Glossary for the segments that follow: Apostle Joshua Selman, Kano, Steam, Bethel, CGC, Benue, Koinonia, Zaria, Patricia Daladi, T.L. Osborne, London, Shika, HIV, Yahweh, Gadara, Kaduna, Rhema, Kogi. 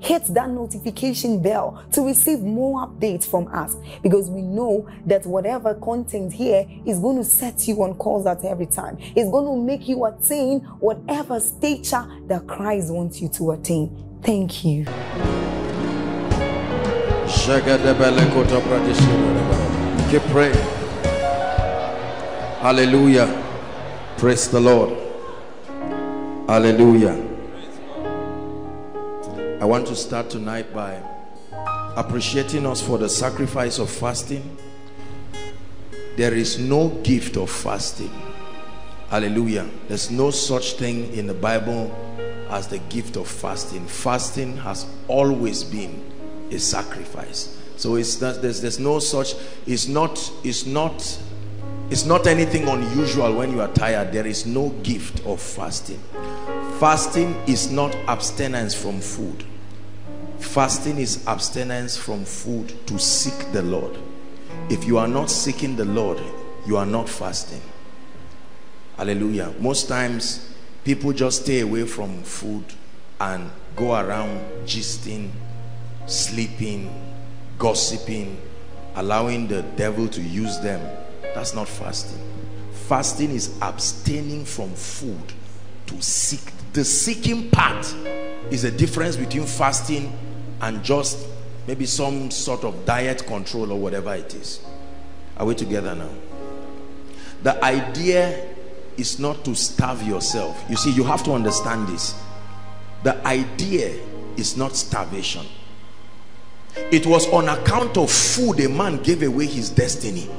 Hit that notification bell to receive more updates from us, because we know that whatever content here is going to set you on course at every time. It's going to make you attain whatever stature that Christ wants you to attain. Thank you. Keep praying. Hallelujah. Praise the Lord. Hallelujah. I want to start tonight by appreciating us for the sacrifice of fasting. There is no gift of fasting. Hallelujah. There's no such thing in the Bible as the gift of fasting. Fasting has always been a sacrifice. So it's not, there's no such, it's not anything unusual when you are tired. There is no gift of fasting. Fasting is not abstinence from food. Fasting is abstinence from food to seek the Lord. If you are not seeking the Lord, you are not fasting. Hallelujah. Most times, people just stay away from food and go around gisting, sleeping, gossiping, allowing the devil to use them. That's not fasting. Fasting is abstaining from food to seek. The seeking part is the difference between fasting and just maybe some sort of diet control or whatever it is. Are we together now? The idea is not to starve yourself. You see, you have to understand this. The idea is not starvation. It was on account of food a man gave away his destiny.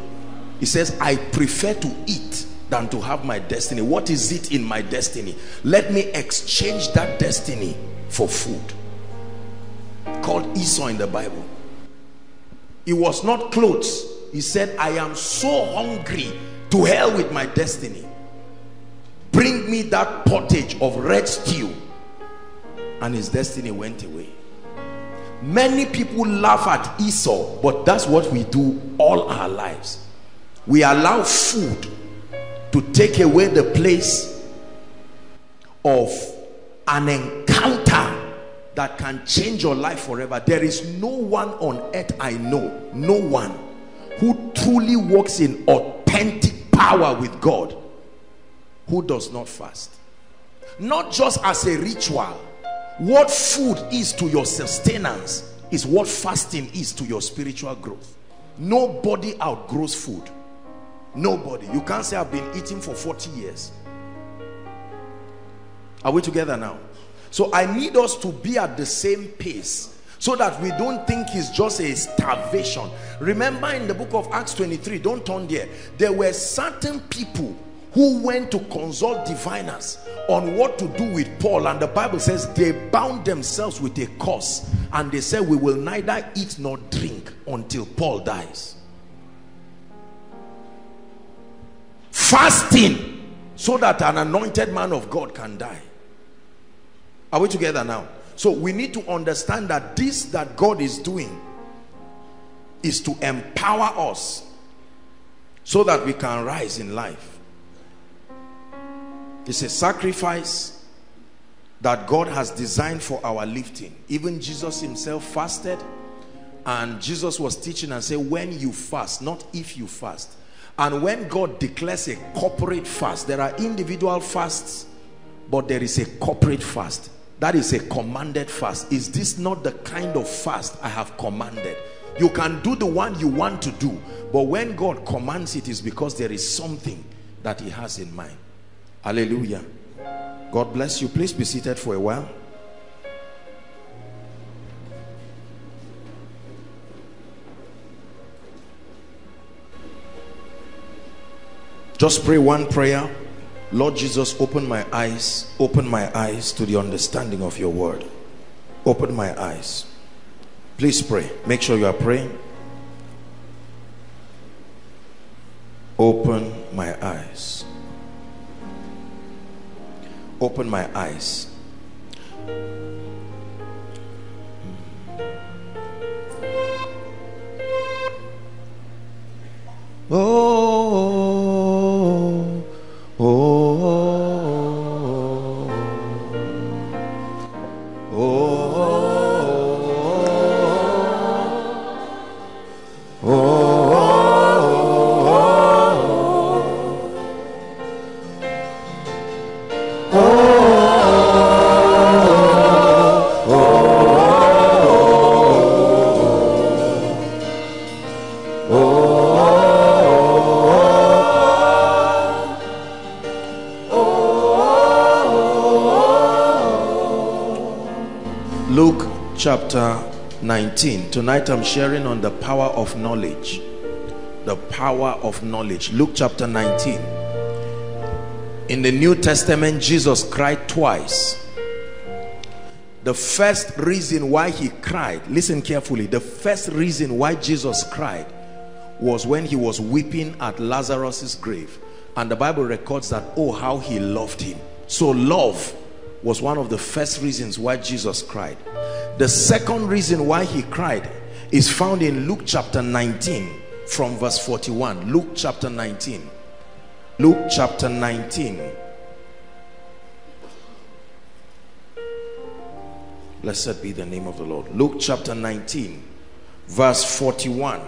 He says, I prefer to eat than to have my destiny. What is it in my destiny? Let me exchange that destiny for food. Called Esau in the Bible. It was not clothes. He said, I am so hungry, to hell with my destiny. Bring me that pottage of red stew. And his destiny went away. Many people laugh at Esau, but that's what we do all our lives. We allow food to take away the place of an encounter that can change your life forever. There is no one on earth I know, no one, who truly walks in authentic power with God who does not fast. Not just as a ritual. What food is to your sustenance is what fasting is to your spiritual growth. Nobody outgrows food. Nobody. You can't say I've been eating for 40 years. Are we together now? So I need us to be at the same pace so that we don't think it's just a starvation. Remember in the book of Acts 23, don't turn there, there were certain people who went to consult diviners on what to do with Paul, and the Bible says they bound themselves with a curse, and they said we will neither eat nor drink until Paul dies. Fasting so that an anointed man of God can die. Are we together now? So we need to understand that this that God is doing is to empower us so that we can rise in life. It's a sacrifice that God has designed for our lifting. Even Jesus himself fasted, and Jesus was teaching and said, when you fast, not if you fast. And when God declares a corporate fast, there are individual fasts, but there is a corporate fast. That is a commanded fast. Is this not the kind of fast I have commanded? You can do the one you want to do, but when God commands it, is because there is something that he has in mind. Hallelujah. God bless you. Please be seated for a while. Just pray one prayer. Lord Jesus, open my eyes to the understanding of your word. Open my eyes. Please pray. Make sure you are praying. Open my eyes. Open my eyes. Oh, oh, oh, oh, oh, oh. Chapter 19. Tonight I'm sharing on the power of knowledge. The power of knowledge. Luke chapter 19. In the New Testament, Jesus cried twice. The first reason why he cried, listen carefully, the first reason why Jesus cried was when he was weeping at Lazarus's grave. And the Bible records that, oh, how he loved him. So love was one of the first reasons why Jesus cried. The second reason why he cried is found in Luke chapter 19 from verse 41. Luke chapter 19. Luke chapter 19. Blessed be the name of the Lord. Luke chapter 19 verse 41.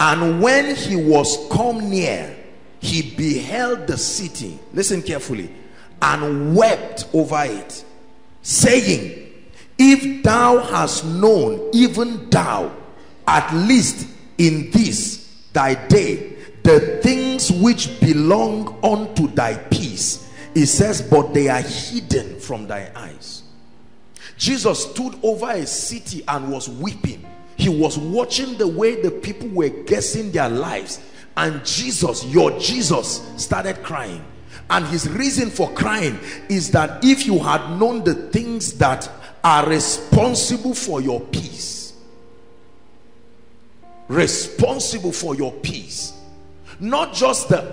And when he was come near, he beheld the city. Listen carefully. And wept over it, saying, if thou hast known, even thou, at least in this thy day, the things which belong unto thy peace. It says, but they are hidden from thy eyes. Jesus stood over a city and was weeping. He was watching the way the people were guessing their lives. And Jesus, your Jesus, started crying. And his reason for crying is that if you had known the things that are responsible for your peace, responsible for your peace, not just the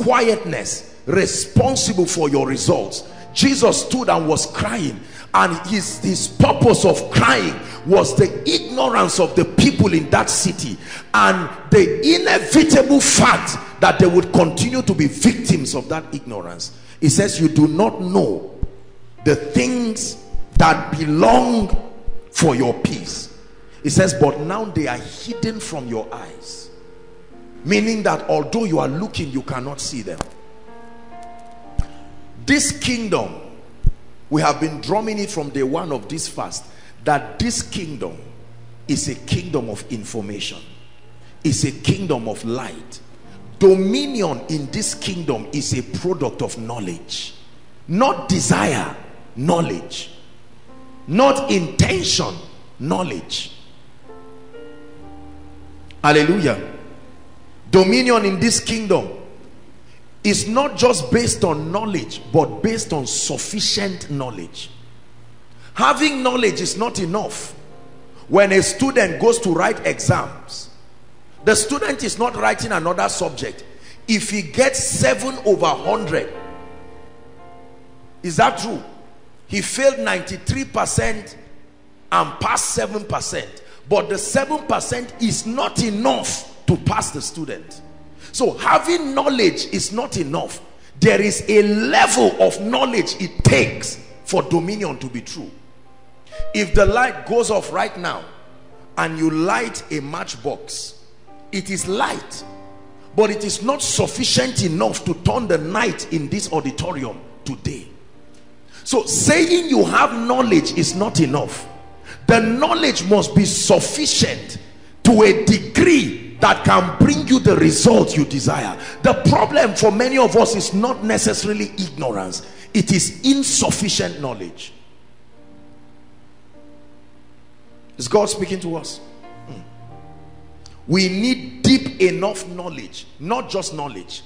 quietness, responsible for your results. Jesus stood and was crying, and his purpose of crying was the ignorance of the people in that city and the inevitable fact that they would continue to be victims of that ignorance. It says you do not know the things that belong for your peace. It says but now they are hidden from your eyes, meaning that although you are looking, you cannot see them. This kingdom, we have been drumming it from day one of this fast, that this kingdom is a kingdom of information. It's a kingdom of light. Dominion in this kingdom is a product of knowledge. Not desire, knowledge. Not intention, knowledge. Hallelujah. Dominion in this kingdom, it's not just based on knowledge, but based on sufficient knowledge. Having knowledge is not enough. When a student goes to write exams, the student is not writing another subject. If he gets 7/100, is that true? He failed 93% and passed 7%. But the 7% is not enough to pass the student. So having knowledge is not enough. There is a level of knowledge it takes for dominion to be true. If the light goes off right now and you light a matchbox, it is light, but it is not sufficient enough to turn the night in this auditorium today. So saying you have knowledge is not enough. The knowledge must be sufficient to a degree that can bring you the result you desire. The problem for many of us is not necessarily ignorance, it is insufficient knowledge. Is God speaking to us? We need deep enough knowledge, not just knowledge,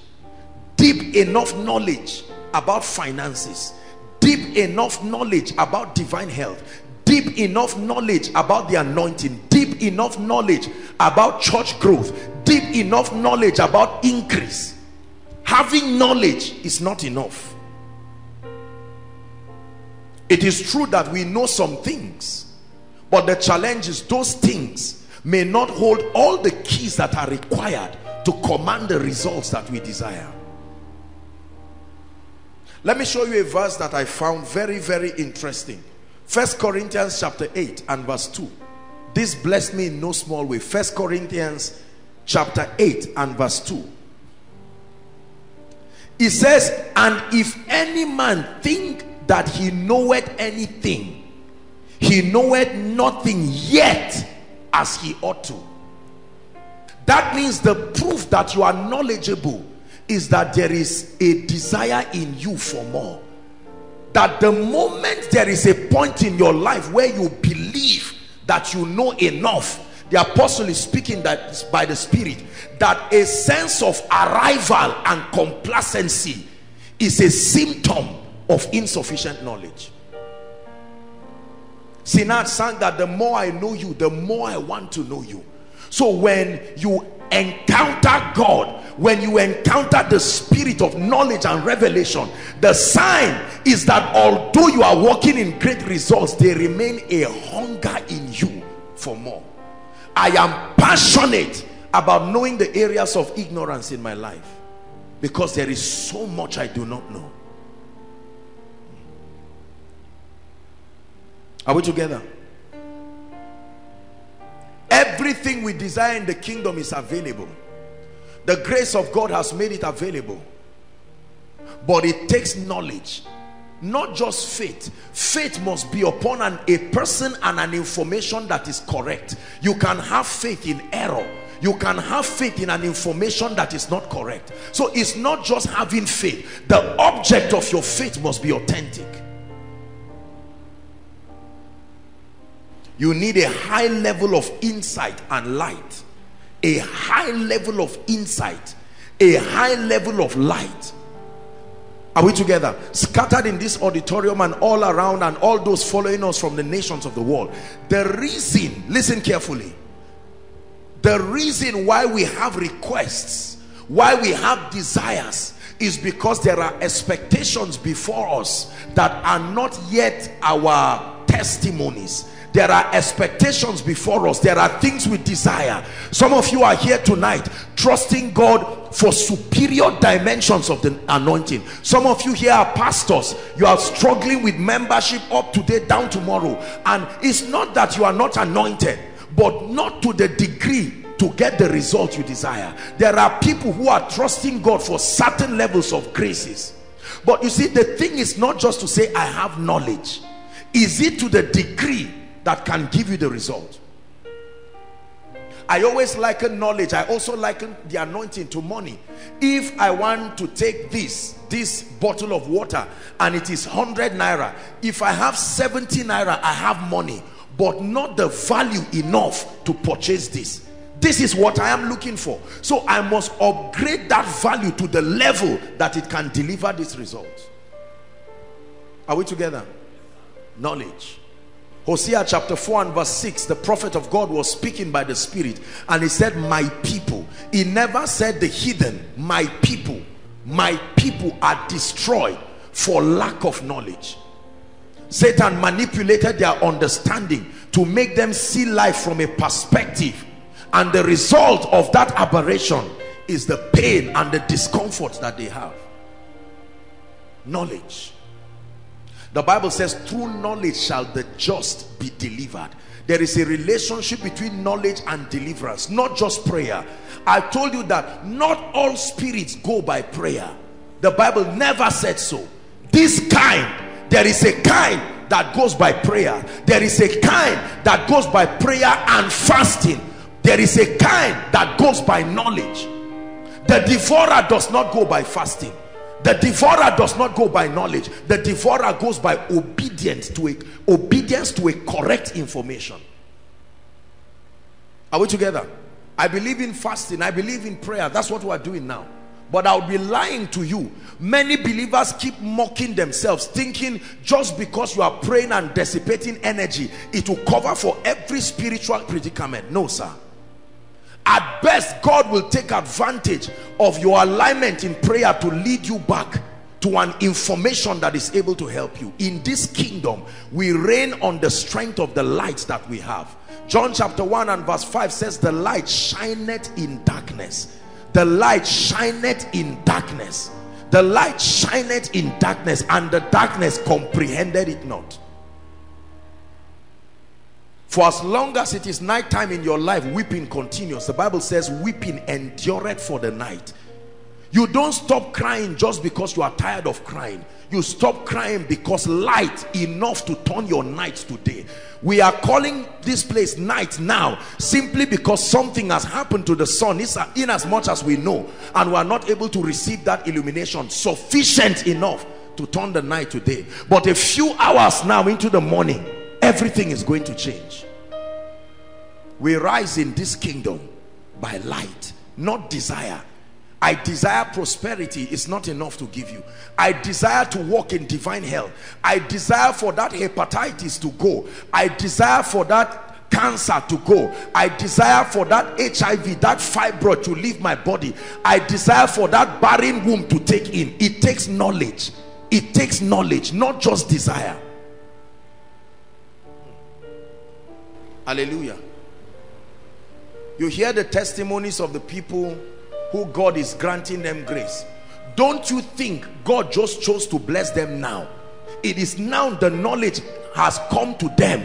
deep enough knowledge about finances, deep enough knowledge about divine health, deep enough knowledge about the anointing, deep enough knowledge about church growth, deep enough knowledge about increase. Having knowledge is not enough. It is true that we know some things, but the challenge is those things may not hold all the keys that are required to command the results that we desire. Let me show you a verse that I found very, very interesting. 1 Corinthians chapter 8 and verse 2. This blessed me in no small way. 1 Corinthians chapter 8 and verse 2. It says, and if any man think that he knoweth anything, he knoweth nothing yet as he ought to. That means the proof that you are knowledgeable is that there is a desire in you for more. That the moment there is a point in your life where you believe that you know enough, the apostle is speaking that by the Spirit, that a sense of arrival and complacency is a symptom of insufficient knowledge. Sinat sang that the more I know you, the more I want to know you. So when you encounter God, when you encounter the spirit of knowledge and revelation, the sign is that although you are walking in great results, there remain a hunger in you for more. I am passionate about knowing the areas of ignorance in my life because there is so much I do not know. Are we together? Everything we desire in the kingdom is available. The grace of God has made it available. But it takes knowledge, not just faith. Faith must be upon a person and an information that is correct. You can have faith in error. You can have faith in an information that is not correct. So it's not just having faith. The object of your faith must be authentic. You need a high level of insight and light, a high level of insight, a high level of light. Are we together? Scattered in this auditorium and all around, and all those following us from the nations of the world, the reason, listen carefully, the reason why we have requests, why we have desires, is because there are expectations before us that are not yet our testimonies. There are expectations before us. There are things we desire. Some of you are here tonight trusting God for superior dimensions of the anointing. Some of you here are pastors. You are struggling with membership up today, down tomorrow. And it's not that you are not anointed, but not to the degree to get the result you desire. There are people who are trusting God for certain levels of graces. But you see, the thing is not just to say, I have knowledge. Is it to the degree that can give you the result? I always liken knowledge, I also liken the anointing to money. If I want to take this bottle of water and it is 100 naira, if I have 70 naira, I have money, but not the value enough to purchase this. This is what I am looking for. So I must upgrade that value to the level that it can deliver this result. Are we together? Knowledge. Hosea chapter 4 and verse 6, the prophet of God was speaking by the Spirit, and he said, my people. He never said the heathen. My people. My people are destroyed for lack of knowledge. Satan manipulated their understanding to make them see life from a perspective, and the result of that aberration is the pain and the discomfort that they have. Knowledge. The Bible says, through knowledge shall the just be delivered. There is a relationship between knowledge and deliverance, not just prayer. I told you that not all spirits go by prayer. The Bible never said so. This kind There is a kind that goes by prayer. There is a kind that goes by prayer and fasting. There is a kind that goes by knowledge. The devourer does not go by fasting. The devourer does not go by knowledge. The devourer goes by obedience to a correct information. Are we together? I believe in fasting. I believe in prayer. That's what we are doing now. But I'll be lying to you. Many believers keep mocking themselves, thinking just because you are praying and dissipating energy, it will cover for every spiritual predicament. No, sir. At best, God will take advantage of your alignment in prayer to lead you back to an information that is able to help you. In this kingdom, we reign on the strength of the light that we have. John chapter 1 and verse 5 says, the light shineth in darkness. The light shineth in darkness. The light shineth in darkness, and the darkness comprehended it not. For as long as it is nighttime in your life, weeping continues. The Bible says, weeping endureth for the night. You don't stop crying just because you are tired of crying. You stop crying because light enough to turn your night to day. We are calling this place night now simply because something has happened to the sun. It's in as much as we know, and we are not able to receive that illumination sufficient enough to turn the night to day. But a few hours now into the morning, everything is going to change. We rise in this kingdom by light, not desire. I desire prosperity. It's not enough to give you. I desire to walk in divine health. I desire for that hepatitis to go. I desire for that cancer to go. I desire for that HIV, that fibroid to leave my body. I desire for that barren womb to take in. It takes knowledge. It takes knowledge, not just desire. Hallelujah. You hear the testimonies of the people who God is granting them grace. Don't you think God just chose to bless them now? It is now the knowledge has come to them,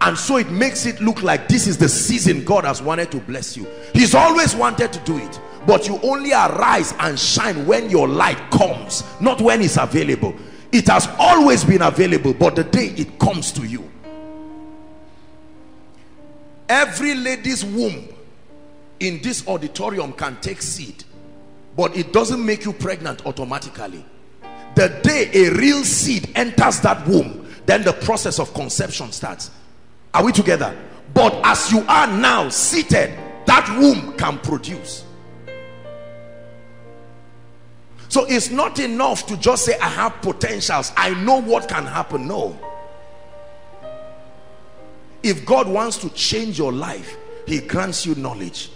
and so it makes it look like this is the season God has wanted to bless you. He's always wanted to do it, but you only arise and shine when your light comes, not when it's available. It has always been available, but the day it comes to you. Every lady's womb in this auditorium can take seed, but it doesn't make you pregnant automatically. The day a real seed enters that womb, then the process of conception starts. Are we together? But as you are now seated, that womb can produce. So it's not enough to just say, I have potentials, I know what can happen. No. If God wants to change your life, He grants you knowledge.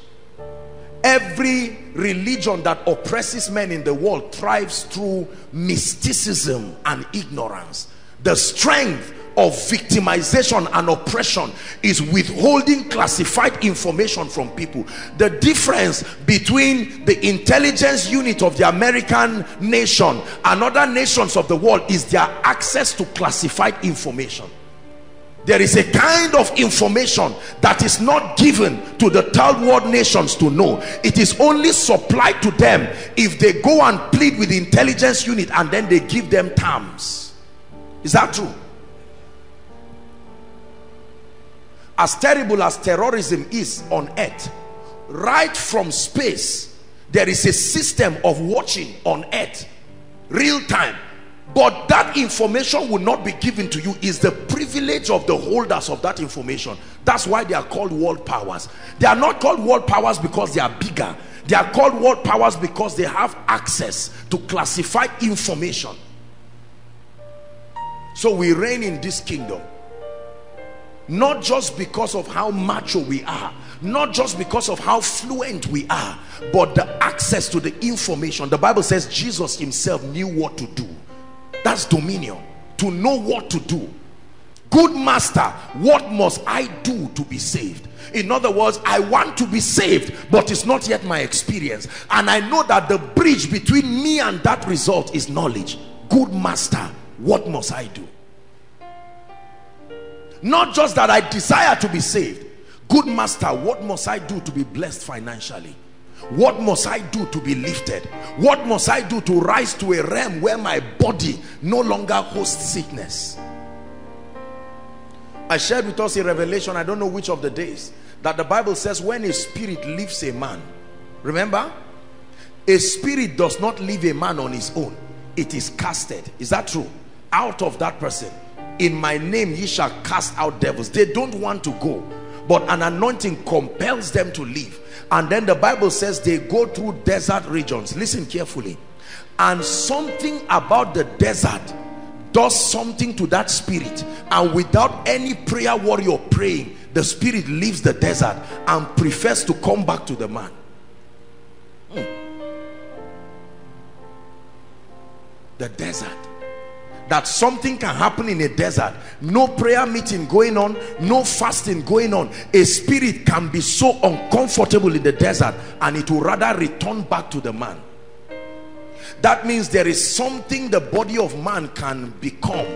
Every religion that oppresses men in the world thrives through mysticism and ignorance. The strength of victimization and oppression is withholding classified information from people. The difference between the intelligence unit of the American nation and other nations of the world is their access to classified information. There is a kind of information that is not given to the third world nations to know. It is only supplied to them if they go and plead with the intelligence unit, and then they give them terms. Is that true? As terrible as terrorism is on earth, right from space, there is a system of watching on earth, real time. But that information will not be given to you. Is the privilege of the holders of that information. That's why they are called world powers. They are not called world powers because they are bigger. They are called world powers because they have access to classified information. So we reign in this kingdom, not just because of how macho we are, not just because of how fluent we are, but the access to the information. The Bible says Jesus himself knew what to do. That's dominion, to know what to do. Good master, what must I do to be saved? In other words, I want to be saved, but it's not yet my experience, and I know that the bridge between me and that result is knowledge. Good master, what must I do? Not just that I desire to be saved. Good master, what must I do to be blessed financially? What must I do to be lifted? What must I do to rise to a realm where my body no longer hosts sickness? I shared with us in Revelation, I don't know which of the days, that the Bible says when a spirit leaves a man, remember, a spirit does not leave a man on his own. It is casted. Is that true? Out of that person. In my name ye shall cast out devils. They don't want to go, but an anointing compels them to leave. And then the Bible says they go through desert regions. Listen carefully. And something about the desert does something to that spirit, and without any prayer warrior praying, the spirit leaves the desert and prefers to come back to the man. The desert. That something can happen in a desert. No prayer meeting going on, no fasting going on. A spirit can be so uncomfortable in the desert, and it will rather return back to the man. That means there is something the body of man can become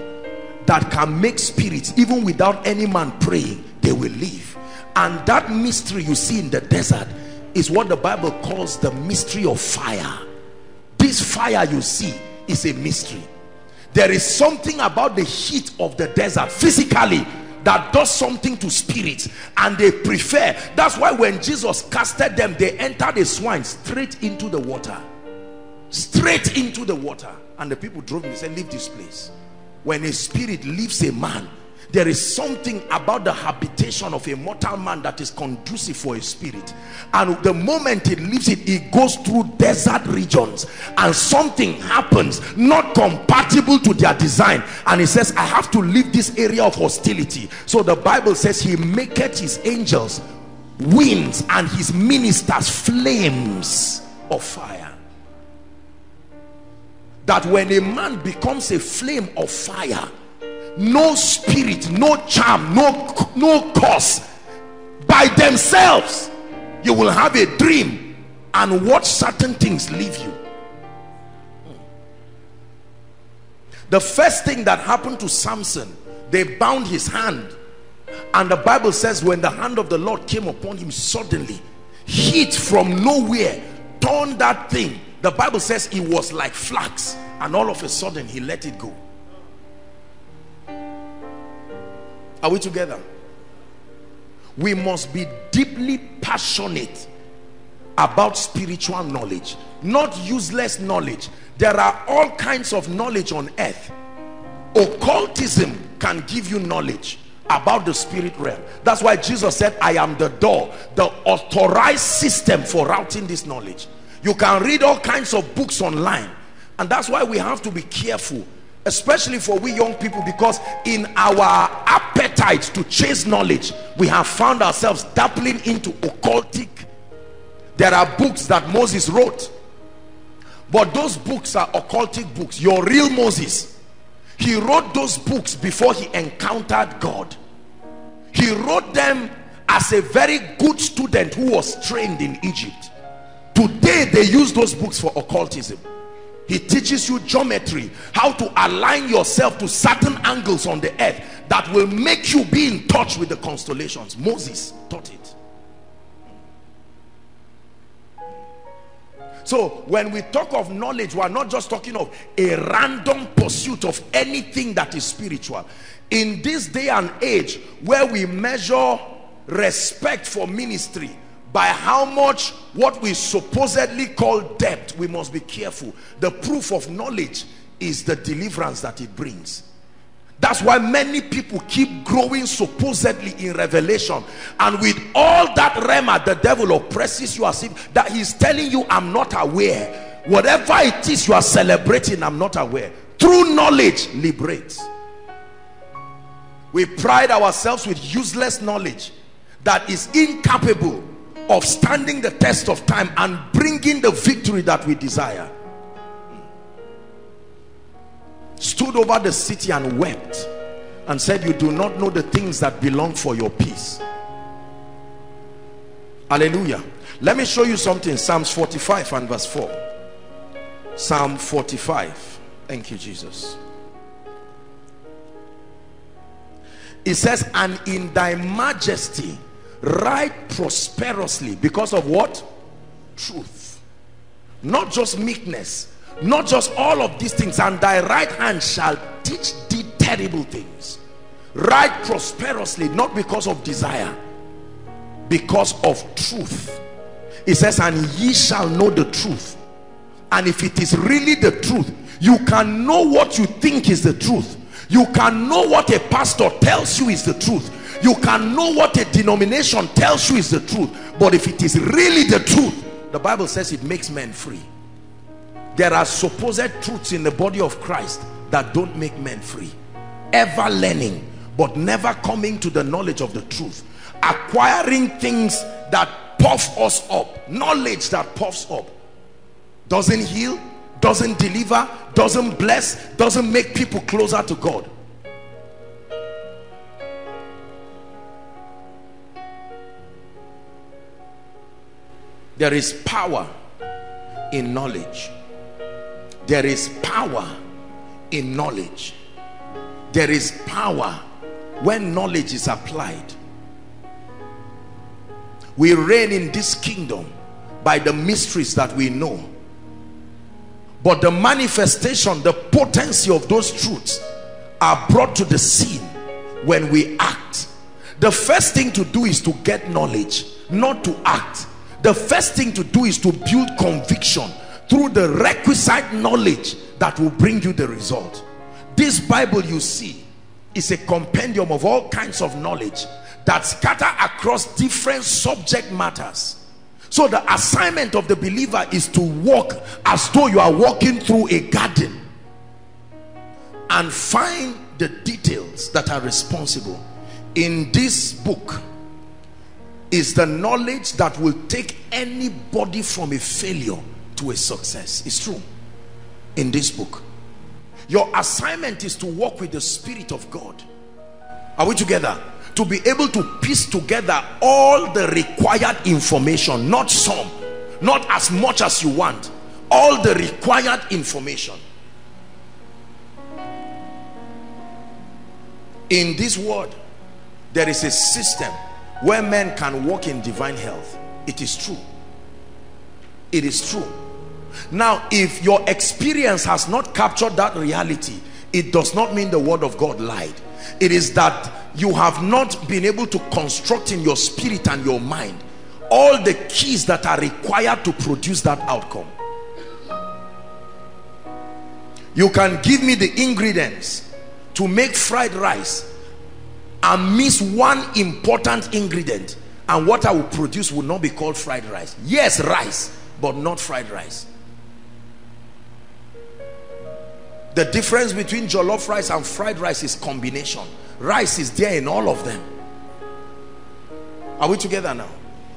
that can make spirits, even without any man praying, they will leave. And that mystery you see in the desert is what the Bible calls the mystery of fire. This fire you see is a mystery. There is something about the heat of the desert physically that does something to spirits, and they prefer. That's why when Jesus casted them, they entered the swine straight into the water. Straight into the water. And the people drove him and said, leave this place. When a spirit leaves a man, there is something about the habitation of a mortal man that is conducive for a spirit, and the moment it leaves it, it goes through desert regions, and something happens not compatible to their design, and he says, I have to leave this area of hostility. So the Bible says he maketh his angels winds and his ministers flames of fire. That when a man becomes a flame of fire, no spirit, no charm, no curse, by themselves, you will have a dream and watch certain things leave you. The first thing that happened to Samson, they bound his hand, and the Bible says when the hand of the Lord came upon him, suddenly heat from nowhere turned that thing. The Bible says it was like flax, and all of a sudden he let it go. Are we together? We must be deeply passionate about spiritual knowledge, not useless knowledge. There are all kinds of knowledge on earth. Occultism can give you knowledge about the spirit realm. That's why Jesus said, I am the door, the authorized system for routing this knowledge. You can read all kinds of books online, and that's why we have to be careful, especially for we young people, because in our appetite to chase knowledge, we have found ourselves dabbling into occultic. There are books that Moses wrote, but those books are occultic books. Your real Moses, he wrote those books before he encountered God. He wrote them as a very good student who was trained in Egypt. Today they use those books for occultism. He teaches you geometry, how to align yourself to certain angles on the earth that will make you be in touch with the constellations. Moses taught it. So when we talk of knowledge, we are not just talking of a random pursuit of anything that is spiritual. In this day and age where we measure respect for ministry by how much what we supposedly call debt, we must be careful. The proof of knowledge is the deliverance that it brings. That's why many people keep growing supposedly in revelation, and with all that rhema, the devil oppresses you as if that he's telling you, I'm not aware. Whatever it is you are celebrating, I'm not aware. True knowledge liberates. We pride ourselves with useless knowledge that is incapable of standing the test of time and bringing the victory that we desire. Stood over the city and wept and said, you do not know the things that belong for your peace. Hallelujah. Let me show you something. Psalms 45 and verse 4. Psalm 45. Thank you, Jesus. It says, and in thy majesty right prosperously because of what? truth, not just meekness, not just all of these things. And thy right hand shall teach thee terrible things. Write prosperously, not because of desire, because of truth. It says, and ye shall know the truth. And if it is really the truth, you can know what you think is the truth. You can know what a pastor tells you is the truth. You can know what a denomination tells you is the truth. But if it is really the truth, the Bible says it makes men free. There are supposed truths in the body of Christ that don't make men free. Ever learning, but never coming to the knowledge of the truth. Acquiring things that puff us up. Knowledge that puffs up. Doesn't heal, doesn't deliver, doesn't bless, doesn't make people closer to God. There is power in knowledge. There is power in knowledge. There is power when knowledge is applied. We reign in this kingdom by the mysteries that we know. But the manifestation, the potency of those truths are brought to the scene when we act. The first thing to do is to get knowledge, not to act. The first thing to do is to build conviction through the requisite knowledge that will bring you the result. This Bible you see is a compendium of all kinds of knowledge that scatter across different subject matters. So the assignment of the believer is to walk as though you are walking through a garden and find the details that are responsible. In this book is the knowledge that will take anybody from a failure to a success. It's true. In this book, your assignment is to walk with the Spirit of God. Are we together? To be able to piece together all the required information, not some, not as much as you want, all the required information. In this world, there is a system where men can walk in divine health. It is true. It is true. Now, if your experience has not captured that reality, it does not mean the word of God lied. It is that you have not been able to construct in your spirit and your mind all the keys that are required to produce that outcome. You can give me the ingredients to make fried rice and miss one important ingredient, and what I will produce will not be called fried rice. Yes, rice, but not fried rice. The difference between jollof rice and fried rice is combination. Rice is there in all of them. Are we together now?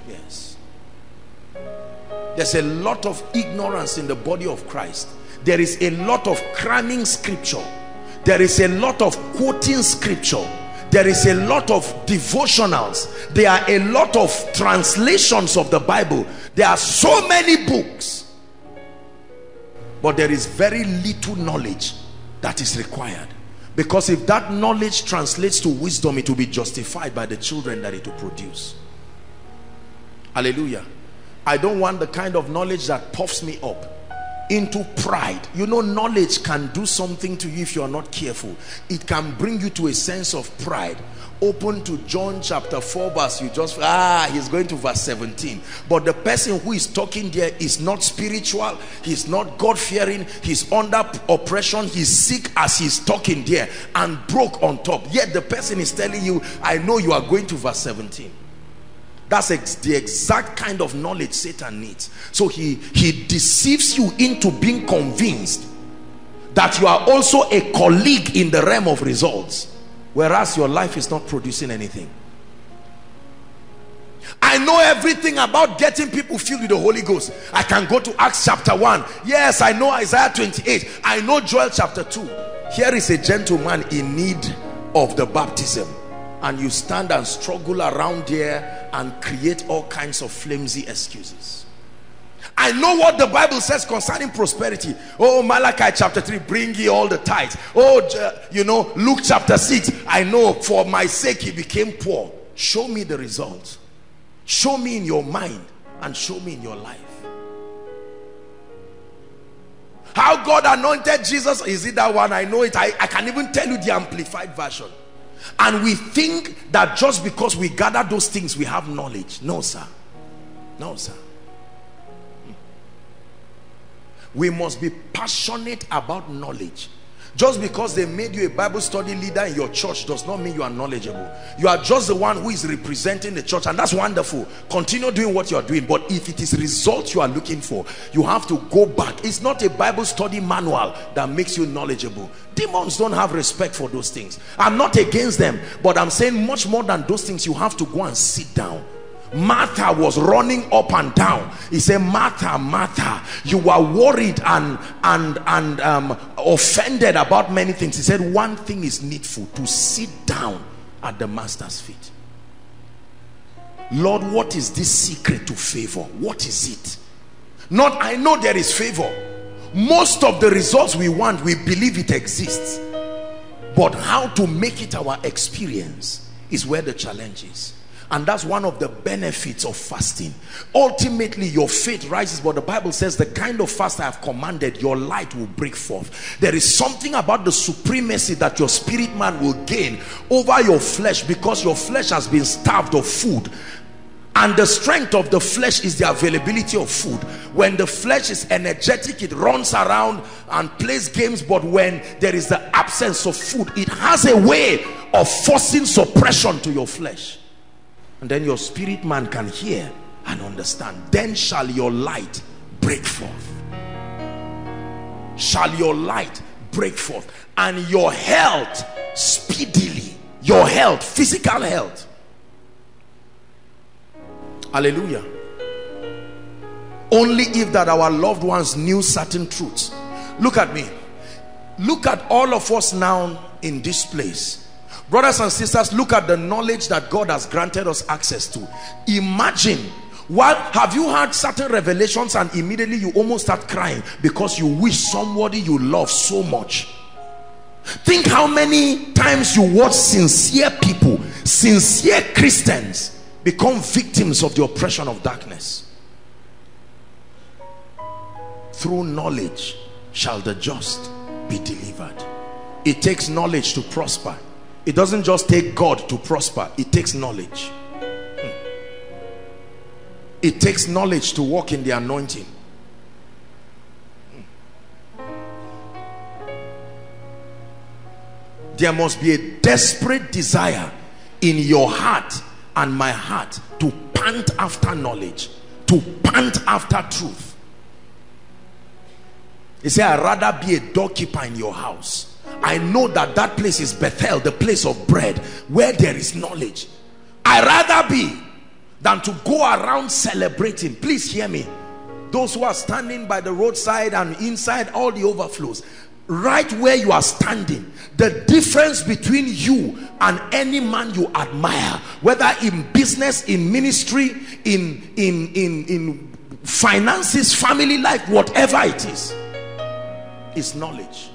Yes. There's a lot of ignorance in the body of Christ. There is a lot of cramming scripture. There is a lot of quoting scripture. There is a lot of devotionals. There are a lot of translations of the Bible. There are so many books. But there is very little knowledge that is required. Because if that knowledge translates to wisdom, it will be justified by the children that it will produce. Hallelujah. I don't want the kind of knowledge that puffs me up into pride. You know, knowledge can do something to you if you are not careful. It can bring you to a sense of pride. Open to John chapter 4 verse, you just, he's going to verse 17. But the person who is talking there is not spiritual. He's not God-fearing. He's under oppression. He's sick as he's talking there and broke on top. Yet the person is telling you, I know you are going to verse 17. That's the exact kind of knowledge Satan needs. So he deceives you into being convinced that you are also a colleague in the realm of results, whereas your life is not producing anything. I know everything about getting people filled with the Holy Ghost. I can go to Acts chapter 1. Yes, I know Isaiah 28. I know Joel chapter 2. Here is a gentleman in need of the baptism, and you stand and struggle around there and create all kinds of flimsy excuses. I know what the Bible says concerning prosperity. Oh, Malachi chapter 3, bring ye all the tithes. Oh, you know, Luke chapter 6, I know for my sake he became poor. Show me the result. Show me in your mind and show me in your life. How God anointed Jesus, is it that one? I know it. I can even tell you the amplified version. And we think that just because we gather those things, we have knowledge. No, sir. No, sir. We must be passionate about knowledge. Just because they made you a Bible study leader in your church does not mean you are knowledgeable. You are just the one who is representing the church, and that's wonderful. Continue doing what you are doing, but if it is results you are looking for, you have to go back. It's not a Bible study manual that makes you knowledgeable. Demons don't have respect for those things. I'm not against them, but I'm saying much more than those things, you have to go and sit down. Martha was running up and down. He said, Martha, Martha, you were worried and offended about many things. He said, one thing is needful, to sit down at the master's feet. Lord, what is this secret to favor? What is it? Not, I know there is favor. Most of the results we want, we believe it exists. But how to make it our experience is where the challenge is. And that's one of the benefits of fasting. Ultimately, your faith rises, but the Bible says the kind of fast I have commanded, your light will break forth. There is something about the supremacy that your spirit man will gain over your flesh, because your flesh has been starved of food. And the strength of the flesh is the availability of food. When the flesh is energetic, it runs around and plays games. But when there is the absence of food, it has a way of forcing suppression to your flesh. And then your spirit man can hear and understand. Then shall your light break forth. Shall your light break forth. And your health speedily. Your health, physical health. Hallelujah. Only if that our loved ones knew certain truths. Look at me. Look at all of us now in this place. Brothers and sisters, look at the knowledge that God has granted us access to. Imagine, what have you had certain revelations and immediately you almost start crying because you wish somebody you love so much. Think how many times you watch sincere people, sincere Christians, become victims of the oppression of darkness. Through knowledge shall the just be delivered. It takes knowledge to prosper. It doesn't just take God to prosper. It takes knowledge. It takes knowledge to walk in the anointing. There must be a desperate desire in your heart and my heart to pant after knowledge, to pant after truth. He said, I'd rather be a doorkeeper in your house. I know that that place is Bethel, the place of bread, where there is knowledge. I'd rather be than to go around celebrating. Please hear me. Those who are standing by the roadside and inside all the overflows, right where you are standing, the difference between you and any man you admire, whether in business, in ministry, in finances, family life, whatever it is knowledge.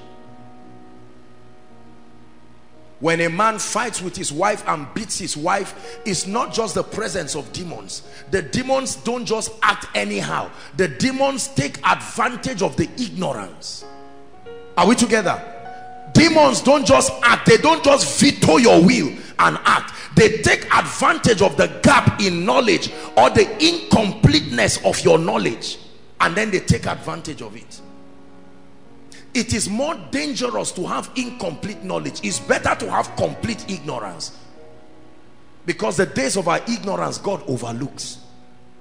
When a man fights with his wife and beats his wife, it's not just the presence of demons. The demons don't just act anyhow. The demons take advantage of the ignorance. Are we together? Demons don't just act. They don't just veto your will and act. They take advantage of the gap in knowledge or the incompleteness of your knowledge, and then they take advantage of it. It is more dangerous to have incomplete knowledge. It's better to have complete ignorance, because the days of our ignorance, God overlooks.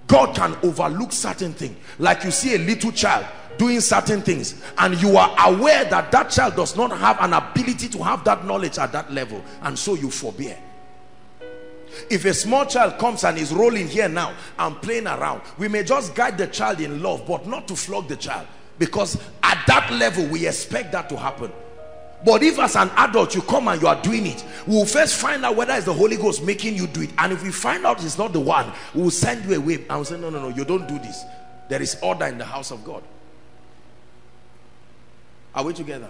God can overlook certain things. Like you see a little child doing certain things and you are aware that that child does not have an ability to have that knowledge at that level, and so you forbear. If a small child comes and is rolling here now and playing around, we may just guide the child in love, but not to flog the child. Because at that level, we expect that to happen. But if as an adult, you come and you are doing it, we will first find out whether it's the Holy Ghost making you do it. And if we find out it's not the one, we will send you away. And we'll say, no, no, no, you don't do this. There is order in the house of God. Are we together?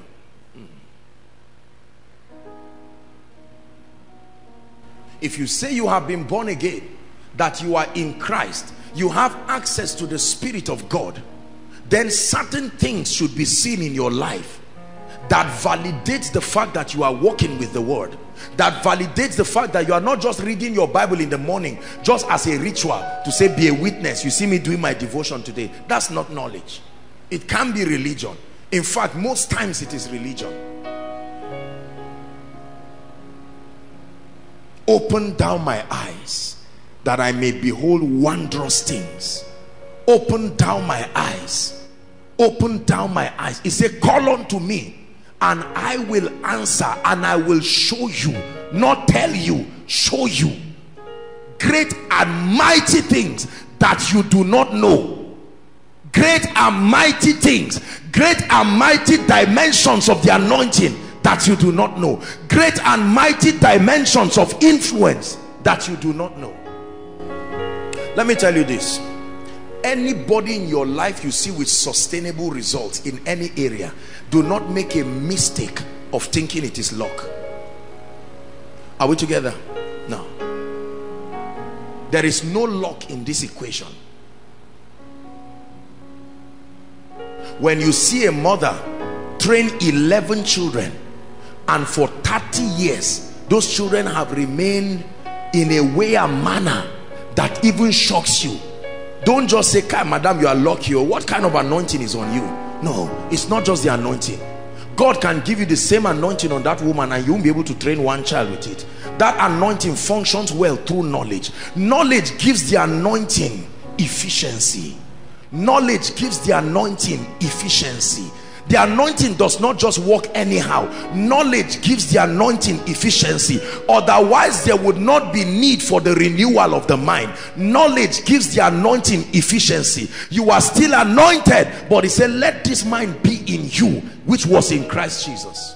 If you say you have been born again, that you are in Christ, you have access to the Spirit of God. then certain things should be seen in your life that validates the fact that you are walking with the word, that validates the fact that you are not just reading your Bible in the morning just as a ritual to say, be a witness, you see me doing my devotion today. That's not knowledge. It can be religion. In fact, most times it is religion. Open down my eyes that I may behold wondrous things. Open down my eyes. Open down my eyes. He said, call unto me and I will answer, and I will show you, not tell you, show you great and mighty things that you do not know. Great and mighty things, great and mighty dimensions of the anointing that you do not know, great and mighty dimensions of influence that you do not know. Let me tell you this, anybody in your life you see with sustainable results in any area, do not make a mistake of thinking it is luck. Are we together? No. There is no luck in this equation. When you see a mother train 11 children and for 30 years those children have remained in a way and manner that even shocks you, don't just say, madam, you are lucky, or what kind of anointing is on you? No, it's not just the anointing. God can give you the same anointing on that woman and you won't be able to train one child with it. That anointing functions well through knowledge. Knowledge gives the anointing efficiency. Knowledge gives the anointing efficiency. The anointing does not just work anyhow. Knowledge gives the anointing efficiency. Otherwise, there would not be need for the renewal of the mind. Knowledge gives the anointing efficiency. You are still anointed, but he said, let this mind be in you, which was in Christ Jesus.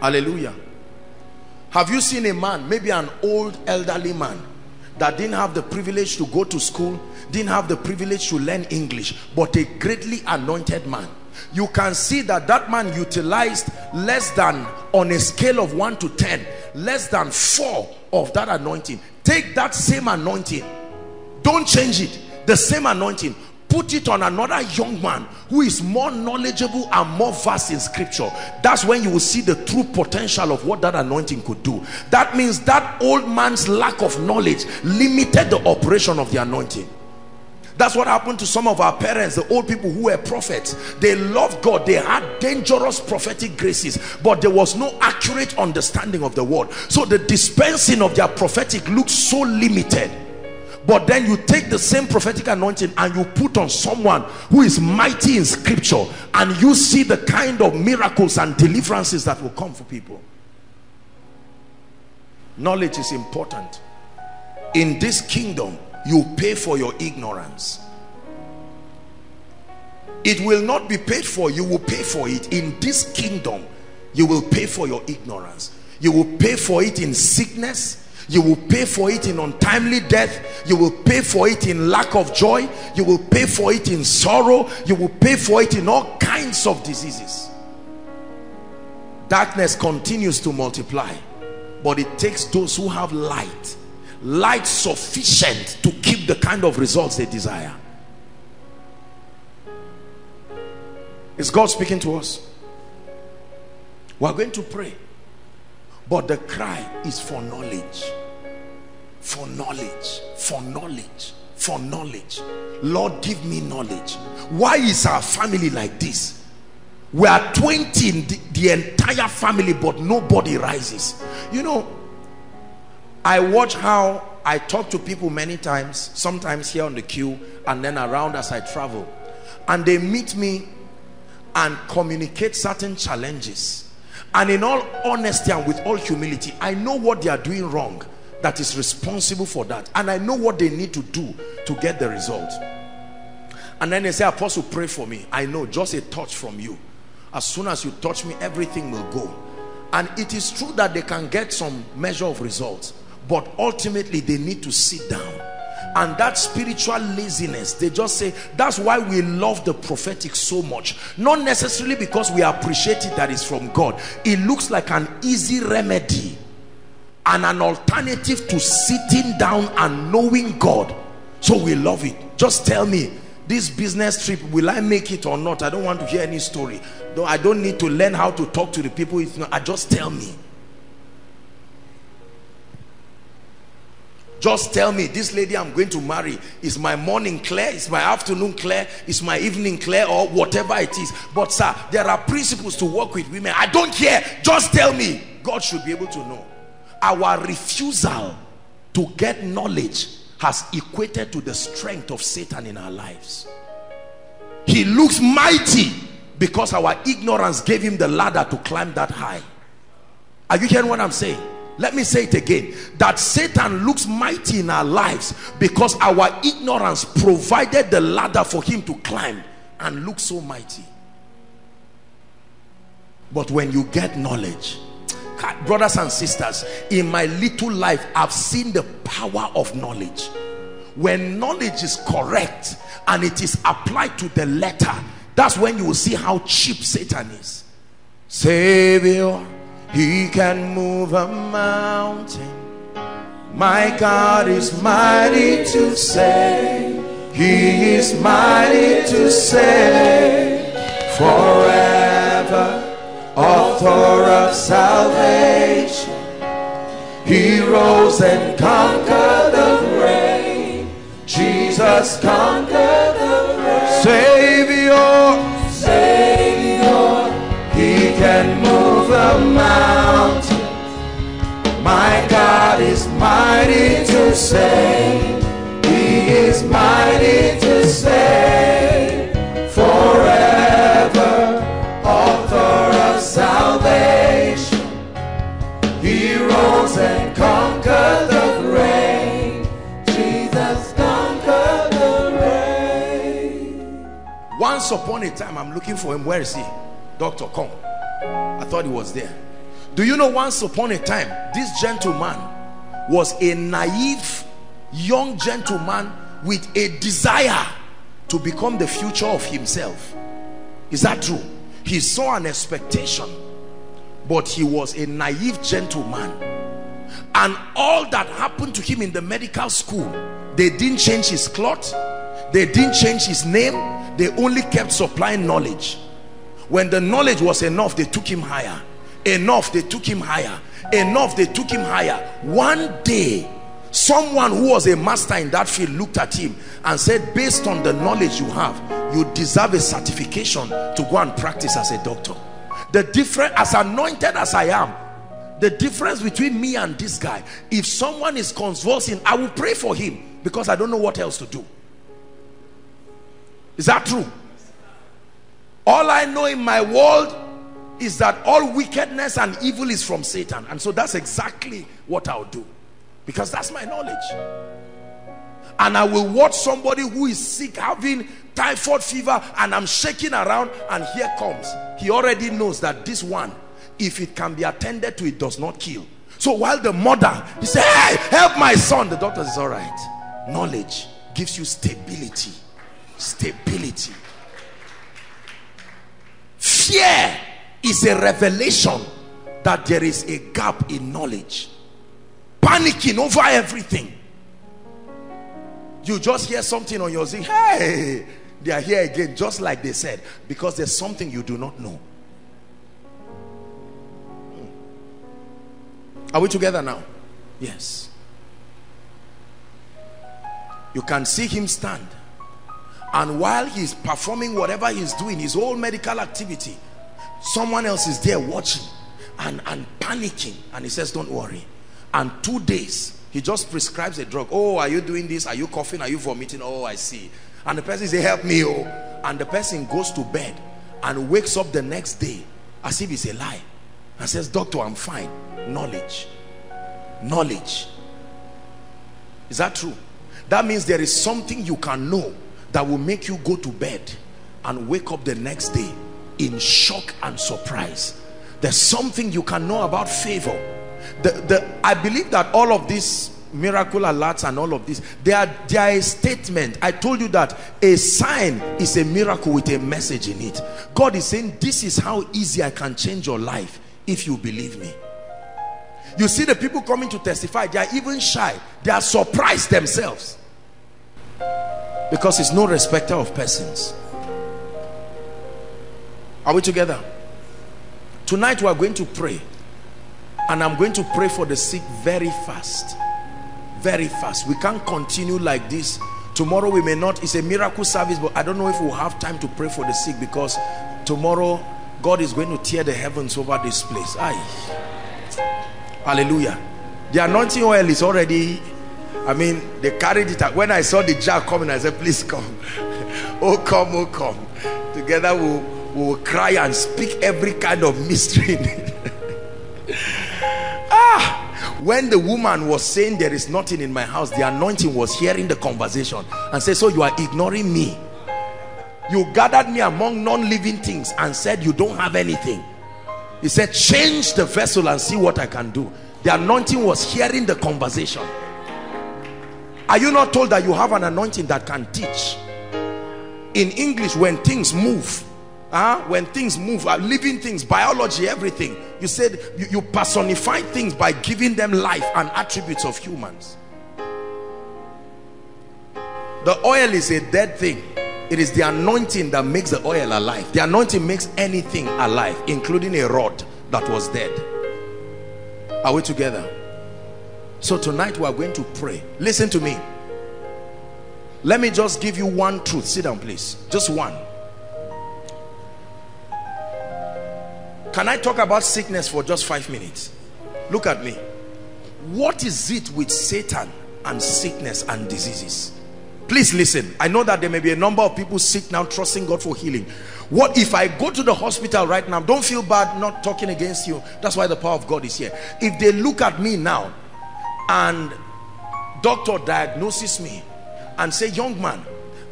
Hallelujah. Have you seen a man, maybe an old elderly man, that didn't have the privilege to go to school, didn't have the privilege to learn English, but a greatly anointed man? You can see that that man utilized less than, on a scale of 1 to 10, less than 4 of that anointing. Take that same anointing, don't change it, the same anointing, put it on another young man who is more knowledgeable and more vast in scripture. That's when you will see the true potential of what that anointing could do. That means that old man's lack of knowledge limited the operation of the anointing. That's what happened to some of our parents, the old people who were prophets. They loved God, they had dangerous prophetic graces, but there was no accurate understanding of the word, so the dispensing of their prophetic looked so limited. But then you take the same prophetic anointing and you put on someone who is mighty in scripture, and you see the kind of miracles and deliverances that will come for people. Knowledge is important. In this kingdom, you pay for your ignorance. It will not be paid for, you will pay for it. In this kingdom, you will pay for your ignorance. You will pay for it in sickness. You will pay for it in untimely death. You will pay for it in lack of joy. You will pay for it in sorrow. You will pay for it in all kinds of diseases. Darkness continues to multiply, but it takes those who have light, light sufficient to keep the kind of results they desire. Is God speaking to us? We are going to pray, but the cry is for knowledge. For knowledge, for knowledge, for knowledge. Lord, give me knowledge. Why is our family like this? We are 20 in the entire family, but nobody rises. You know, I watch how I talk to people many times, sometimes here on the queue and then around as I travel, and they meet me and communicate certain challenges. And in all honesty and with all humility, I know what they are doing wrong that is responsible for that, and I know what they need to do to get the result. And then they say, Apostle, pray for me. I know, just a touch from you. As soon as you touch me, everything will go. And it is true that they can get some measure of results, but ultimately they need to sit down. And that spiritual laziness, they just say, that's why we love the prophetic so much. Not necessarily because we appreciate it that is from God. It looks like an easy remedy and an alternative to sitting down and knowing God. So we love it. Just tell me, this business trip, will I make it or not? I don't want to hear any story. No, I don't need to learn how to talk to the people. It's not, just tell me. Just tell me, this lady I'm going to marry, is my morning clear? Is my afternoon clear? Is my evening clear? Or whatever it is. But sir, there are principles to work with women. I don't care. Just tell me. God should be able to know. Our refusal to get knowledge has equated to the strength of Satan in our lives. He looks mighty because our ignorance gave him the ladder to climb that high. Are you hearing what I'm saying? Let me say it again, that Satan looks mighty in our lives because our ignorance provided the ladder for him to climb and look so mighty. But when you get knowledge, brothers and sisters, in my little life, I've seen the power of knowledge. When knowledge is correct and it is applied to the letter, that's when you will see how cheap Satan is. Savior, he can move a mountain. My God is mighty to save. He is mighty to save. Forever author of salvation, he rose and conquered the grave. Jesus conquered the grave. Savior, Savior, he can move a mountain. My God is mighty to save. He is mighty to save. Forever author of salvation, he rose and conquered the grave. Jesus conquered the grave. Once upon a time, I'm looking for him. Where is he? Doctor, come. I thought he was there. Do you know, once upon a time, this gentleman was a naive young gentleman with a desire to become the future of himself. Is that true? He saw an expectation, but he was a naive gentleman, and all that happened to him in the medical school, they didn't change his cloth, they didn't change his name, they only kept supplying knowledge. When the knowledge was enough, they took him higher. Enough, they took him higher. Enough, they took him higher. One day, someone who was a master in that field looked at him and said, based on the knowledge you have, you deserve a certification to go and practice as a doctor. The difference, as anointed as I am, the difference between me and this guy, if someone is convulsing, I will pray for him because I don't know what else to do. Is that true? All I know in my world is that all wickedness and evil is from Satan, and so that's exactly what I'll do, because that's my knowledge. And I will watch somebody who is sick, having typhoid fever, and I'm shaking around, and here comes, he already knows that this one, if it can be attended to, it does not kill. So while the mother, he says, hey, help my son, the doctor is all right. Knowledge gives you stability. Stability. Fear is a revelation that there is a gap in knowledge. Panicking over everything. You just hear something on your zing, hey, they are here again, just like they said, because there's something you do not know. Are we together now? Yes. You can see him stand, and while he's performing whatever he's doing, his whole medical activity, someone else is there watching and panicking, and he says, don't worry. And 2 days, he just prescribes a drug. Oh, are you doing this? Are you coughing? Are you vomiting? Oh, I see. And the person says, help me, oh. And the person goes to bed and wakes up the next day as if it's a lie and says, doctor, I'm fine. Knowledge. Knowledge. Is that true? That means there is something you can know that will make you go to bed and wake up the next day in shock and surprise. There's something you can know about favor. I believe that all of these miracle alerts and all of this, they are a statement. I told you that a sign is a miracle with a message in it. God is saying, this is how easy I can change your life if you believe me. You see the people coming to testify, they are even shy. They are surprised themselves. because he's no respecter of persons. Are we together? Tonight we are going to pray, and I'm going to pray for the sick very fast, very fast. We can't continue like this. Tomorrow we may not. It's a miracle service, but I don't know if we'll have time to pray for the sick, because tomorrow God is going to tear the heavens over this place. Aye. Hallelujah. The anointing oil is already, I mean, they carried it out. When I saw the jar coming, I said, please come. Oh come, oh come. Together we'll cry and speak every kind of mystery. When the woman was saying there is nothing in my house, the anointing was hearing the conversation and said, so you are ignoring me. You gathered me among non-living things and said you don't have anything. He said, change the vessel and see what I can do. The anointing was hearing the conversation. Are you not told that you have an anointing that can teach? In English, when things move, when things move, living things, biology, everything, you said you personify things by giving them life and attributes of humans. The oil is a dead thing. It is the anointing that makes the oil alive. The anointing makes anything alive, including a rod that was dead. Are we together? So tonight we are going to pray. Listen to me. Let me just give you one truth. Sit down, please. Just one. Can I talk about sickness for just 5 minutes? Look at me. What is it with Satan and sickness and diseases? Please listen. I know that there may be a number of people sick now, trusting God for healing. What if I go to the hospital right now? Don't feel bad, not talking against you. That's why the power of God is here. If they look at me now and doctor diagnoses me and say, young man,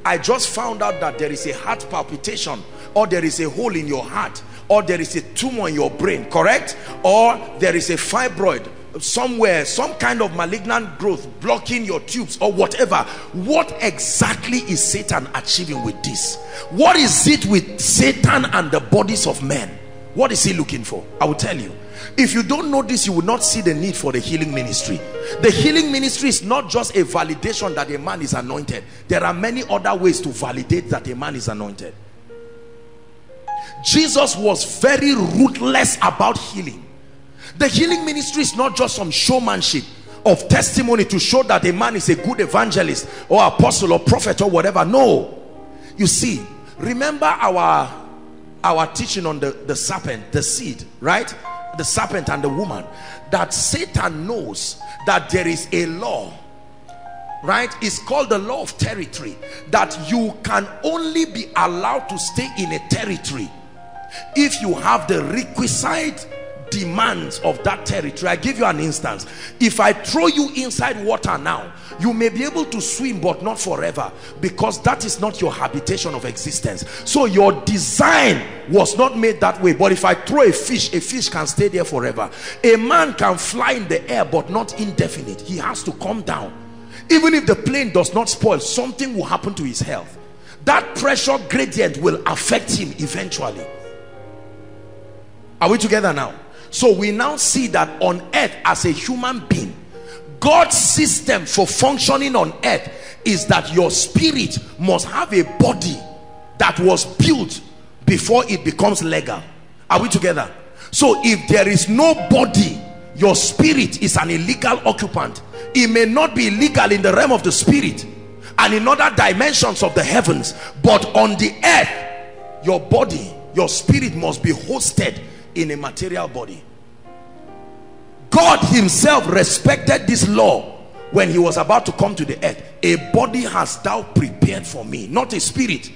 I just found out that there is a heart palpitation, or there is a hole in your heart, or there is a tumor in your brain, correct? Or there is a fibroid somewhere, some kind of malignant growth blocking your tubes or whatever. What exactly is Satan achieving with this? What is it with Satan and the bodies of men? What is he looking for? I will tell you. If you don't know this, you will not see the need for the healing ministry. The healing ministry is not just a validation that a man is anointed. There are many other ways to validate that a man is anointed. Jesus was very ruthless about healing. The healing ministry is not just some showmanship of testimony to show that a man is a good evangelist or apostle or prophet or whatever. No. You see, remember our teaching on the serpent, the seed, right? The serpent and the woman. That Satan knows that there is a law, right? It's called the law of territory. That you can only be allowed to stay in a territory if you have the requisite demands of that territory. I give you an instance. If I throw you inside water now, you may be able to swim, but not forever, because that is not your habitation of existence. So your design was not made that way. But if I throw a fish can stay there forever. A man can fly in the air, but not indefinite. He has to come down. Even if the plane does not spoil, something will happen to his health. That pressure gradient will affect him eventually. Are we together now? So we now see that on earth, as a human being, God's system for functioning on earth is that your spirit must have a body that was built before it becomes legal. Are we together? So if there is no body, your spirit is an illegal occupant. It may not be illegal in the realm of the spirit and in other dimensions of the heavens, but on the earth, your body, your spirit must be hosted in a material body. God himself respected this law when he was about to come to the earth. A body hast thou prepared for me, not a spirit.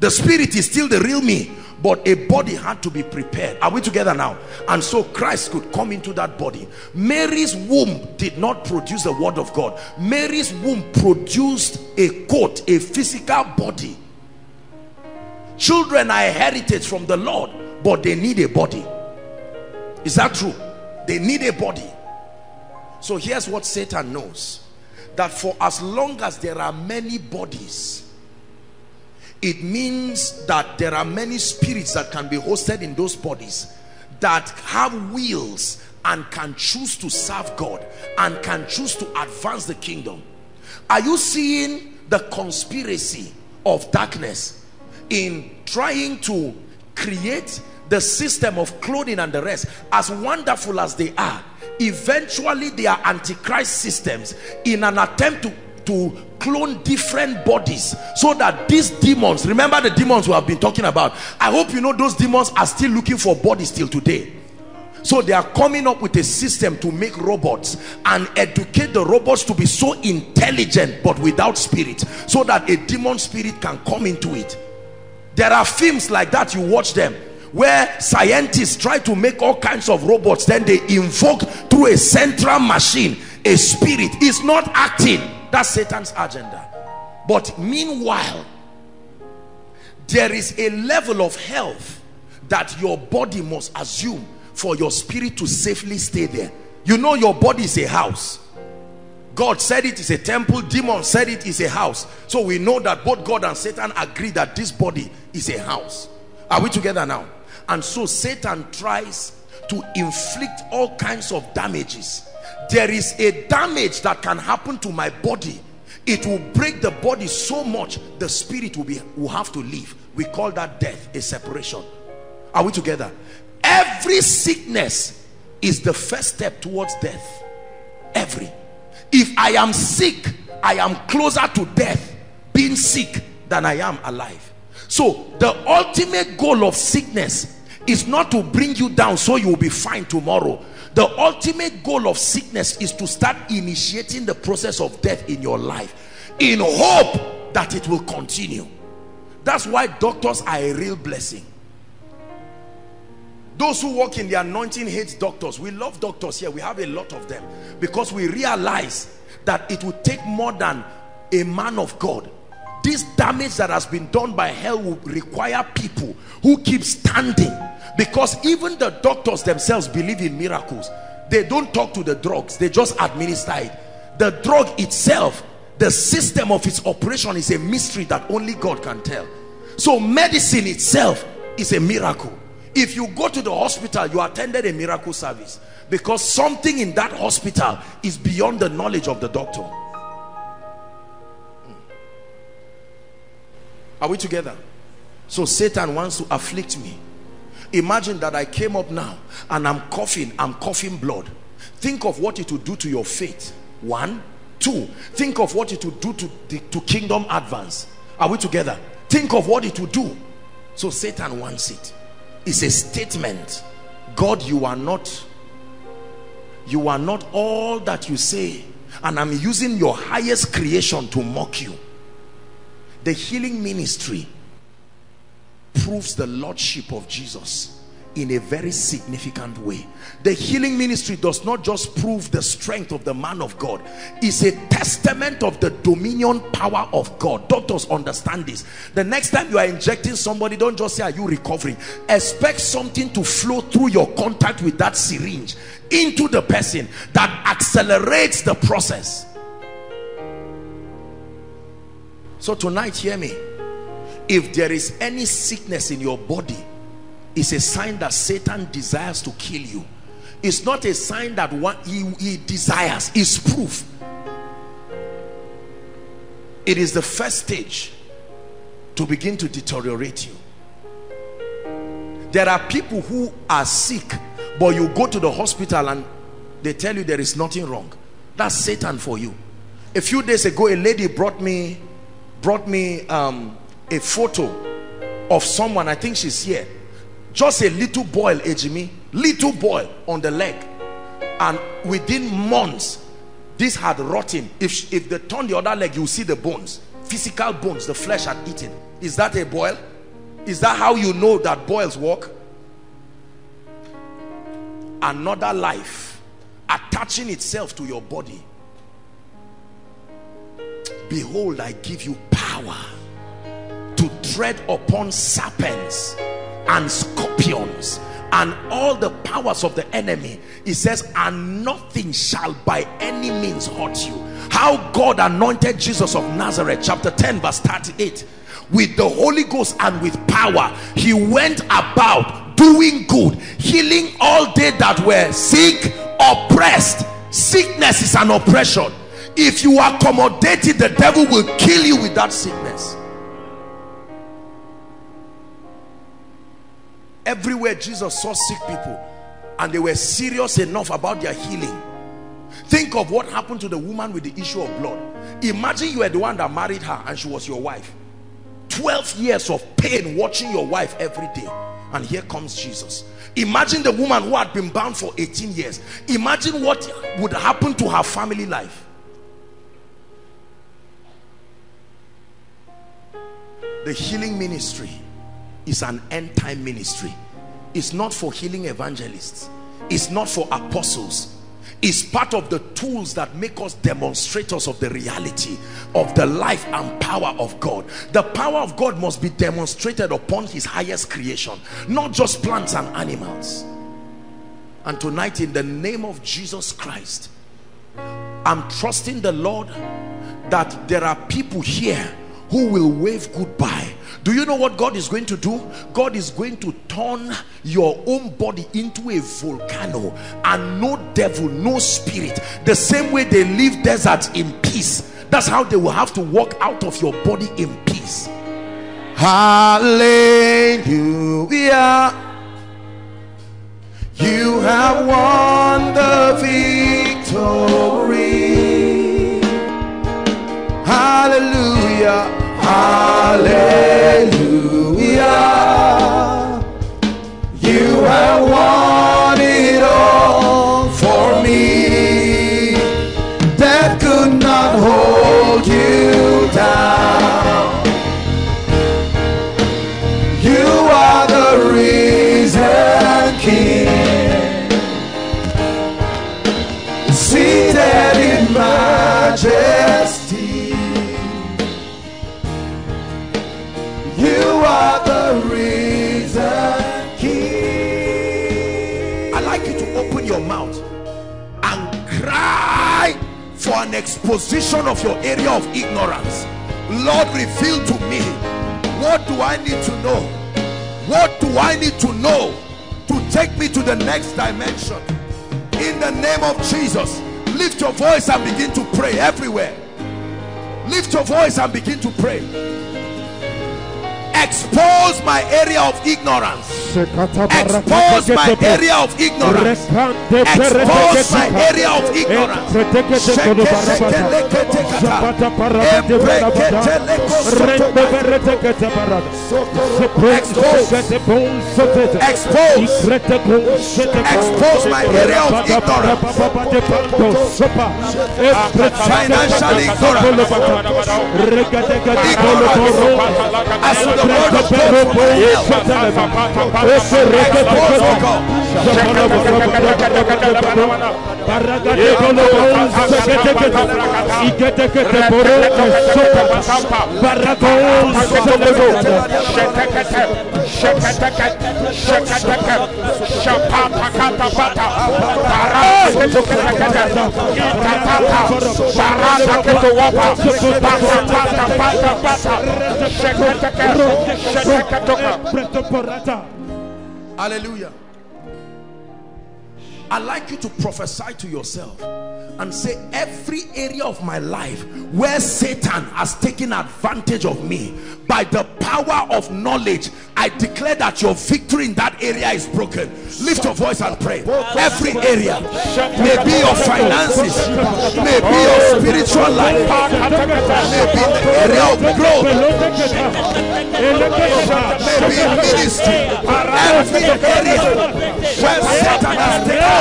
The spirit is still the real me, but a body had to be prepared. Are we together now? And so Christ could come into that body. Mary's womb did not produce the word of God. Mary's womb produced a coat, a physical body. Children are a heritage from the Lord, but they need a body. Is that true? They need a body. So here's what Satan knows. That for as long as there are many bodies, it means that there are many spirits that can be hosted in those bodies, that have wills and can choose to serve God and can choose to advance the kingdom. Are you seeing the conspiracy of darkness in trying to create the system of clothing and the rest, as wonderful as they are, eventually they are antichrist systems in an attempt to clone different bodies, so that these demons, remember the demons we have been talking about, I hope you know those demons are still looking for bodies till today. So they are coming up with a system to make robots and educate the robots to be so intelligent but without spirit, so that a demon spirit can come into it. There are films like that, you watch them, where scientists try to make all kinds of robots, then they invoke through a central machine a spirit. It's not acting. That's Satan's agenda. But meanwhile, there is a level of health that your body must assume for your spirit to safely stay there. You know, your body is a house. God said it is a temple. Demon said it is a house. So we know that both God and Satan agree that this body is a house. Are we together now? And so Satan tries to inflict all kinds of damages. There is a damage that can happen to my body. It will break the body so much the spirit will have to leave. We call that death, a separation. Are we together? Every sickness is the first step towards death. If I am sick, I am closer to death being sick than I am alive. So the ultimate goal of sickness is not to bring you down so you will be fine tomorrow. The ultimate goal of sickness is to start initiating the process of death in your life, in hope that it will continue. That's why doctors are a real blessing. Those who walk in the anointing hate doctors. We love doctors here. We have a lot of them, because we realize that it would take more than a man of God. This damage that has been done by hell will require people who keep standing, because even the doctors themselves believe in miracles. They don't talk to the drugs, they just administer it. The drug itself, the system of its operation, is a mystery that only God can tell. So medicine itself is a miracle. If you go to the hospital, you attended a miracle service, because something in that hospital is beyond the knowledge of the doctor. Are we together? So Satan wants to afflict me. Imagine that I came up now and I'm coughing blood. Think of what it will do to your faith. 1, 2, think of what it will do to kingdom advance. Are we together? Think of what it will do. So Satan wants it. It's a statement. God, you are not all that you say, and I'm using your highest creation to mock you. The healing ministry proves the lordship of Jesus in a very significant way. The healing ministry does not just prove the strength of the man of God. It's a testament of the dominion power of God. Doctors, understand this. The next time you are injecting somebody, don't just say, "Are you recovering?" Expect something to flow through your contact with that syringe into the person that accelerates the process. So tonight, hear me. If there is any sickness in your body, it's a sign that Satan desires to kill you. It's not a sign that what he desires. It's proof. It is the first stage to begin to deteriorate you. There are people who are sick, but you go to the hospital and they tell you there is nothing wrong. That's Satan for you. A few days ago, a lady brought me a photo of someone. I think she's here. Just a little boil, Ejimi, little boil on the leg, and within months this had rotten. If they turn the other leg, you see the bones, physical bones, the flesh had eaten. Is that a boil? Is that how you know that boils work? Another life attaching itself to your body. Behold, I give you power to tread upon serpents and scorpions and all the powers of the enemy. It says, and nothing shall by any means hurt you. How God anointed Jesus of Nazareth, chapter 10 verse 38, with the Holy Ghost and with power, he went about doing good, healing all they that were sick, oppressed. Sickness is an oppression. If you accommodate it, the devil will kill you with that sickness. Everywhere Jesus saw sick people and they were serious enough about their healing. Think of what happened to the woman with the issue of blood. Imagine you were the one that married her and she was your wife. 12 years of pain watching your wife every day, and here comes Jesus. Imagine the woman who had been bound for 18 years. Imagine what would happen to her family life. The healing ministry is an end-time ministry. It's not for healing evangelists. It's not for apostles. Is part of the tools that make us demonstrators of the reality of the life and power of God. The power of God must be demonstrated upon his highest creation, not just plants and animals. And tonight, in the name of Jesus Christ, I'm trusting the Lord that there are people here who will wave goodbye. Do you know what God is going to do? God is going to turn your own body into a volcano, and no devil, no spirit. The same way they leave deserts in peace, that's how they will have to walk out of your body in peace. Hallelujah. You have won the victory. Hallelujah. Hallelujah, you have won it all for me. Death could not hold you down. You are the risen King, seated in majesty. I'd like you to open your mouth and cry for an exposition of your area of ignorance. Lord, reveal to me, what do I need to know? What do I need to know to take me to the next dimension? In the name of Jesus, lift your voice and begin to pray everywhere. Lift your voice and begin to pray. Expose my area of ignorance. Expose my area of ignorance. Expose my area of ignorance. Expose my area of ignorance. Financial ignorance. The word of God for my help. Expose, O God. Hallelujah. I'd like you to prophesy to yourself and say, every area of my life where Satan has taken advantage of me, by the power of knowledge, I declare that your victory in that area is broken. Lift your voice and pray. Every area, maybe your finances, maybe your spiritual life, maybe the area of growth, maybe ministry, every area where Satan has taken advantage, in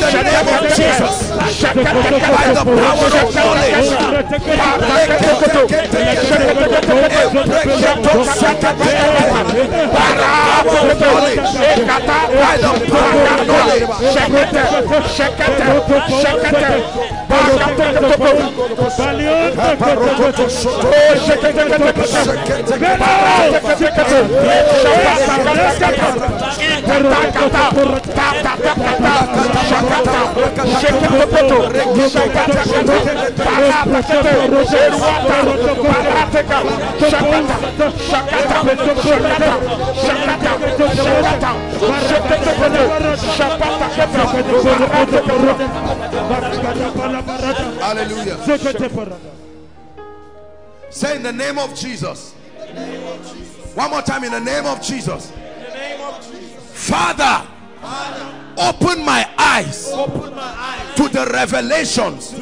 the name of Jesus, by the power of knowledge, Shakata, shakata, shakata, shakata, shakata, Hallelujah. Say in the name of Jesus. One more time, in the name of Jesus. Father, open my eyes to the revelations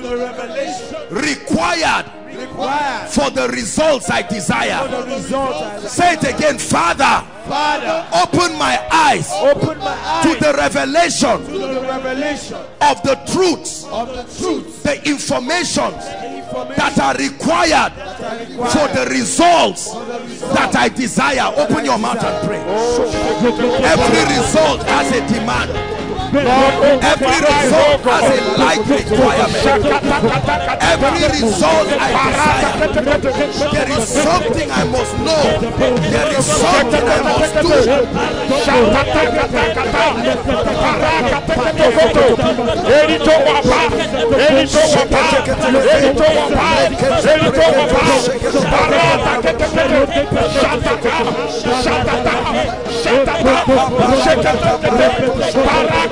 required for the results I desire. Say it again. Father, open my eyes to the revelation of the truths, the information that are required for the results that I desire. Open your mouth and pray. Every result has a demand. Every result has a light requirement. Every result I desire, there is something I must know. There is something I must do.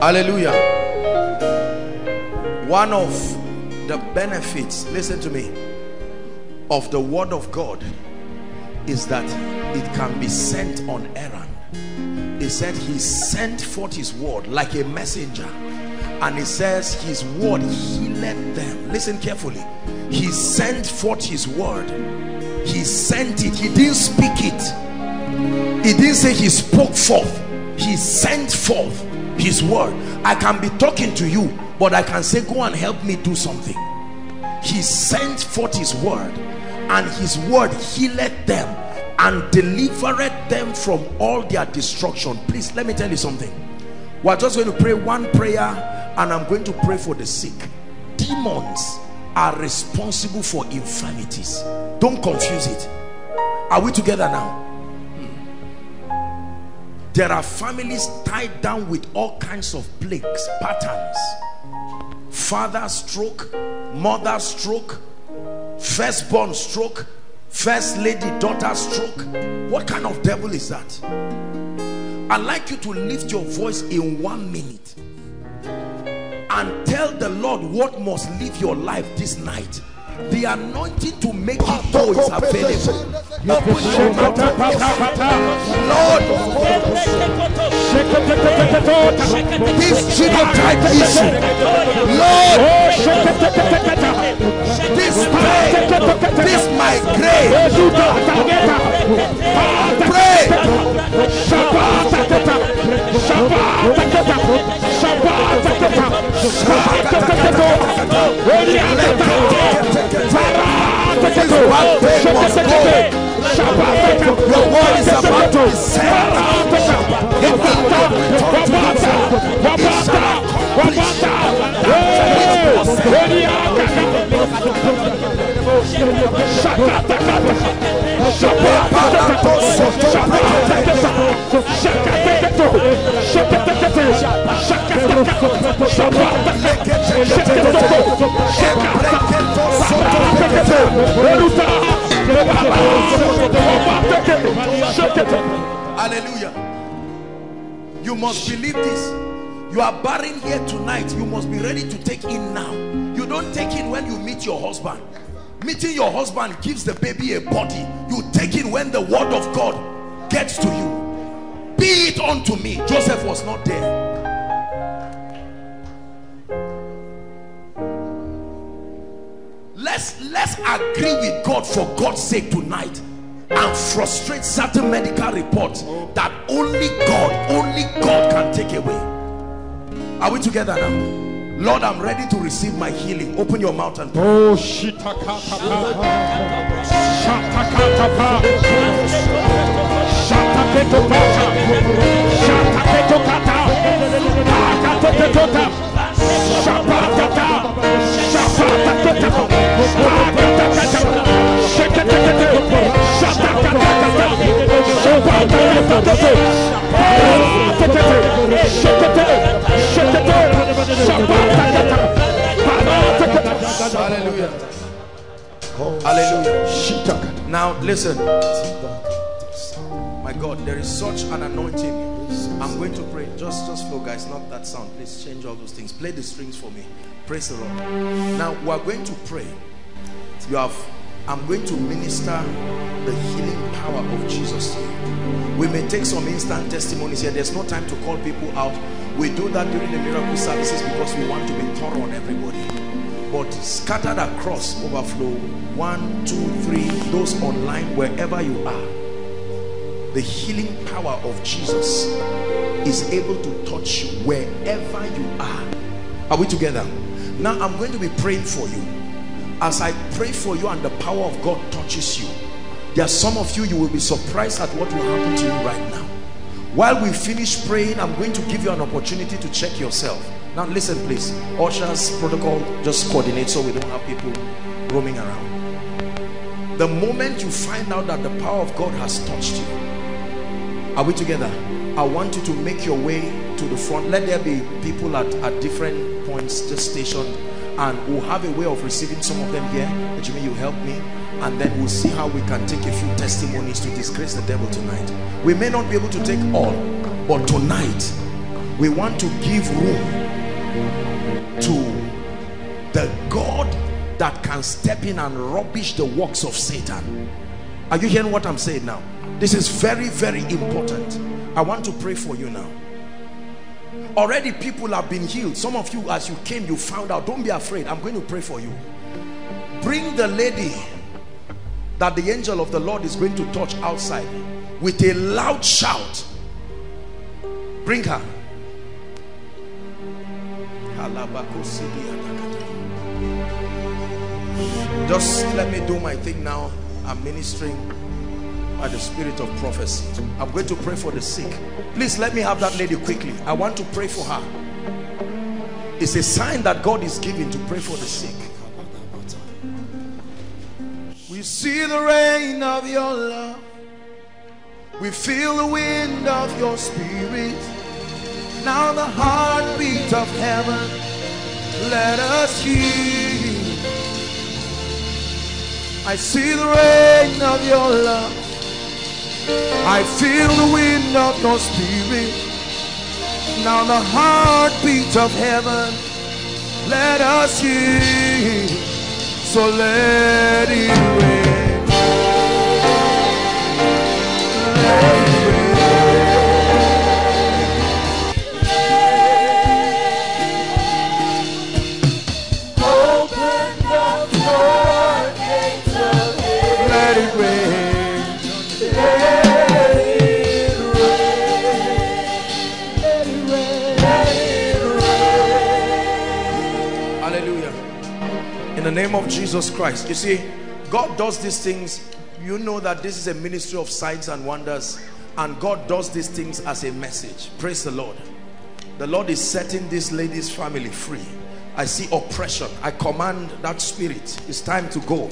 Hallelujah. One of the benefits, listen to me, of the word of God is that it can be sent on errand. He said he sent forth his word like a messenger, and he says his word healed them. Listen carefully. He sent forth his word. He sent it. He didn't speak it. He didn't say he spoke forth. He sent forth his word. I can be talking to you, but I can say, go and help me do something. He sent forth his word, and his word healed them and delivered them from all their destruction. Please, let me tell you something. We're just going to pray one prayer, and I'm going to pray for the sick. Demons are responsible for infirmities. Don't confuse it. Are we together now? There are families tied down with all kinds of plagues, patterns. Father stroke, mother stroke, firstborn stroke, first lady daughter stroke. What kind of devil is that? I'd like you to lift your voice in 1 minute and tell the Lord what must live your life this night. The anointing to make it go is available. Open your mouth. Lord, this genotype issue, Lord, this pain, this migraine, pray. Your word is about to be sent. It will not return to itself. It shall accomplish that which was sent. Hallelujah. You must believe this. You are barren here tonight. You must be ready to take in now. You don't take in when you meet your husband. Meeting your husband gives the baby a body. You take in when the word of God gets to you. Be it unto me. Joseph was not there. Let's agree with God for God's sake tonight and frustrate certain medical reports that only God can take away. Are we together now? Lord, I'm ready to receive my healing. Open your mouth and pray. Oh, shit. Hallelujah. Hallelujah. Now listen. My God, there is such an anointing. I'm going to pray. Just flow, guys. Not that sound. Please change all those things. Play the strings for me. Praise the Lord. Now we are going to pray. You have. I'm going to minister the healing power of Jesus to you. We may take some instant testimonies here. There's no time to call people out. We do that during the miracle services because we want to be thorough on everybody. But scattered across, overflow. 1, 2, 3. Those online, wherever you are. The healing power of Jesus is able to touch you wherever you are. Are we together? Now I'm going to be praying for you. As I pray for you and the power of God touches you, there are some of you, you will be surprised at what will happen to you right now. While we finish praying, I'm going to give you an opportunity to check yourself. Now listen please, ushers, protocol, just coordinate so we don't have people roaming around. The moment you find out that the power of God has touched you, are we together? I want you to make your way to the front. Let there be people at different points, just stationed, and we'll have a way of receiving some of them here. Jimmy, you help me, and then we'll see how we can take a few testimonies to disgrace the devil tonight. We may not be able to take all, but tonight we want to give room to the God that can step in and rubbish the works of Satan. Are you hearing what I'm saying now? This is very, very important. I want to pray for you now. Already people have been healed. Some of you, as you came, you found out. Don't be afraid. I'm going to pray for you. Bring the lady that the angel of the Lord is going to touch outside with a loud shout. Bring her. Just let me do my thing now. I'm ministering by the spirit of prophecy. I'm going to pray for the sick. Please let me have that lady quickly. I want to pray for her. It's a sign that God is giving to pray for the sick. We see the rain of your love. We feel the wind of your spirit. Now the heartbeat of heaven. Let us hear you. I see the rain of your love. I feel the wind of your spirit. Now the heartbeat of heaven. Let us hear. So let it rain. Let it rain. Open the floodgates of heaven. Let it rain. In the name of Jesus Christ. You see, God does these things. You know that this is a ministry of signs and wonders, and God does these things as a message. Praise the Lord. The Lord is setting this lady's family free. I see oppression. I command that spirit. It's time to go.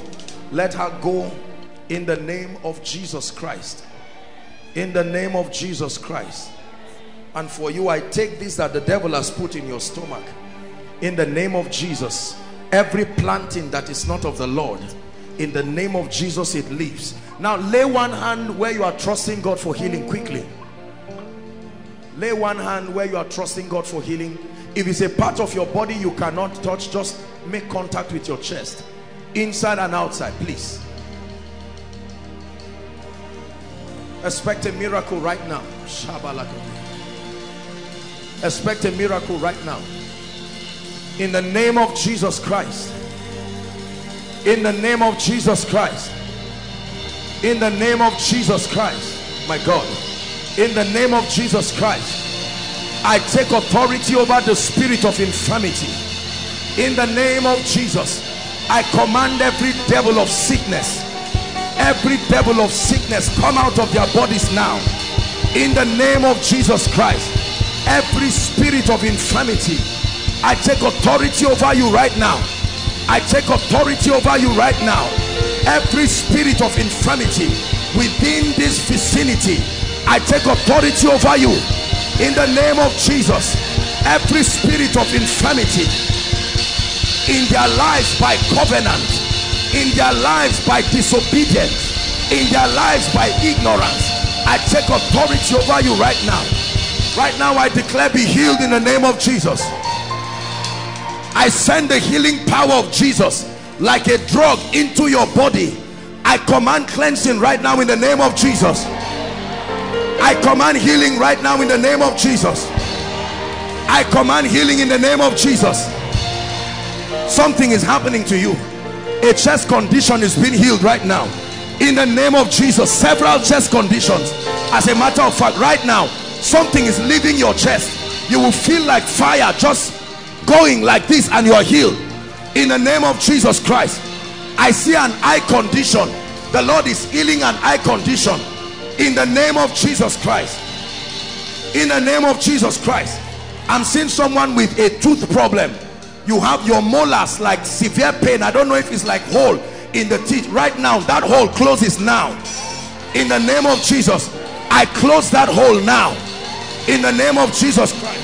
Let her go in the name of Jesus Christ. In the name of Jesus Christ. And for you, I take this that the devil has put in your stomach. In the name of Jesus. Every planting that is not of the Lord, in the name of Jesus, it leaves. Now lay one hand where you are trusting God for healing quickly. Lay one hand where you are trusting God for healing. If it's a part of your body you cannot touch, just make contact with your chest, inside and outside. Please expect a miracle right now. Expect a miracle right now. In the name of Jesus Christ. In the name of Jesus Christ. In the name of Jesus Christ. My God. In the name of Jesus Christ. I take authority over the spirit of infirmity. In the name of Jesus. I command every devil of sickness. Every devil of sickness, come out of their bodies now. in the name of Jesus Christ. Every spirit of infirmity, I take authority over you right now. I take authority over you right now. Every spirit of infirmity within this vicinity, I take authority over you in the name of Jesus. Every spirit of infirmity in their lives by covenant, in their lives by disobedience, in their lives by ignorance, I take authority over you right now. Right now I declare, be healed in the name of Jesus. I send the healing power of Jesus like a drug into your body. I command cleansing right now in the name of Jesus. I command healing right now in the name of Jesus. I command healing in the name of Jesus. Something is happening to you. A chest condition is being healed right now in the name of Jesus. Several chest conditions, as a matter of fact. Right now something is leaving your chest. You will feel like fire just going like this, and you are healed in the name of Jesus Christ. I see an eye condition. The Lord is healing an eye condition in the name of Jesus Christ. In the name of Jesus Christ. I'm seeing someone with a tooth problem. You have your molars like severe pain. I don't know if it's like hole in the teeth. Right now that hole closes now in the name of Jesus. I close that hole now in the name of Jesus Christ.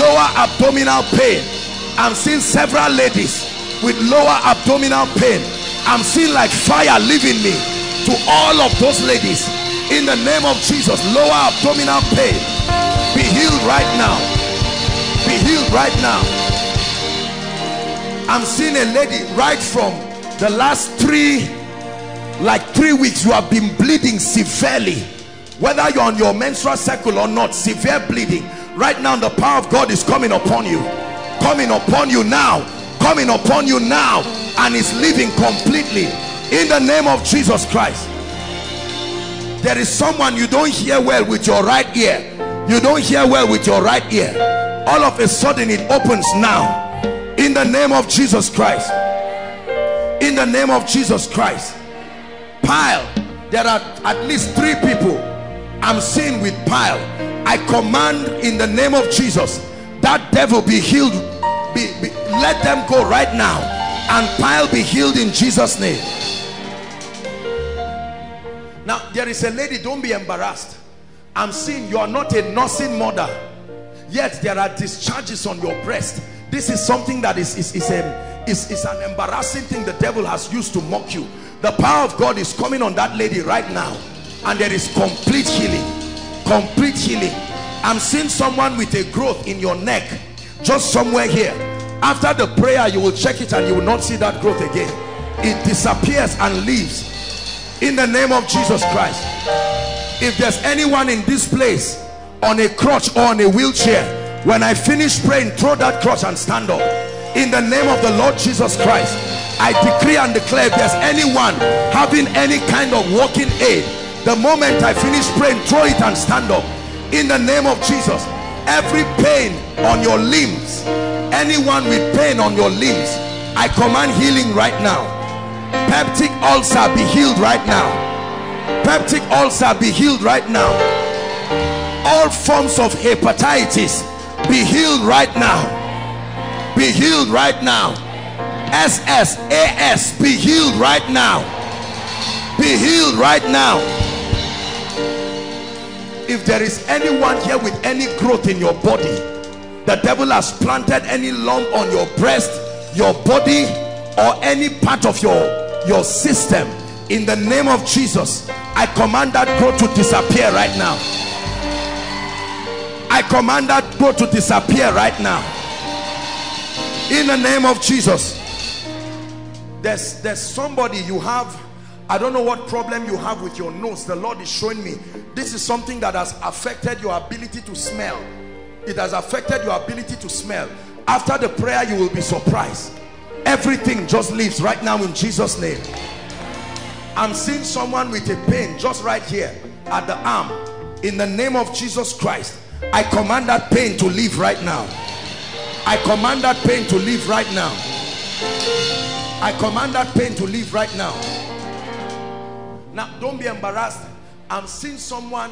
Lower abdominal pain. I'm seeing several ladies with lower abdominal pain. I'm seeing like fire leaving me to all of those ladies in the name of Jesus. Lower abdominal pain, be healed right now. Be healed right now. I'm seeing a lady right from the last three weeks, you have been bleeding severely, whether you're on your menstrual cycle or not. Severe bleeding. Right now the power of God is coming upon you, coming upon you now, coming upon you now, and is leaving completely in the name of Jesus Christ. There is someone, you don't hear well with your right ear. You don't hear well with your right ear. All of a sudden it opens now in the name of Jesus Christ. In the name of Jesus Christ. Pile. There are at least 3 people I'm seeing with pile. I command in the name of Jesus, that devil be healed. Let them go right now, and pile be healed in Jesus' name. Now there is a lady, don't be embarrassed. I'm seeing you are not a nursing mother, yet there are discharges on your breast. This is something that is an embarrassing thing the devil has used to mock you. The power of God is coming on that lady right now, and there is complete healing. Complete healing. I'm seeing someone with a growth in your neck, just somewhere here. After the prayer you will check it and you will not see that growth again. It disappears and leaves in the name of Jesus Christ. If there's anyone in this place on a crutch or on a wheelchair, when I finish praying, throw that crutch and stand up in the name of the Lord Jesus Christ. I decree and declare, if there's anyone having any kind of walking aid, the moment I finish praying, throw it and stand up in the name of Jesus. Every pain on your limbs, anyone with pain on your limbs, I command healing right now. Peptic ulcer, be healed right now. Peptic ulcer, be healed right now. All forms of hepatitis, be healed right now. Be healed right now. SSAS, be healed right now. Be healed right now. If there is anyone here with any growth in your body, the devil has planted any lump on your breast, your body, or any part of your system, in the name of Jesus, I command that growth to disappear right now. I command that growth to disappear right now in the name of Jesus. There's somebody, you have, I don't know what problem you have with your nose. The Lord is showing me this is something that has affected your ability to smell. It has affected your ability to smell. After the prayer you will be surprised. Everything just leaves right now in Jesus' name. I'm seeing someone with a pain just right here at the arm. In the name of Jesus Christ, I command that pain to leave right now. I command that pain to leave right now. I command that pain to leave right now. Now don't be embarrassed. I'm seeing someone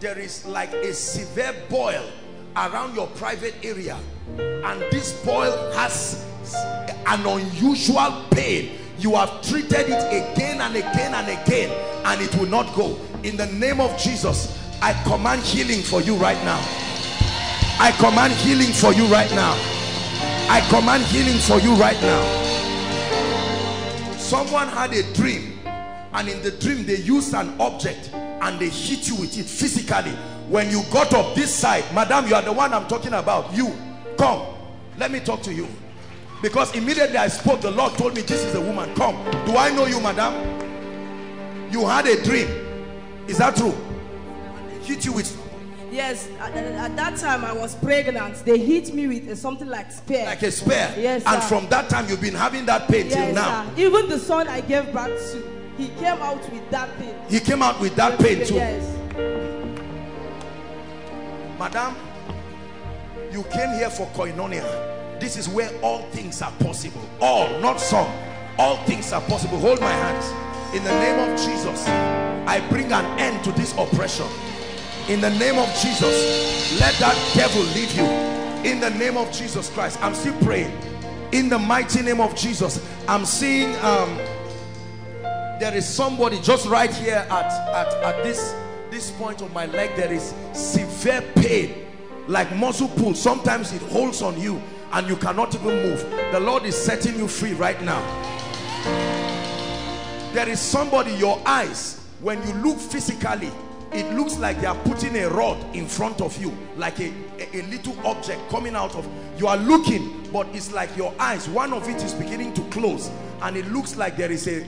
there is like a severe boil around your private area, and this boil has an unusual pain. You have treated it again and again and again, and it will not go. In the name of Jesus, I command healing for you right now. I command healing for you right now. I command healing for you right now. Someone had a dream, and in the dream they used an object and they hit you with it physically. When you got up this side, madam, you are the one I'm talking about. You come, let me talk to you. Because immediately I spoke, the Lord told me, this is a woman. Come. Do I know you, madam? You had a dream. Is that true? Hit you with... Yes, at that time I was pregnant. They hit me with something like spear. Like a spear? Yes, sir. And from that time you've been having that pain till now? Sir. Even the son I gave birth to, he came out with that pain. He came out with that pain too? Yes. Madam, you came here for Koinonia. This is where all things are possible. All, not some. All things are possible. Hold my hands. In the name of Jesus, I bring an end to this oppression. In the name of Jesus, let that devil leave you. In the name of Jesus Christ, I'm still praying. In the mighty name of Jesus, I'm seeing there is somebody just right here at this point of my leg. There is severe pain, like muscle pull. Sometimes it holds on you, and you cannot even move. The Lord is setting you free right now. There is somebody, your eyes, when you look physically, it looks like they are putting a rod in front of you, like a little object coming out of you. Are looking, but it's like your eyes, one of it is beginning to close, and it looks like there is a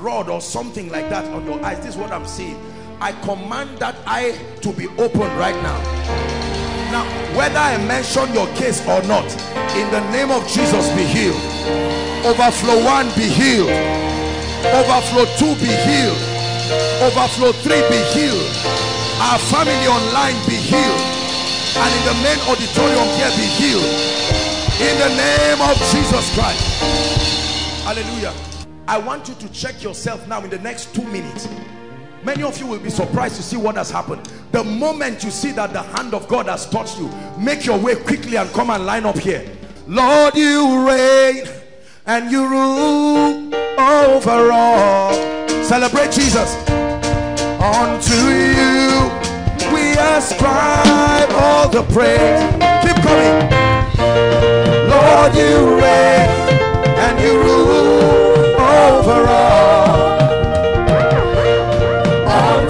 rod or something like that on your eyes. This is what I'm seeing. I command that eye to be open right now. Now, whether I mention your case or not, in the name of Jesus, be healed. Overflow 1, be healed. Overflow 2, be healed. Overflow 3, be healed. Our family online, be healed. And in the main auditorium here, be healed. In the name of Jesus Christ. Hallelujah. I want you to check yourself now in the next 2 minutes. Many of you will be surprised to see what has happened. The moment you see that the hand of God has touched you, make your way quickly and come and line up here. Lord, you reign and you rule over all. Celebrate Jesus. Unto you we ascribe all the praise. Keep coming. Lord, you reign and you rule over all.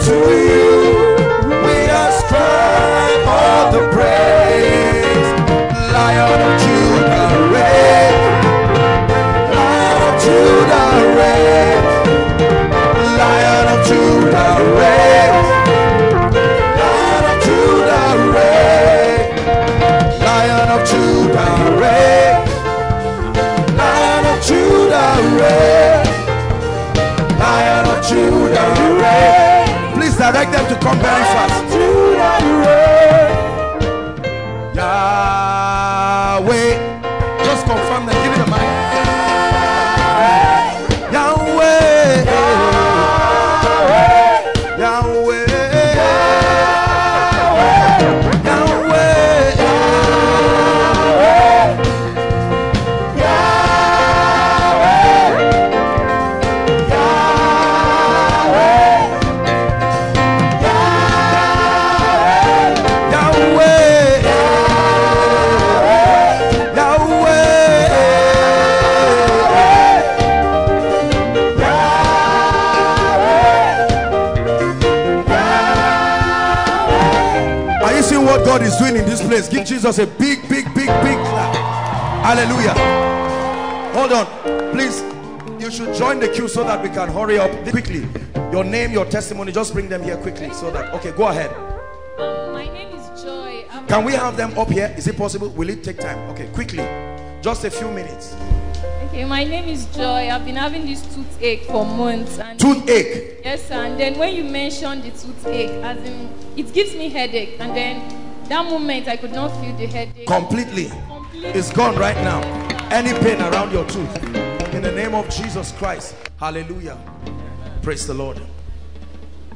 To you we ascribe all the praise. Lion of Judah reigns. Lion of Judah reigns. Lion of Judah reigns. Lion of Judah reigns. Lion of Judah reigns. Lion of Judah reigns. Lion of Judah reigns. Direct them to come very fast. Yahweh. Just confirm that. Give me the mic. Yahweh. Yahweh. Yahweh. Is doing in this place. Give Jesus a big, big, big, big clap. Hallelujah. Hold on, please. You should join the queue so that we can hurry up quickly. Your name, your testimony, just bring them here quickly so that, okay, go ahead. My name is Joy. Can we have them up here? Is it possible? Will it take time? Okay, quickly. Just a few minutes. Okay, my name is Joy. I've been having this toothache for months. And toothache? Yes, sir. And then when you mentioned the toothache, as in, it gives me headache. And then that moment I could not feel the headache completely. It's gone right now. Any pain around your tooth, in the name of Jesus Christ. Hallelujah. Praise the Lord.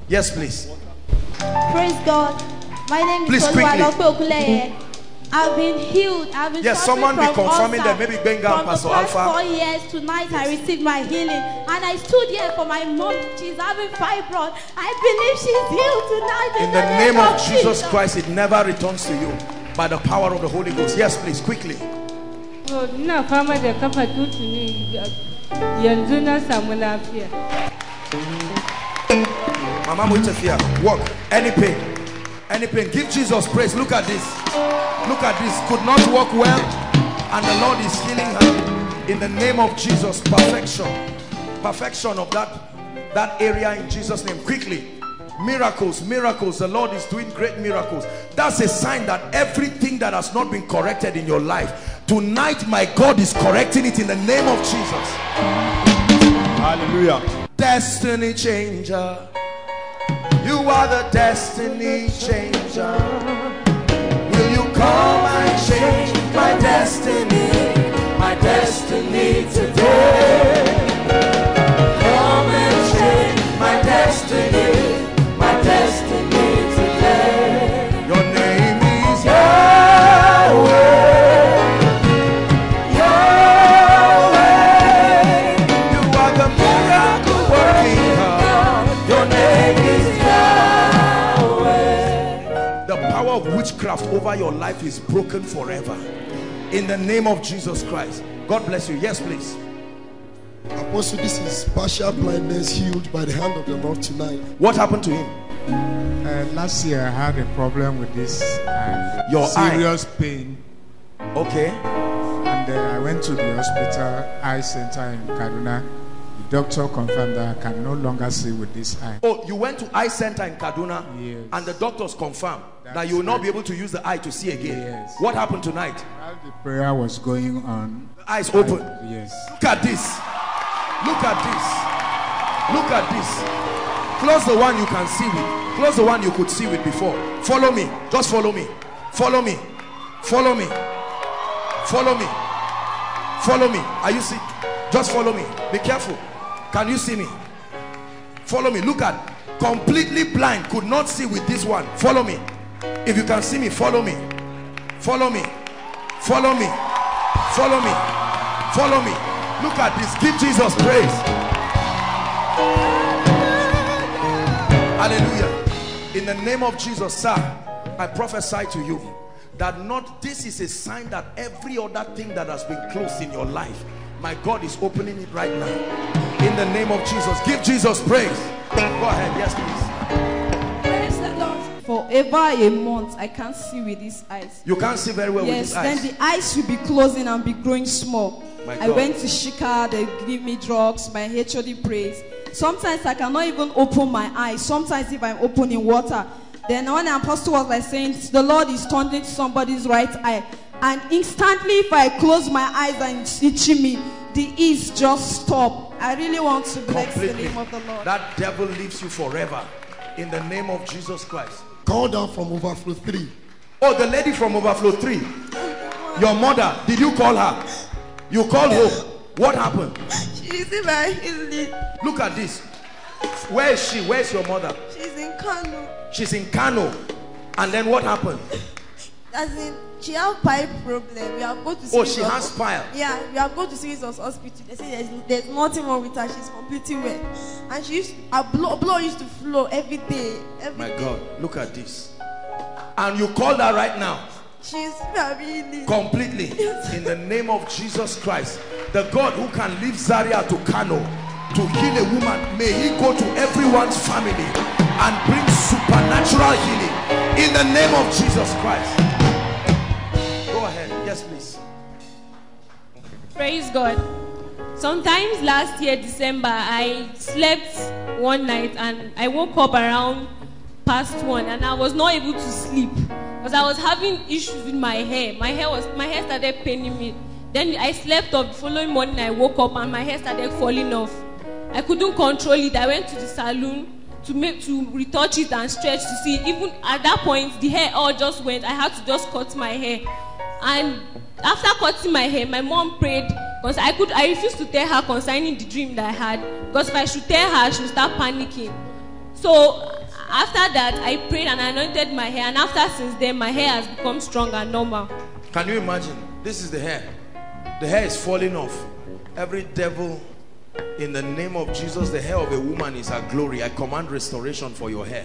Yes, please. Praise God. My name is Oluwalope. I've been healed. I've been someone be confirming that maybe Bengal Pastor Alpha. 4 years tonight I received my healing, and I stood here for my mom. She's having fibroid. I believe she's healed tonight. In the name of Jesus Christ, it never returns to you by the power of the Holy Ghost. Yes, please, quickly. Mama Mutafia, walk. Any pain. Any pain, give Jesus praise. Look at this. Look at this. Could not walk well, and the Lord is healing her in the name of Jesus. Perfection, perfection of that area in Jesus' name. Quickly, miracles, miracles. The Lord is doing great miracles. That's a sign that everything that has not been corrected in your life tonight, my God is correcting it in the name of Jesus. Hallelujah. Destiny changer. You are the destiny changer. Will you come and change my destiny today? Come and change my destiny today. Your name is Yahweh, Yahweh. You are the miracle working God. Your name is witchcraft over your life is broken forever in the name of Jesus Christ. God bless you. Yes, please. Apostle, this is partial blindness healed by the hand of the Lord tonight. What happened to him? Last year I had a problem with this your serious pain. Okay. And then I went to the hospital eye center in Kaduna. Doctor confirmed that I can no longer see with this eye. Oh, you went to eye center in Kaduna? Yes. And the doctors confirmed that you will not be able to use the eye to see again? Yes. What happened tonight? While the prayer was going on, the eyes open. Yes. Look at this. Look at this. Look at this. Close the one you can see with. Close the one you could see with before. Follow me. Just follow me. Follow me. Follow me. Follow me. Follow me. Are you sick? Just follow me. Be careful. Can you see me? Follow me. Look at, completely blind, could not see with this one. Follow me. If you can see me, follow me. Follow me. Follow me. Follow me. Follow me. Look at this. Give Jesus praise. Hallelujah. In the name of Jesus, sir, I prophesy to you that this is a sign that every other thing that has been closed in your life, my God is opening it right now. In the name of Jesus, give Jesus praise. Go ahead, yes, please. Praise the Lord. For over a month, I can't see with these eyes. You can't see very well with these eyes. Yes, then the eyes will be closing and be growing small. I went to Shika, they give me drugs, my HOD prays. Sometimes I cannot even open my eyes. Sometimes if I'm opening water, then when the apostle was like saying, the Lord is turning somebody's right eye. And instantly, if I close my eyes and it's itching me, the ease just stop. I really want to bless the name of the Lord. That devil leaves you forever in the name of Jesus Christ. Call down from Overflow 3. Oh, the lady from Overflow 3. Your mother, did you call her? You called her. What happened? She's in my healing. Look at this. Where is she? Where's your mother? She's in Kano. She's in Kano. And then what happened? As in, she has pipe problem. We are going to see. Oh, she has pipe. Yeah, we are going to see us hospital. They say there's nothing wrong with her. She's completely well, and she used her blood used to flow every day. My God, look at this. And you called her right now. She's healing completely in the name of Jesus Christ, the God who can leave Zaria to Kano to heal a woman. May He go to everyone's family and bring supernatural healing in the name of Jesus Christ. Yes, please. Praise God. Sometimes last year, December, I slept one night and I woke up around past 1 and I was not able to sleep because I was having issues with my hair. My hair started paining me. Then I slept up. The following morning, I woke up and my hair started falling off. I couldn't control it. I went to the salon to retouch it and stretch to see. Even at that point, the hair all just went. I had to just cut my hair. And after cutting my hair, my mom prayed because I refused to tell her concerning the dream that I had, because if I should tell her, she would start panicking. So After that, I prayed and anointed my hair. And after since then, my hair has become strong and normal. Can you imagine? This is the hair. The hair is falling off. Every devil, in the name of Jesus, the hair of a woman is her glory. I command restoration for your hair.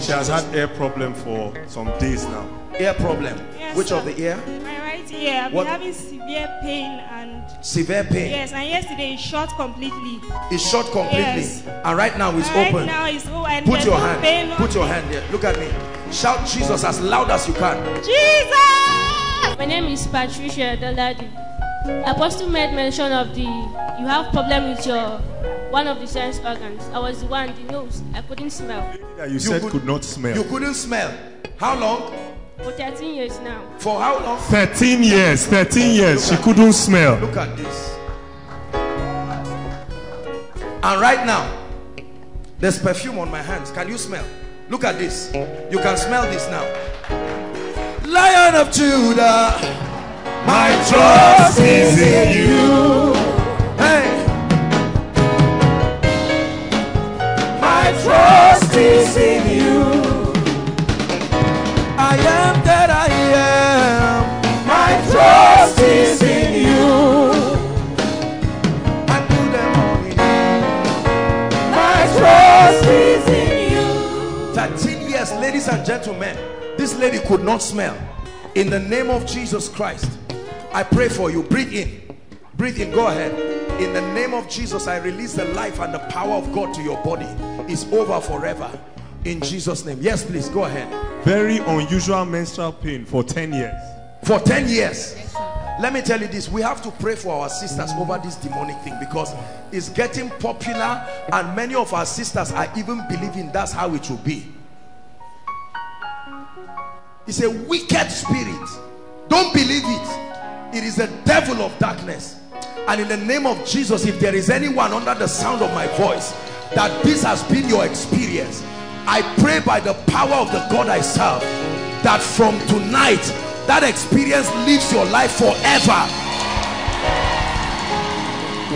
She has had hair problem for some days now. Hair problem? Yes, which sir. Of the ear? My right ear. I've been having severe pain and... Severe pain? Yes, and yesterday it short completely. It short completely? Yes. And right now it's open. Right now it's open. Put your hand. Put your hand there. Look at me. Shout Jesus as loud as you can. Jesus! My name is Patricia Daladi. Apostle made mention of you have problem with your one of the sense organs. I was the one, the nose. I couldn't smell. You said could not smell. You couldn't smell. How long? For 13 years now. For how long? 13 years. 13 years. She couldn't smell. Look at this. And right now, there's perfume on my hands. Can you smell? Look at this. You can smell this now. Lion of Judah. My trust is in you. Hey. My trust is in you. I am that I am. My trust is in you. I do them all in you. My trust is in you. 13 years, ladies and gentlemen, this lady could not smell. In the name of Jesus Christ, I pray for you. Breathe in. Breathe in. Go ahead. In the name of Jesus, I release the life and the power of God to your body. It's over forever. In Jesus' name. Yes, please. Go ahead. Very unusual menstrual pain for 10 years. For 10 years. Yes, let me tell you this. We have to pray for our sisters over this demonic thing because it's getting popular and many of our sisters are even believing that's how it will be. It's a wicked spirit. Don't believe it. It is the devil of darkness. And in the name of Jesus, if there is anyone under the sound of my voice that this has been your experience, I pray by the power of the God I serve that from tonight, that experience lives your life forever.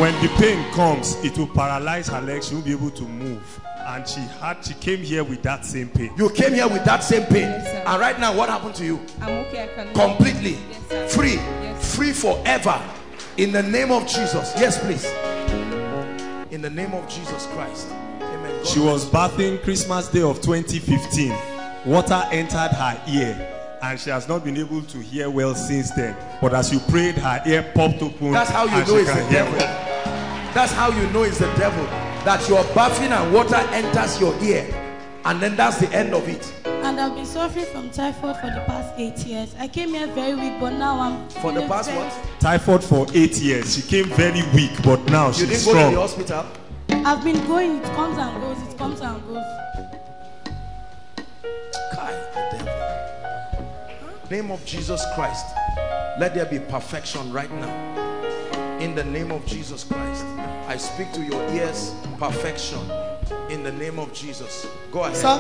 When the pain comes, it will paralyze her legs. She won't be able to move. And she came here with that same pain. You came here with that same pain. Yes, and right now, what happened to you? I'm okay. I can completely. Yes, free. Yes. Free forever. In the name of Jesus. Yes, please. In the name of Jesus Christ. Amen. God, she was bathing Christmas Day of 2015. Water entered her ear. And she has not been able to hear well since then. But as you prayed, her ear popped open. That's how you know it's the devil. That's how you know it's the devil. That you are bathing and water enters your ear, and then that's the end of it. And I've been suffering from typhoid for the past 8 years. I came here very weak, but now I'm for the past what? Typhoid for 8 years. She came very weak, but now she's strong. You didn't go to the hospital? I've been going. It comes and goes. It comes and goes. God, the devil. Huh? Name of Jesus Christ. Let there be perfection right now. In the name of Jesus Christ, I speak to your ears, perfection. In the name of Jesus. Go ahead. Sir,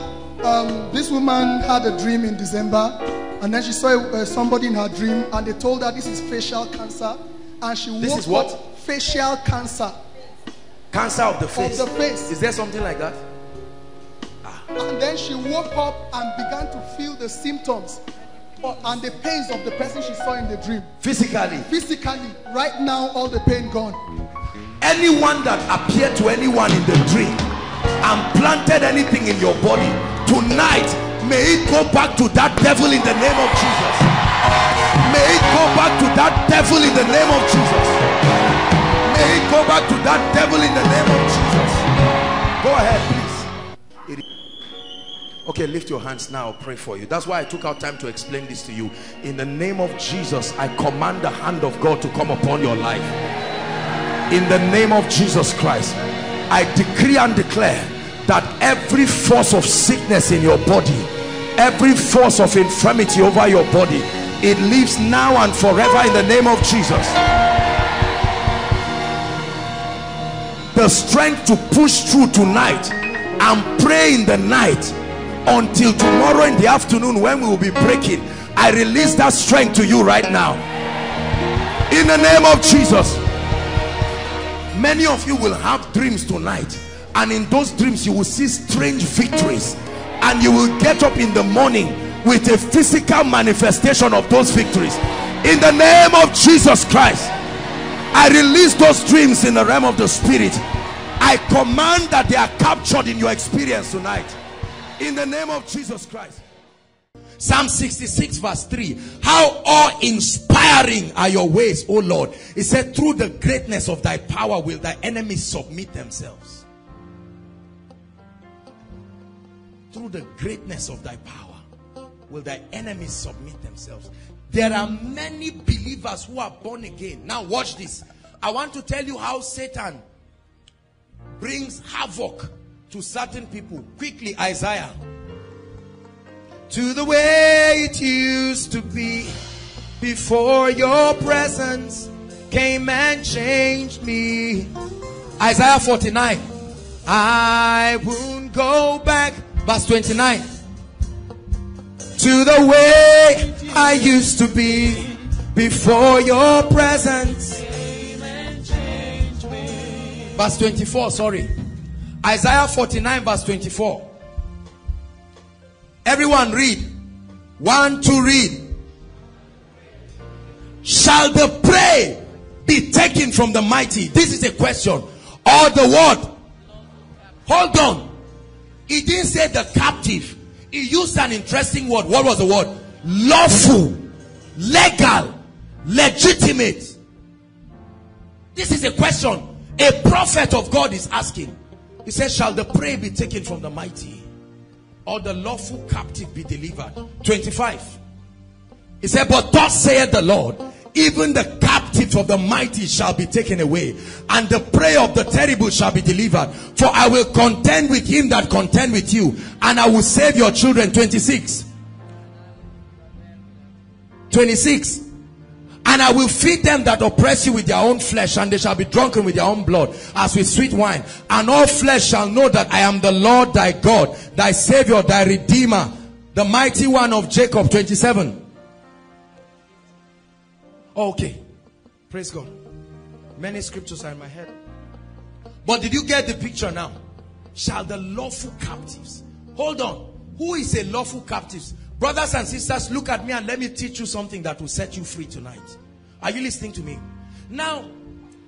this woman had a dream in December, and then she saw somebody in her dream, and they told her this is facial cancer, and she woke up. This is what? Facial cancer. Cancer of the face. Of the face. Is there something like that? Ah. And then she woke up and began to feel the symptoms. And the pains of the person she saw in the dream. Physically. Physically. Right now, all the pain gone. Anyone that appeared to anyone in the dream and planted anything in your body, tonight, may it go back to that devil in the name of Jesus. May it go back to that devil in the name of Jesus. May it go back to that devil in the name of Jesus. Go ahead, please. Okay, lift your hands now, I'll pray for you. That's why I took out time to explain this to you. In the name of Jesus, I command the hand of God to come upon your life. In the name of Jesus Christ, I decree and declare that every force of sickness in your body, every force of infirmity over your body, it lives now and forever in the name of Jesus. The strength to push through tonight and pray in the night until tomorrow in the afternoon when we will be breaking, I release that strength to you right now. In the name of Jesus. Many of you will have dreams tonight, and in those dreams you will see strange victories. and you will get up in the morning with a physical manifestation of those victories. In the name of Jesus Christ, I release those dreams in the realm of the spirit. I command that they are captured in your experience tonight. In the name of Jesus Christ. Psalm 66 verse 3. How awe-inspiring are your ways, O Lord. It said, through the greatness of thy power will thy enemies submit themselves. Through the greatness of thy power will thy enemies submit themselves. There are many believers who are born again. Now watch this. I want to tell you how Satan brings havoc to certain people. Quickly, Isaiah. To the way it used to be before your presence came and changed me. Isaiah 49. I won't go back. Verse 29. To the way I used to be before your presence came and changed me. Verse 24, sorry. Isaiah 49 verse 24. Everyone read. 1, 2, read. Shall the prey be taken from the mighty? This is a question. Or the what? Hold on. He didn't say the captive. He used an interesting word. What was the word? Lawful, legal, legitimate. This is a question a prophet of God is asking. He says, shall the prey be taken from the mighty? Or the lawful captive be delivered? 25. He said, but thus saith the Lord, even the captive of the mighty shall be taken away, and the prey of the terrible shall be delivered. For I will contend with him that contend with you, and I will save your children. 26. And I will feed them that oppress you with their own flesh, and they shall be drunken with their own blood as with sweet wine. And all flesh shall know that I am the Lord thy God, thy Savior, thy Redeemer, the Mighty One of Jacob. 27. Okay. Praise God. Many scriptures are in my head. But did you get the picture now? Shall the lawful captives. Hold on. Who is a lawful captive? Brothers and sisters, look at me and let me teach you something that will set you free tonight. Are you listening to me? Now,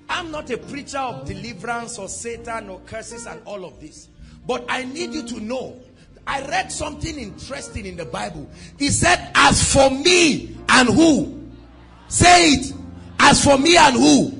I'm not a preacher of deliverance or Satan or curses and all of this. But I need you to know, I read something interesting in the Bible. He said, as for me and who? Say it. As for me and who?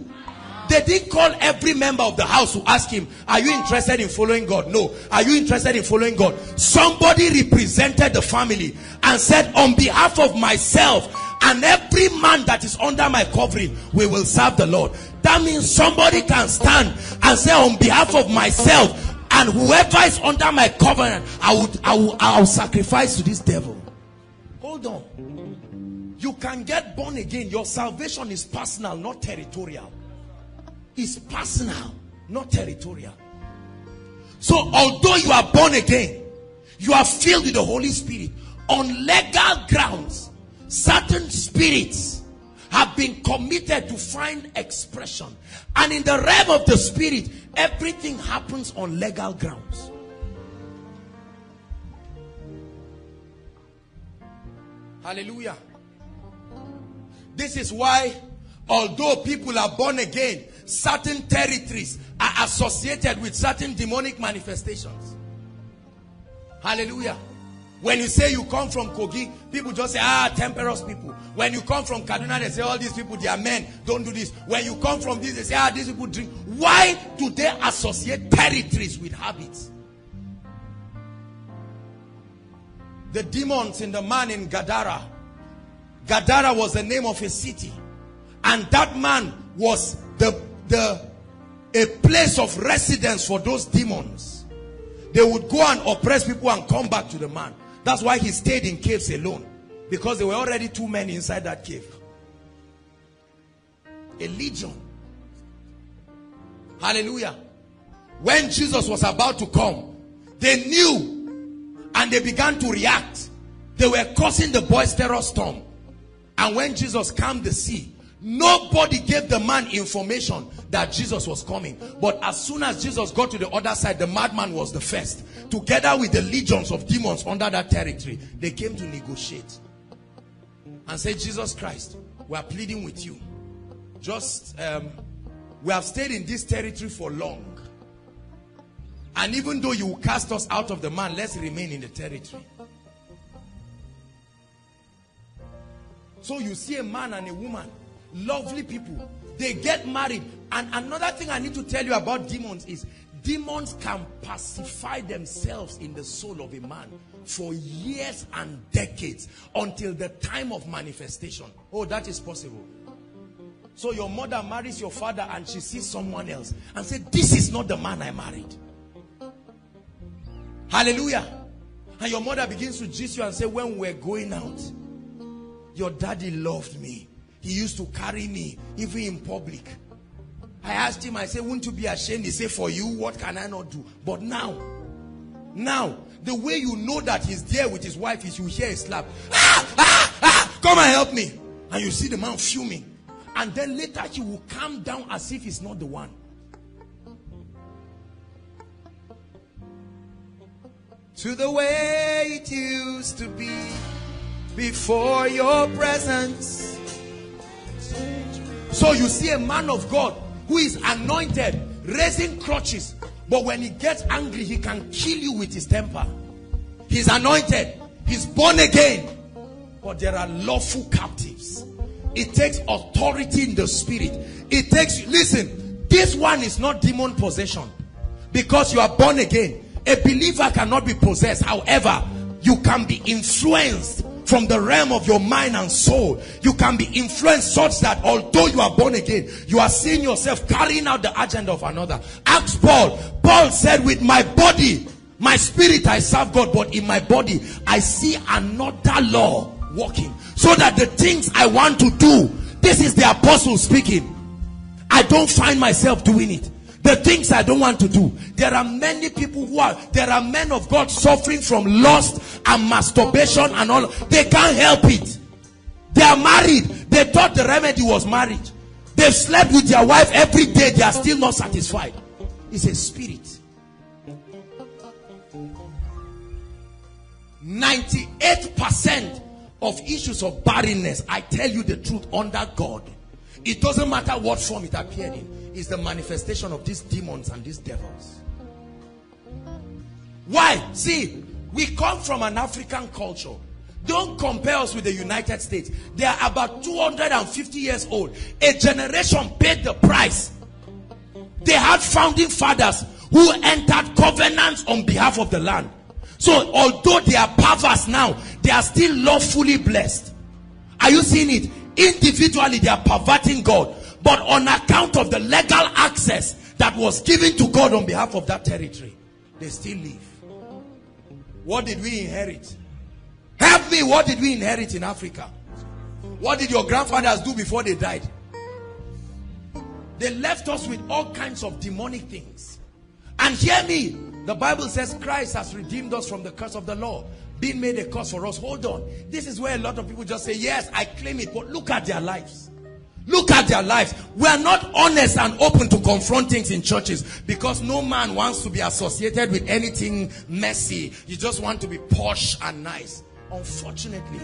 They didn't call every member of the house to ask him, are you interested in following God? No. Are you interested in following God? Somebody represented the family and said, on behalf of myself and every man that is under my covering, we will serve the Lord. That means somebody can stand and say, on behalf of myself and whoever is under my covenant, I will sacrifice to this devil. Hold on. You can get born again. Your salvation is personal, not territorial. Is personal, not territorial. So although you are born again, you are filled with the Holy Spirit, on legal grounds certain spirits have been committed to find expression, and in the realm of the spirit everything happens on legal grounds. Hallelujah. This is why, although people are born again, certain territories are associated with certain demonic manifestations. Hallelujah. When you say you come from Kogi, people just say, ah, temperous people. When you come from Kaduna, they say, all these people, they are men, don't do this. When you come from this, they say, ah, these people drink. Why do they associate territories with habits? The demons in the man in Gadara. Gadara was the name of a city. And that man was a place of residence for those demons. They would go and oppress people and come back to the man. That's why he stayed in caves alone, because there were already too many inside that cave. A legion. Hallelujah. When Jesus was about to come, they knew and they began to react. They were causing the boisterous storm. And when Jesus calmed the sea, Nobody gave the man information that Jesus was coming. But as soon as Jesus got to the other side, the madman was the first. Together with the legions of demons under that territory, they came to negotiate and say, Jesus Christ, we are pleading with you. Just, we have stayed in this territory for long. And even though you cast us out of the man, let's remain in the territory. So you see a man and a woman, lovely people, they get married. And another thing I need to tell you about demons is, demons can pacify themselves in the soul of a man for years and decades until the time of manifestation. Oh, that is possible. So your mother marries your father and she sees someone else and says, this is not the man I married. Hallelujah. And your mother begins to gist you and say, when we're going out, your daddy loved me. He used to carry me, even in public. I asked him, I said, wouldn't you be ashamed? He said, for you, what can I not do? But now, the way you know that he's there with his wife is you hear a slap. Ah, ah, ah, come and help me. And you see the man fuming. And then later he will calm down as if he's not the one. To the way it used to be before your presence. So you see a man of God who is anointed, raising crutches, but when he gets angry, he can kill you with his temper. He's anointed, he's born again, but there are lawful captives. It takes authority in the spirit. It takes, listen, this one is not demon possession because you are born again. A believer cannot be possessed. However, you can be influenced from the realm of your mind and soul. You can be influenced such that although you are born again, you are seeing yourself carrying out the agenda of another. Ask Paul. Paul said, with my body, my spirit, I serve God, but in my body, I see another law working. So that the things I want to do, this is the apostle speaking, I don't find myself doing it. The things I don't want to do. There are many people who are, there are men of God suffering from lust and masturbation and all. They can't help it. They are married. They thought the remedy was marriage. They've slept with their wife every day. They are still not satisfied. It's a spirit. 98% of issues of barrenness, I tell you the truth, under God, it doesn't matter what form it appeared in, is the manifestation of these demons and these devils. Why? See, we come from an African culture. Don't compare us with the United States. They are about 250 years old. A generation paid the price. They had founding fathers who entered covenants on behalf of the land. So although they are perverse now, they are still lawfully blessed. Are you seeing it? Individually they are perverting God, but on account of the legal access that was given to God on behalf of that territory, they still live. What did we inherit? Help me, what did we inherit in Africa? What did your grandfathers do before they died? They left us with all kinds of demonic things. And hear me, the Bible says Christ has redeemed us from the curse of the law, being made a curse for us. Hold on. This is where a lot of people just say, yes, I claim it. But look at their lives. Look at their lives. We are not honest and open to confront things in churches because no man wants to be associated with anything messy. You just want to be posh and nice. Unfortunately,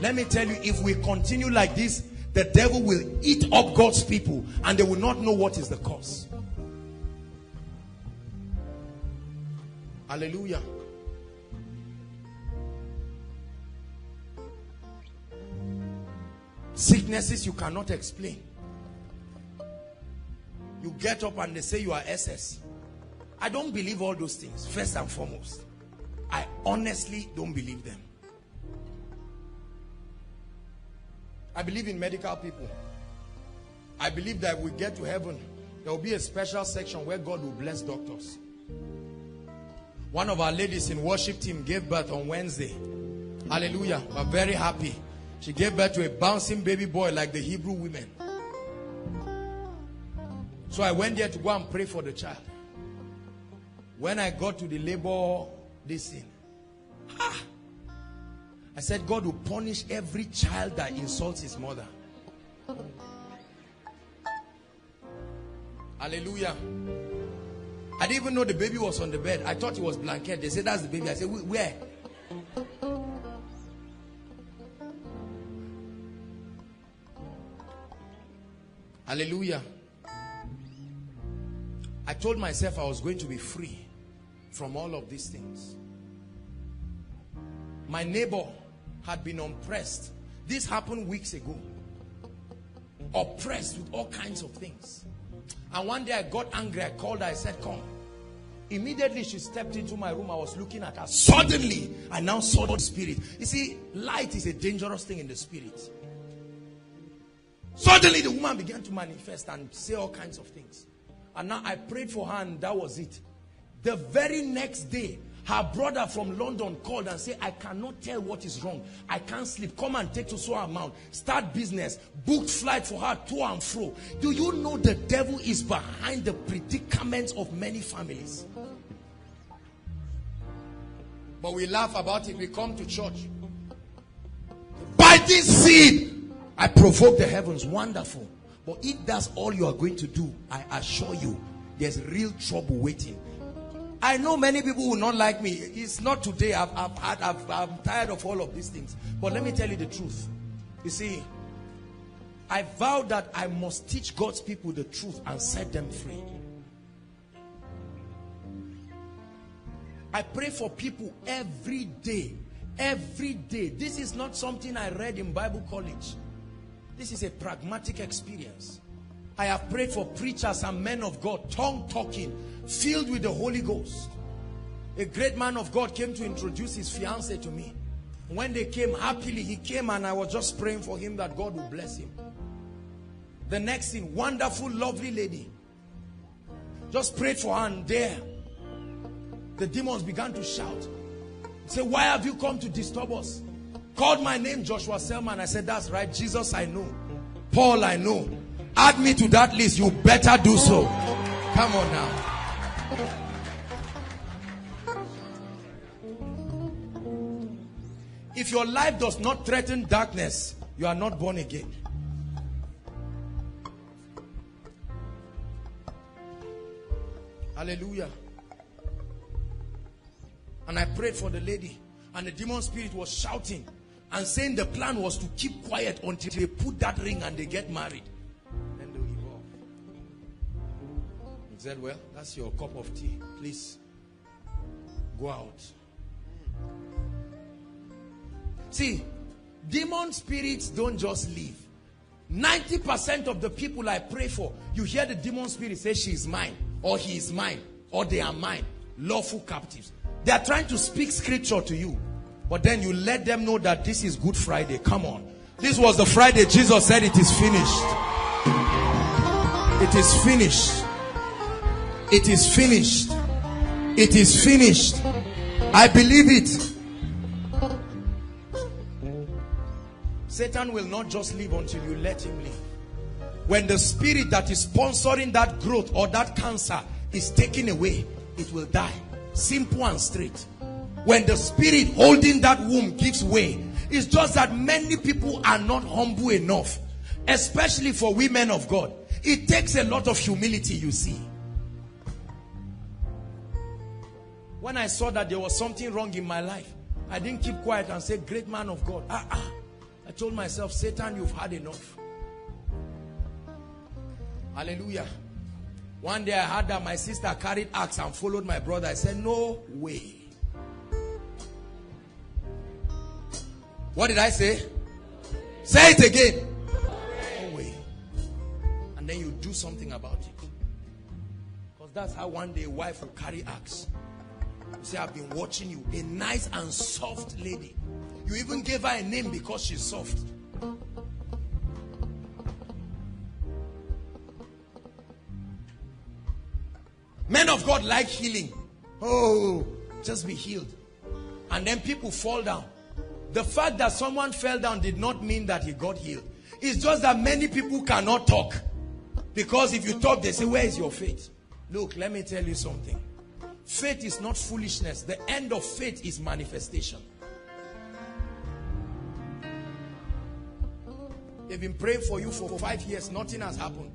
let me tell you, if we continue like this, the devil will eat up God's people and they will not know what is the cause. Hallelujah. Sicknesses you cannot explain. You get up and they say you are SS. I don't believe all those things, first and foremost. I honestly don't believe them. I believe in medical people. I believe that if we get to heaven, there will be a special section where God will bless doctors. One of our ladies in worship team gave birth on Wednesday. Hallelujah. We're very happy. She gave birth to a bouncing baby boy like the Hebrew women. So I went there to go and pray for the child. When I got to the labor, this thing, I said, God will punish every child that insults his mother. Hallelujah. I didn't even know the baby was on the bed. I thought it was blanket. They said, that's the baby. I said, where? Hallelujah. I told myself I was going to be free from all of these things. My neighbor had been oppressed. This happened weeks ago. Oppressed with all kinds of things. And one day I got angry. I called her. I said, come. Immediately she stepped into my room. I was looking at her. Suddenly, I now saw the spirit. You see, light is a dangerous thing in the spirit. Suddenly, the woman began to manifest and say all kinds of things. And now I prayed for her and that was it. The very next day, her brother from London called and said, I cannot tell what is wrong. I can't sleep. Come and take to so amount. Start business. Booked flight for her to and fro. Do you know the devil is behind the predicaments of many families? But we laugh about it. We come to church. By this seed, I provoke the heavens. Wonderful. But if that's all you are going to do, I assure you, there's real trouble waiting. I know many people will not like me. It's not today. I'm tired of all of these things. But let me tell you the truth. You see, I vowed that I must teach God's people the truth and set them free. I pray for people every day. Every day. This is not something I read in Bible college. This is a pragmatic experience. I have prayed for preachers and men of God, tongue-talking, filled with the Holy Ghost. A great man of God came to introduce his fiancée to me. When they came, happily, he came and I was just praying for him that God would bless him. The next thing, wonderful, lovely lady. Just prayed for her and there, the demons began to shout. Say, why have you come to disturb us? Called my name, Joshua Selman. I said, that's right, Jesus I know. Paul I know. Add me to that list. You better do so. Come on now. If your life does not threaten darkness, you are not born again. Hallelujah. And I prayed for the lady, and the demon spirit was shouting and saying the plan was to keep quiet until they put that ring and they get married. He said, well, that's your cup of tea. Please, go out. See, demon spirits don't just leave. 90% of the people I pray for, you hear the demon spirit say, she is mine, or he is mine, or they are mine. Lawful captives. They are trying to speak scripture to you. But then you let them know that this is Good Friday. Come on. This was the Friday Jesus said, it is finished. It is finished. It is finished. It is finished. I believe it. Satan will not just leave until you let him leave. When the spirit that is sponsoring that growth or that cancer is taken away, it will die. Simple and straight. When the spirit holding that womb gives way, it's just that many people are not humble enough, especially for women of God. It takes a lot of humility, you see. When I saw that there was something wrong in my life, I didn't keep quiet and say, great man of God. I told myself, Satan, you've had enough. Hallelujah. One day I heard that my sister carried axe and followed my brother. I said, no way. What did I say? Say it again. No way. And then you do something about it. Because that's how one day a wife will carry axe. You say, I've been watching you. A nice and soft lady. You even gave her a name because she's soft. Men of God like healing. Oh, just be healed. And then people fall down. The fact that someone fell down did not mean that he got healed. It's just that many people cannot talk. Because if you talk, they say, where is your faith? Look, let me tell you something. Faith is not foolishness. The end of faith is manifestation. They've been praying for you for 5 years. Nothing has happened.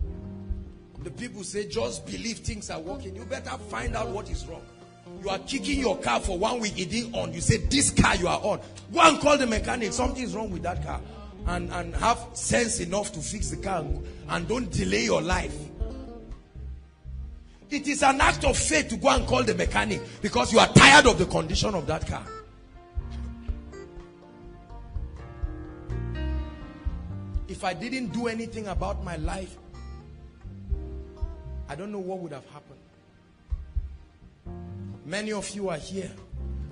The people say, just believe things are working. You better find out what is wrong. You are kicking your car for 1 week, it is on. You say, this car you are on. Go and call the mechanic. Something is wrong with that car. And have sense enough to fix the car. And don't delay your life. It is an act of faith to go and call the mechanic because you are tired of the condition of that car. If I didn't do anything about my life, I don't know what would have happened. Many of you are here.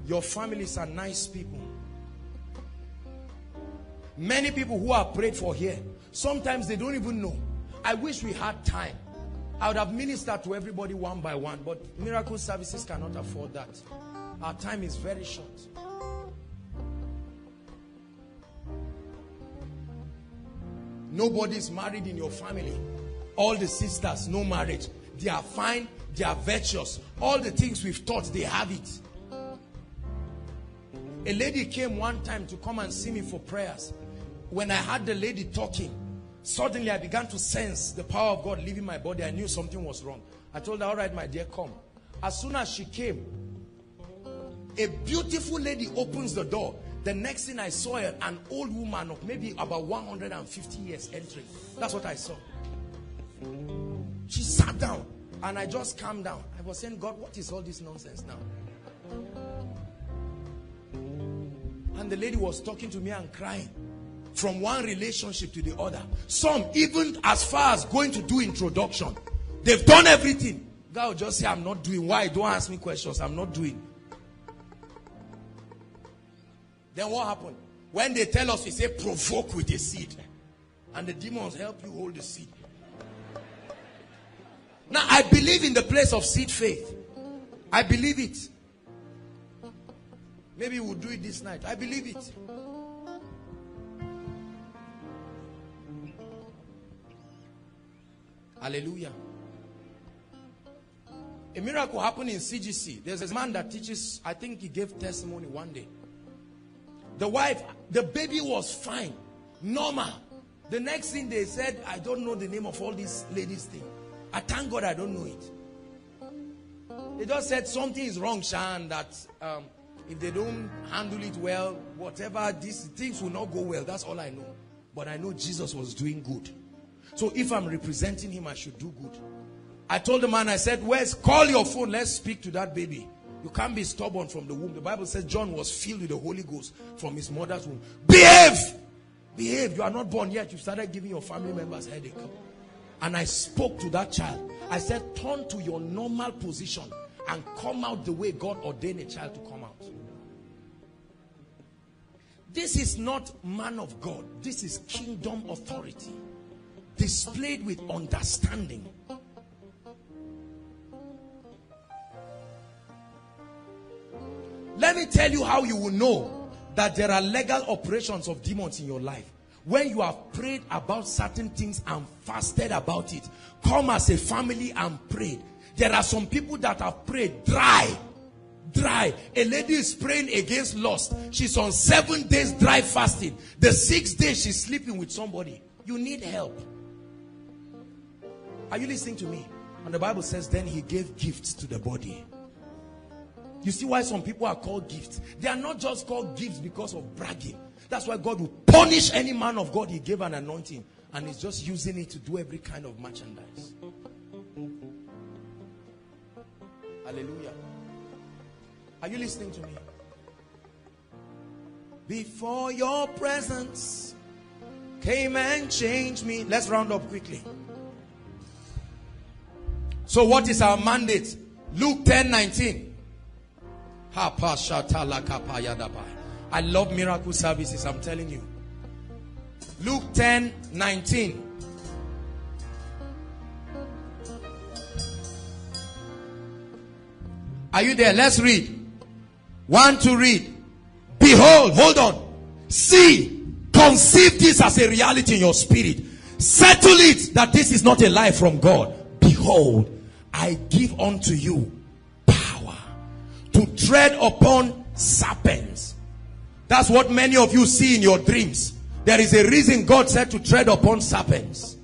Your families are nice people. Many people who are prayed for here, sometimes they don't even know. I wish we had time. I would have ministered to everybody one by one, but miracle services cannot afford that. Our time is very short. Nobody's married in your family. All the sisters, no marriage. They are fine, they are virtuous. All the things we've taught, they have it. A lady came one time to come and see me for prayers. When I heard the lady talking, suddenly I began to sense the power of God leaving my body. I knew something was wrong. I told her, all right, my dear, come. As soon as she came, a beautiful lady opens the door. The next thing I saw, an old woman of maybe about 150 years entering. That's what I saw. She sat down and I just calmed down. I was saying, God, what is all this nonsense now? And the lady was talking to me and crying. From one relationship to the other. Some, even as far as going to do introduction, they've done everything. God will just say, I'm not doing. Why? Don't ask me questions. I'm not doing. Then what happened? When they tell us, we say, provoke with a seed. And the demons help you hold the seed. Now, I believe in the place of seed faith. I believe it. Maybe we'll do it this night. I believe it. Hallelujah. A miracle happened in CGC. There's a man that teaches, I think he gave testimony one day. The wife, the baby was fine, normal. The next thing they said, I don't know the name of all these ladies thing. I thank God I don't know it. They just said something is wrong, Shan, that if they don't handle it well, whatever, these things will not go well. That's all I know. But I know Jesus was doing good. So if I'm representing him, I should do good. I told the man, I said, Wes, call your phone. Let's speak to that baby. You can't be stubborn from the womb. The Bible says John was filled with the Holy Ghost from his mother's womb. Behave! Behave. You are not born yet. You started giving your family members headache. And I spoke to that child. I said, turn to your normal position and come out the way God ordained a child to come out. This is not man of God. This is kingdom authority. Displayed with understanding. Let me tell you how you will know that there are legal operations of demons in your life. When you have prayed about certain things and fasted about it, come as a family and prayed. There are some people that have prayed dry. A lady is praying against lust. She's on 7 days dry fasting. The 6th day she's sleeping with somebody. You need help. Are you listening to me? And the Bible says, then he gave gifts to the body. You see why some people are called gifts. They are not just called gifts because of bragging. That's why God will punish any man of God he gave an anointing. And he's just using it to do every kind of merchandise. Hallelujah. Are you listening to me? Before your presence came and changed me. Let's round up quickly. So what is our mandate? Luke 10:19. I love miracle services, I'm telling you. Luke 10:19. Are you there? Let's read. One to read. Behold, hold on. See, conceive this as a reality in your spirit. Settle it that this is not a lie from God. Behold, I give unto you power to tread upon serpents. That's what many of you see in your dreams. There is a reason God said to tread upon serpents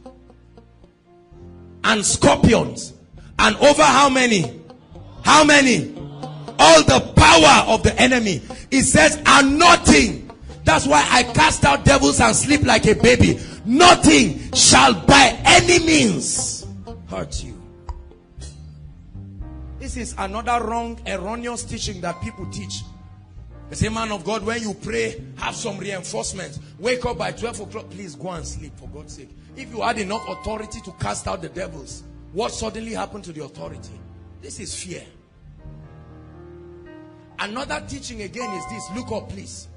and scorpions, and over how many? How many? All the power of the enemy. It says, and nothing. That's why I cast out devils and sleep like a baby. Nothing shall by any means hurt you. This is another wrong, erroneous teaching that people teach. They say, man of God, when you pray, have some reinforcement. Wake up by 12 o'clock. Please go and sleep, for God's sake. If you had enough authority to cast out the devils, what suddenly happened to the authority? This is fear. Another teaching again is this. Look up, please.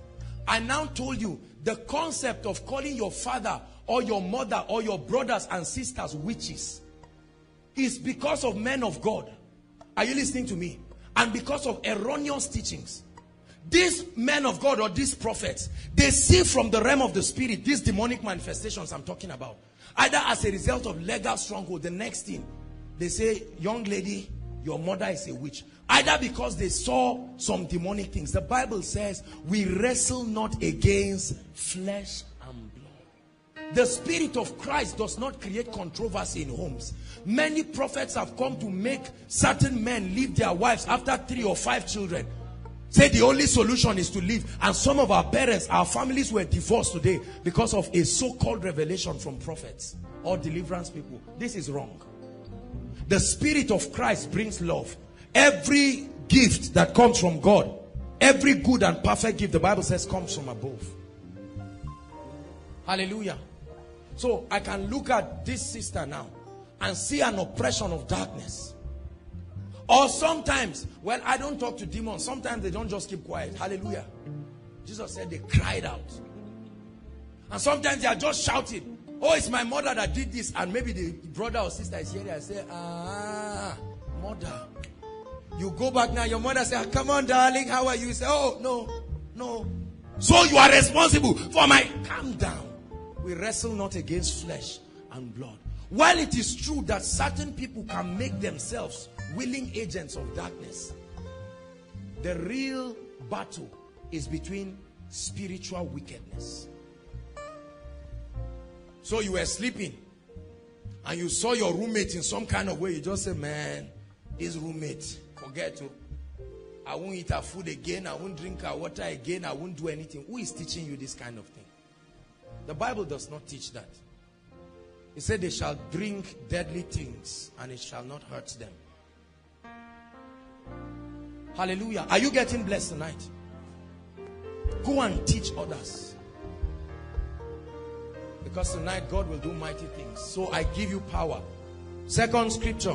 I now told you the concept of calling your father or your mother or your brothers and sisters witches is because of men of God. Are you listening to me? And because of erroneous teachings. These men of God or these prophets, they see from the realm of the spirit these demonic manifestations I'm talking about. Either as a result of legal stronghold, the next thing, they say, young lady, your mother is a witch. Either because they saw some demonic things. The Bible says, we wrestle not against flesh and blood. The Spirit of Christ does not create controversy in homes. Many prophets have come to make certain men leave their wives after 3 or 5 children. Say the only solution is to leave. And some of our parents, our families were divorced today because of a so-called revelation from prophets or deliverance people. This is wrong. The Spirit of Christ brings love. Every gift that comes from God, every good and perfect gift, the Bible says, comes from above. Hallelujah. So I can look at this sister now and see an oppression of darkness. Or sometimes, well, I don't talk to demons. Sometimes they don't just keep quiet. Hallelujah. Jesus said they cried out. And sometimes they are just shouting. Oh, it's my mother that did this. And maybe the brother or sister is here. They say, ah, mother. You go back now. Your mother says, come on, darling. How are you? You say, oh, no, no. So you are responsible for my... Calm down. We wrestle not against flesh and blood. While it is true that certain people can make themselves willing agents of darkness, the real battle is between spiritual wickedness. So you were sleeping and you saw your roommate in some kind of way. You just say, man, his roommate, forget to. I won't eat her food again. I won't drink her water again. I won't do anything. Who is teaching you this kind of thing? The Bible does not teach that. It said they shall drink deadly things and it shall not hurt them. Hallelujah. Are you getting blessed tonight? Go and teach others. Because tonight God will do mighty things. So I give you power. Second scripture.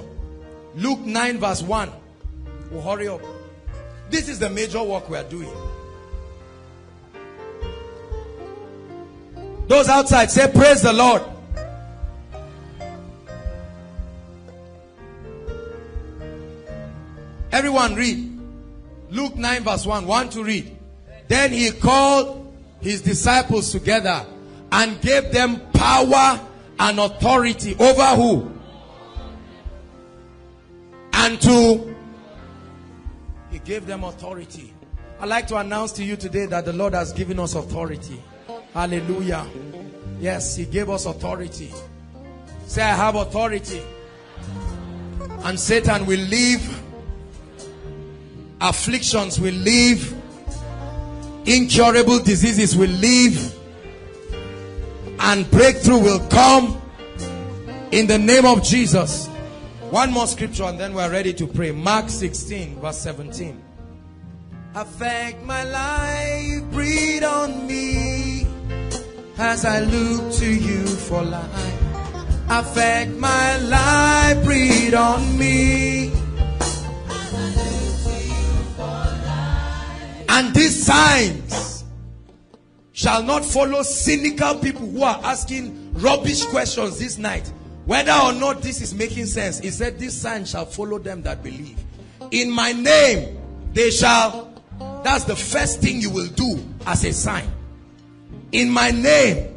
Luke 9 verse 1. We'll hurry up. This is the major work we are doing. Those outside say praise the Lord. Everyone read. Luke 9 verse 1. One to read. Then he called his disciples together and gave them power and authority over who? And to... He gave them authority. I'd like to announce to you today that the Lord has given us authority. Hallelujah. Yes, he gave us authority. Say, I have authority. And Satan will leave. Afflictions will leave. Incurable diseases will leave. And breakthrough will come in the name of Jesus. One more scripture and then we're ready to pray. Mark 16 verse 17. Affect my life, breathe on me as I look to you for life. Affect my life, breathe on me. And these signs shall not follow cynical people who are asking rubbish questions this night. Whether or not this is making sense, he said, this sign shall follow them that believe. In my name, they shall... That's the first thing you will do as a sign. In my name.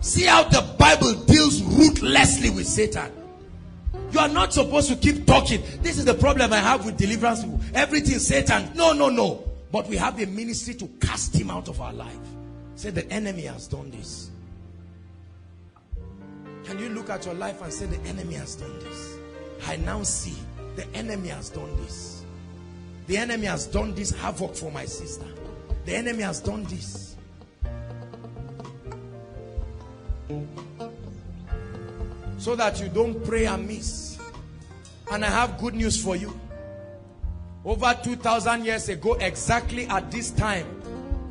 See how the Bible deals ruthlessly with Satan. You are not supposed to keep talking. This is the problem I have with deliverance people. Everything Satan. No, no, no. But we have a ministry to cast him out of our life. Say the enemy has done this. Can you look at your life and say, the enemy has done this? I now see the enemy has done this. The enemy has done this havoc for my sister. The enemy has done this. So that you don't pray amiss. And I have good news for you. Over 2,000 years ago, exactly at this time,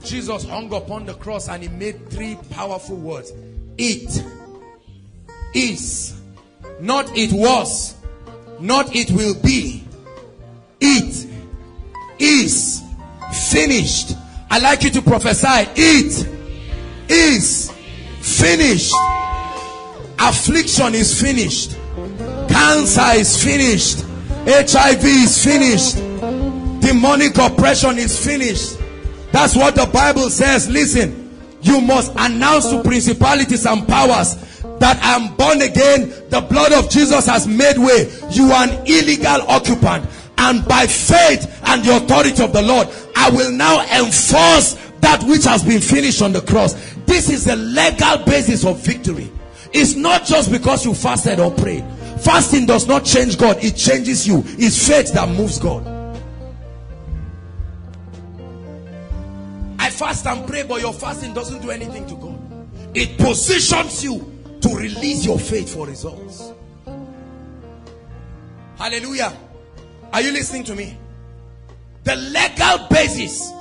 Jesus hung upon the cross and he made three powerful words. It is. Not it was. Not it will be. It is finished. I'd like you to prophesy. It is finished. Affliction is finished. Cancer is finished. HIV is finished. Demonic oppression is finished. That's what the Bible says. Listen, you must announce to principalities and powers that I am born again. The blood of Jesus has made way. You are an illegal occupant. And by faith and the authority of the Lord, I will now enforce that which has been finished on the cross. This is the legal basis of victory. It's not just because you fasted or prayed. Fasting does not change God. It changes you. It's faith that moves God. I fast and pray, but your fasting doesn't do anything to God. It positions you to release your faith for results. Hallelujah. Are you listening to me? The legal basis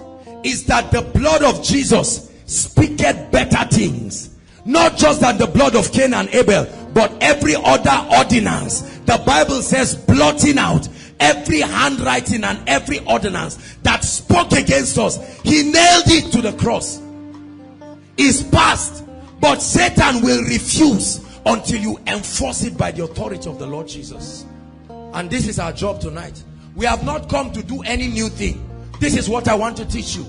is that the blood of Jesus speaketh better things. Not just that the blood of Cain and Abel, but every other ordinance. The Bible says, blotting out every handwriting and every ordinance that spoke against us. He nailed it to the cross. It's past, but Satan will refuse until you enforce it by the authority of the Lord Jesus. And this is our job tonight. We have not come to do any new thing. This is what I want to teach you.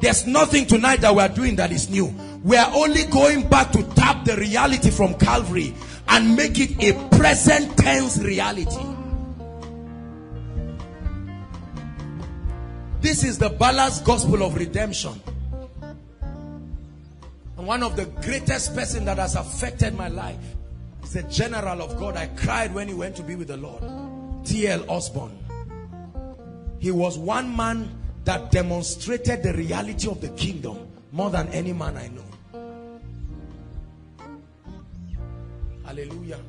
There's nothing tonight that we are doing that is new. We are only going back to tap the reality from Calvary and make it a present tense reality. This is the balanced gospel of redemption. And one of the greatest person that has affected my life is the general of God. I cried when he went to be with the Lord. T.L. Osborne. He was one man that demonstrated the reality of the kingdom more than any man I know. Hallelujah.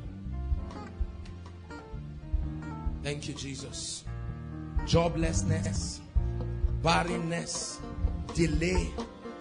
Thank you, Jesus. Joblessness, barrenness, delay,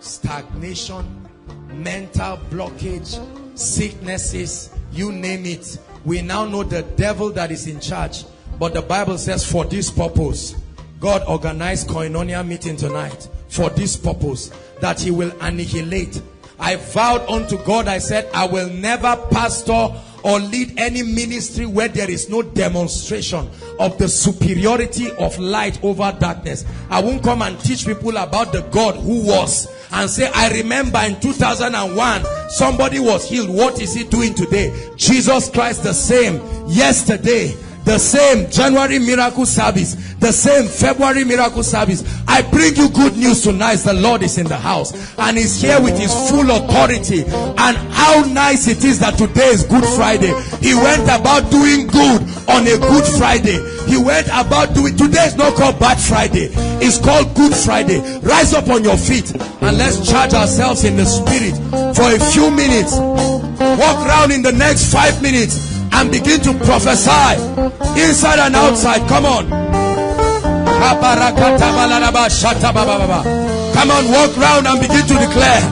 stagnation, mental blockage, sicknesses, you name it. We now know the devil that is in charge. But the Bible says, for this purpose, God organized Koinonia meeting tonight. For this purpose, that he will annihilate. I vowed unto God, I said, I will never pastor or lead any ministry where there is no demonstration of the superiority of light over darkness. I won't come and teach people about the God who was and say, I remember in 2001 somebody was healed. What is he doing today? Jesus Christ the same yesterday, the same January miracle service, the same February miracle service. I bring you good news tonight. The Lord is in the house and is here with his full authority. And how nice it is that today is Good Friday. He went about doing good on a Good Friday. He went about doing... Today is not called Bad Friday. It's called Good Friday. Rise up on your feet and let's charge ourselves in the spirit for a few minutes. Walk around in the next 5 minutes and begin to prophesy inside and outside. Come on. Come on, walk round and begin to declare.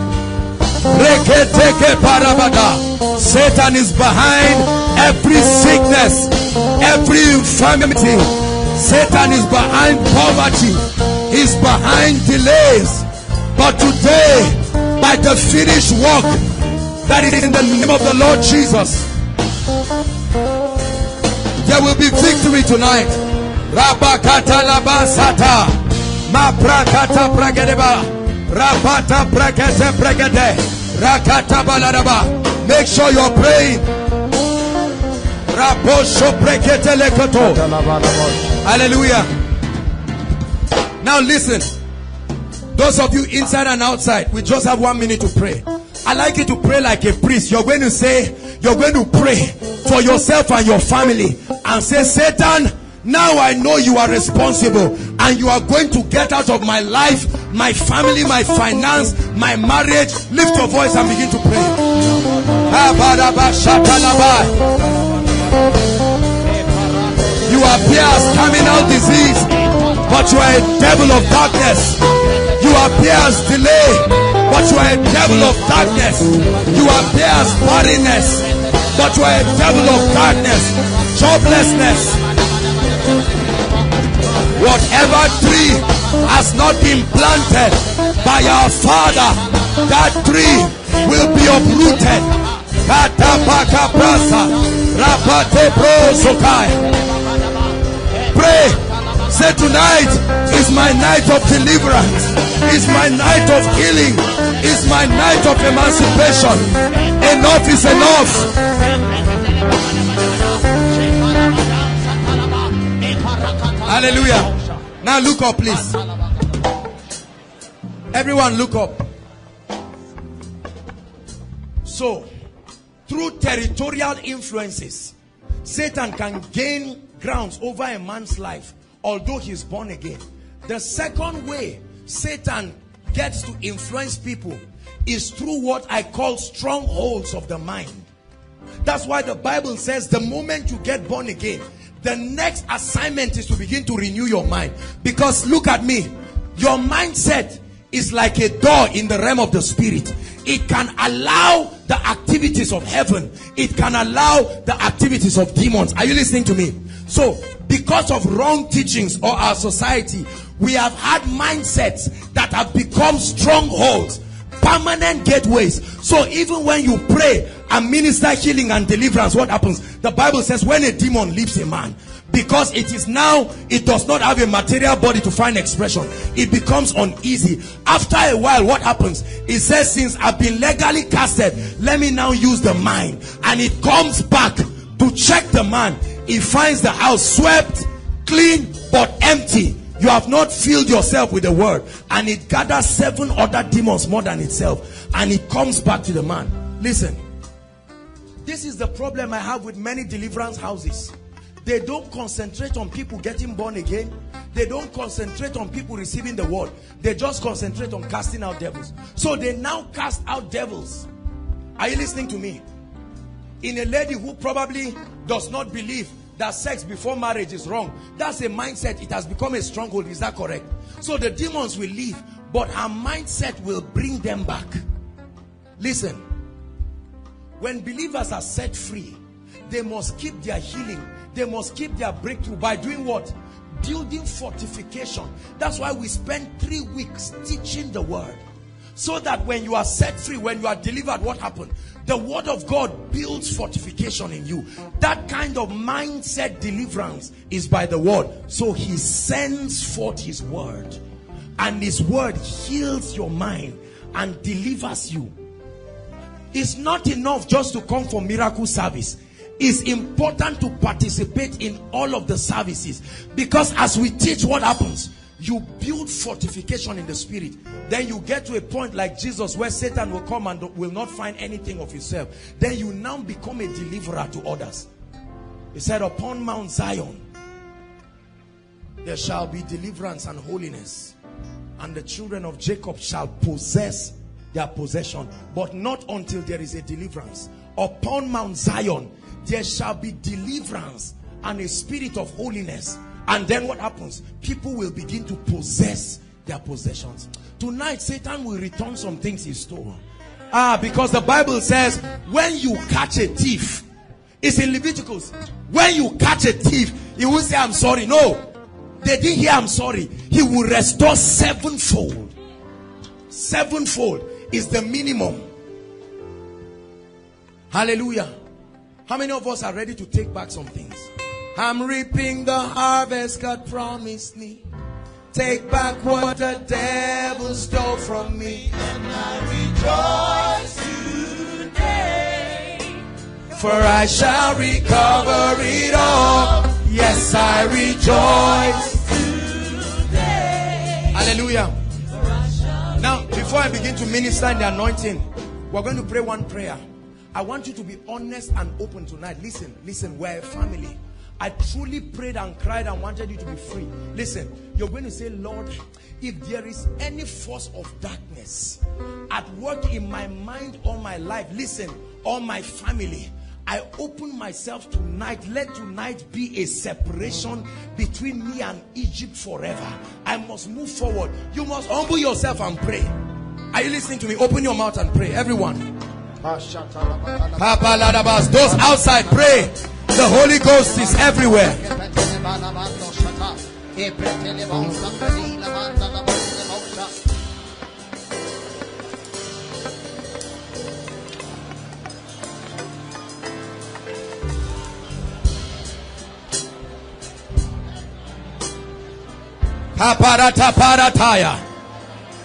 Satan is behind every sickness, every infirmity. Satan is behind poverty. He's behind delays. But today, by the finished work that is in the name of the Lord Jesus, there will be victory tonight. Rabakata labasata, maprakata pragedeba, rapata prakete pregede, rakata baladaba. Make sure you're praying. Raposho prekete lekoto. Hallelujah. Now listen, those of you inside and outside, we just have 1 minute to pray. I like you to pray like a priest. You're going to say, You're going to pray for yourself and your family and say, Satan, now I know you are responsible, and you are going to get out of my life, my family, my finance, my marriage. Lift your voice and begin to pray. You appear as terminal disease, but you are a devil of darkness. You appear as delay, but you are a devil of darkness. You appear as barrenness, but you are a devil of darkness. Joblessness. Whatever tree has not been planted by our Father, that tree will be uprooted. Pray. Say, tonight is my night of deliverance. It's my night of healing. It's my night of emancipation. Enough is enough. Hallelujah. Now look up, please. Everyone look up. So, through territorial influences, Satan can gain grounds over a man's life, although he's born again. The second way Satan gets to influence people is through what I call strongholds of the mind. That's why the Bible says the moment you get born again, the next assignment is to begin to renew your mind. Because look at me, your mindset is like a door in the realm of the spirit. It can allow the activities of heaven. It can allow the activities of demons. Are you listening to me? So, because of wrong teachings or our society, we have had mindsets that have become strongholds, permanent gateways. So even when you pray and minister healing and deliverance, what happens? The Bible says when a demon leaves a man, because it is now, it does not have a material body to find expression, it becomes uneasy. After a while, what happens? It says, since I've been legally casted, let me now use the mind. And it comes back to check the man. It finds the house swept, clean, but empty. You have not filled yourself with the word. And it gathers 7 other demons more than itself. And it comes back to the man. Listen. This is the problem I have with many deliverance houses. They don't concentrate on people getting born again. They don't concentrate on people receiving the word. They just concentrate on casting out devils. So they now cast out devils. Are you listening to me? In a lady who probably does not believe that sex before marriage is wrong, that's a mindset. It has become a stronghold. Is that correct? So the demons will leave, but her mindset will bring them back. Listen, when believers are set free, they must keep their healing, they must keep their breakthrough by doing what? Building fortification. That's why we spend 3 weeks teaching the word, so that when you are set free, when you are delivered, what happened? The word of God builds fortification in you. That kind of mindset deliverance is by the word. So he sends forth his word, and his word heals your mind and delivers you. It's not enough just to come for miracle service. It's important to participate in all of the services, because as we teach, what happens? You build fortification in the spirit. Then you get to a point like Jesus, where Satan will come and will not find anything of himself. Then you now become a deliverer to others. He said, upon Mount Zion there shall be deliverance and holiness, and the children of Jacob shall possess their possession. But not until there is a deliverance. Upon Mount Zion there shall be deliverance and a spirit of holiness. And then what happens? People will begin to possess their possessions. Tonight, Satan will return some things he stole. Because the Bible says, when you catch a thief, it's in Leviticus, when you catch a thief, he will say, I'm sorry. No, they didn't hear I'm sorry. He will restore 7-fold. 7-fold is the minimum. Hallelujah. How many of us are ready to take back some things? I'm reaping the harvest God promised me. Take back what the devil stole from me. And I rejoice today, for I shall recover it all. Yes, I rejoice today. Hallelujah. Now, before I begin to minister in the anointing, we're going to pray one prayer. I want you to be honest and open tonight. Listen, listen, we're a family. I truly prayed and cried and wanted you to be free. Listen, you're going to say, Lord, if there is any force of darkness at work in my mind or my life, listen, or my family, I open myself tonight. Let tonight be a separation between me and Egypt forever. I must move forward. You must humble yourself and pray. Are you listening to me? Open your mouth and pray, everyone. Those outside, pray. The Holy Ghost is everywhere.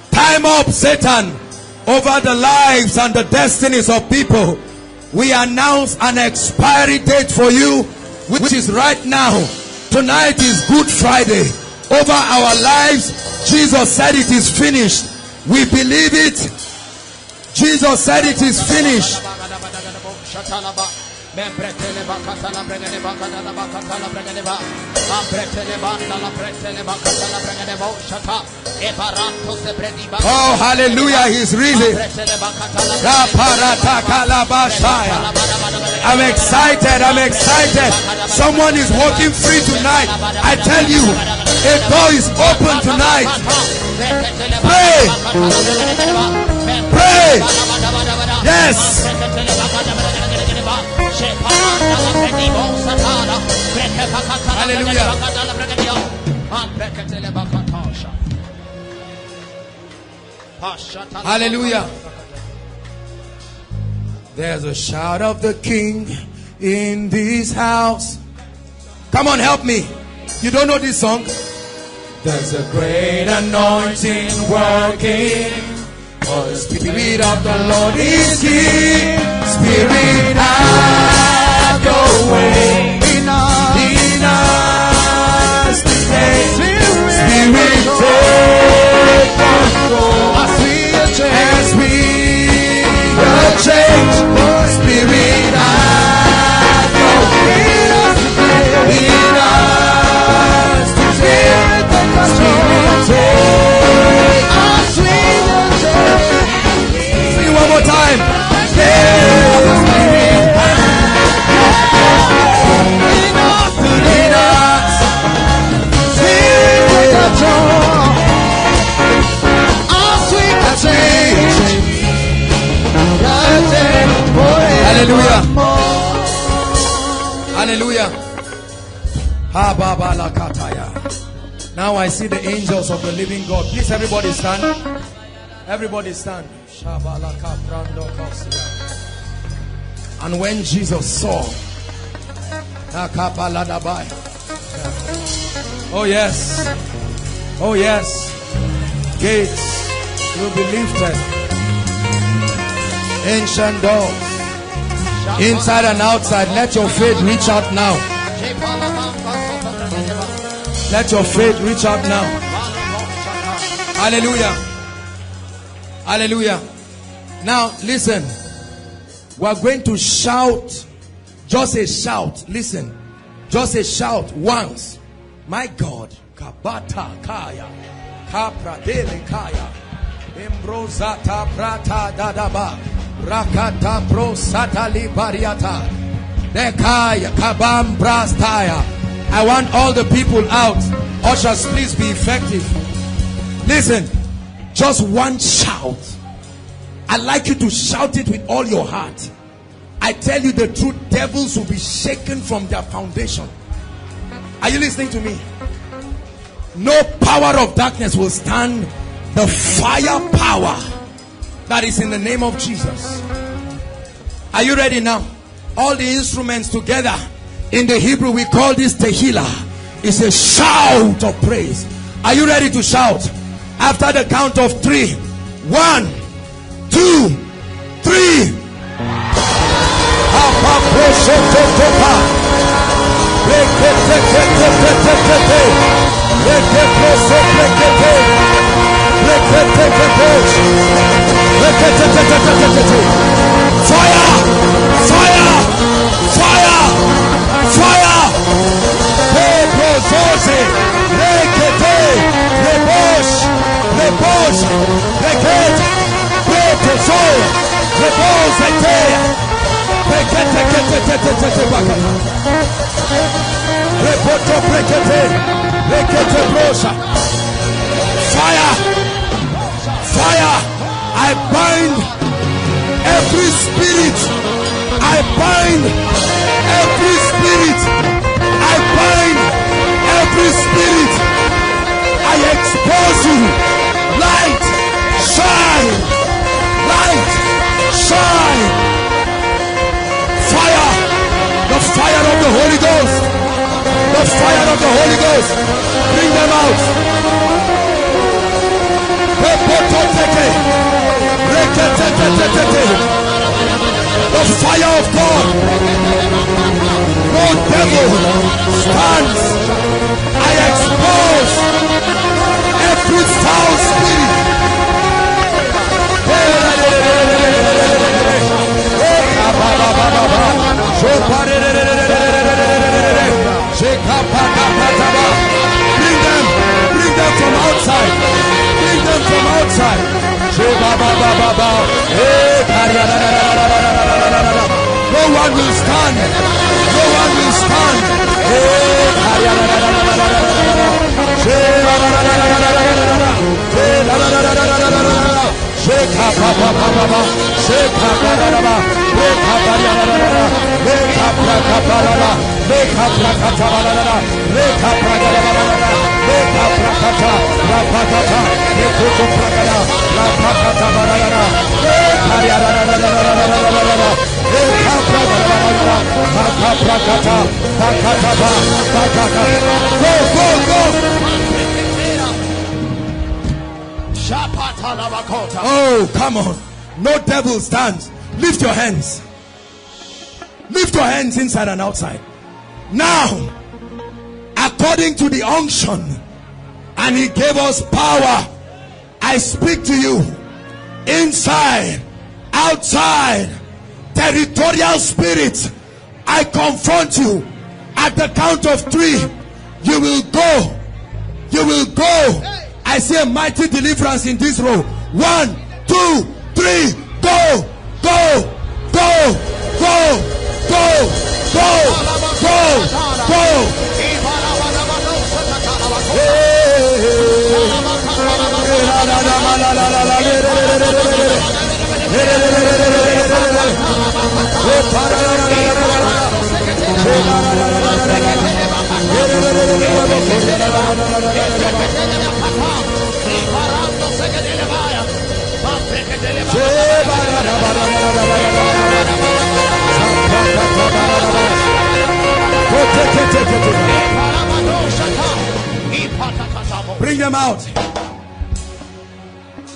Time up, Satan, over the lives and the destinies of people. We announce an expiry date for you, which is right now. Tonight is Good Friday. Over our lives, Jesus said it is finished. We believe it. Jesus said it is finished. Oh, hallelujah, he's risen. I'm excited, I'm excited. Someone is walking free tonight. I tell you, a door is open tonight. Pray, pray. Yes. Hallelujah. Hallelujah. There's a shout of the King in this house. Come on, help me. You don't know this song? There's a great anointing working. For the Spirit of the Lord is here. Spirit, have your way in us today. Spirit, take control as we are changed. Spirit, have your way in us today. Spirit, take control. One more time. Hallelujah. Hallelujah. Now I see the angels of the living God. Please, everybody stand. Everybody stand. And when Jesus saw, oh yes, oh yes, gates will be lifted, ancient doors, inside and outside. Let your faith reach out now. Let your faith reach out now. Hallelujah. Hallelujah. Now, listen. We are going to shout. Just a shout. Listen. Just a shout once. My God. Kabata kaya. Kapradele kaya. Embrosata prata dadaba. Rakata prosatali bariata. Dekaya. Kabam brastaya. I want all the people out. Ushers, please be effective. Listen. Just one shout. I'd like you to shout it with all your heart. I tell you the truth, devils will be shaken from their foundation. Are you listening to me? No power of darkness will stand the fire power that is in the name of Jesus. Are you ready now? All the instruments together. In the Hebrew, we call this tehillah. It's a shout of praise. Are you ready to shout? After the count of 3, 1, 2, 3. Fire! Fire, fire. I bind every spirit. I bind every spirit. I bind every spirit. I expose you. Light, shine. Light, shine. Fire. The fire of the Holy Ghost. The fire of the Holy Ghost. Bring them out. The fire of God. No devil stands. I expose every foul spirit. Bring them from outside. Bring them from outside. No one will stand. No one will stand. Oh, come on. No devil stands. Lift your hands. Lift your hands inside and outside. Now, according to the unction, and he gave us power, I speak to you inside, outside, territorial spirits. I confront you. At the count of 3, you will go. You will go. I see a mighty deliverance in this row. 1, 2, 3, go, go, go, go, go, go, go, go. Bring them out.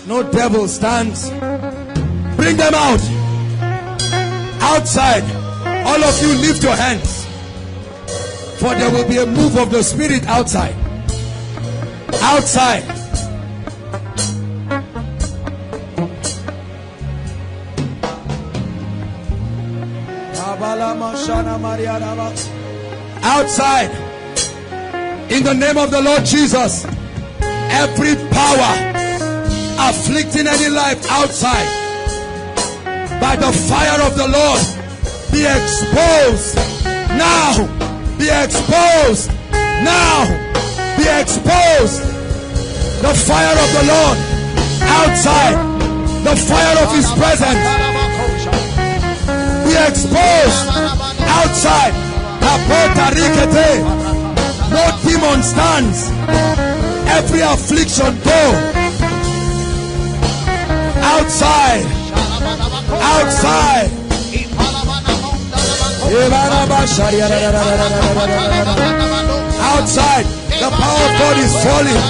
No devil stands. Bring them out. Outside, all of you lift your hands, for there will be a move of the Spirit outside. Outside. Outside, in the name of the Lord Jesus, every power afflicting any life outside, by the fire of the Lord, be exposed now, be exposed now, be exposed. The fire of the Lord outside, the fire of his presence. Be exposed outside. No demon stands. Every affliction go outside. Outside. Outside. The power of God is falling.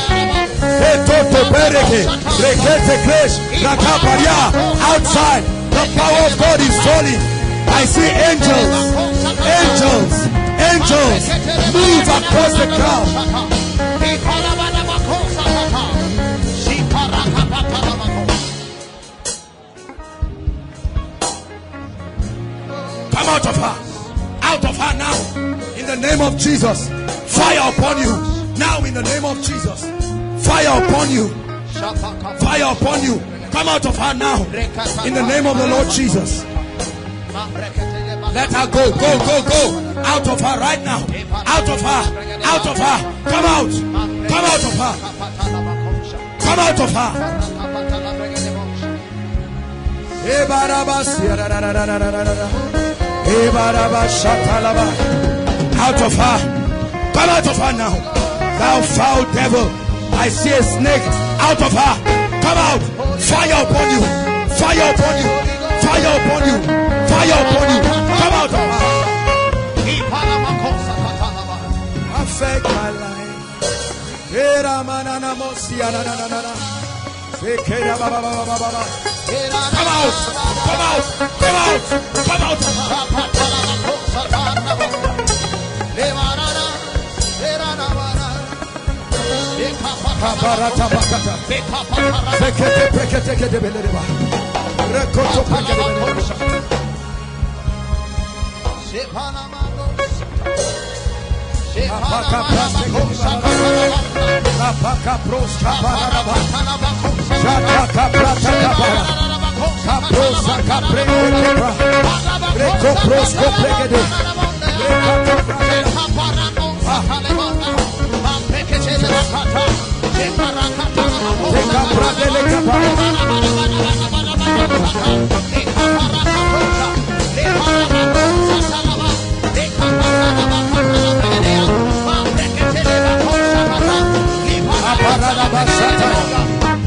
Outside. The power of God is falling. I see angels, angels, angels move across the crowd. Come out of her now, in the name of Jesus. Fire upon you now, in the name of Jesus. Fire upon you, fire upon you. Come out of her now. In the name of the Lord Jesus. Let her go. Go, go, go. Out of her right now. Out of her. Out of her. Come out. Come out of her. Come out of her. Out of her. Come out of her now. Thou foul devil. I see a snake. Out of her. Come out. Fire upon you. Fire upon you. Fire upon you. Fire upon you. Come out of her. Affect my life. Come out. Come out. Come out. Come out of her.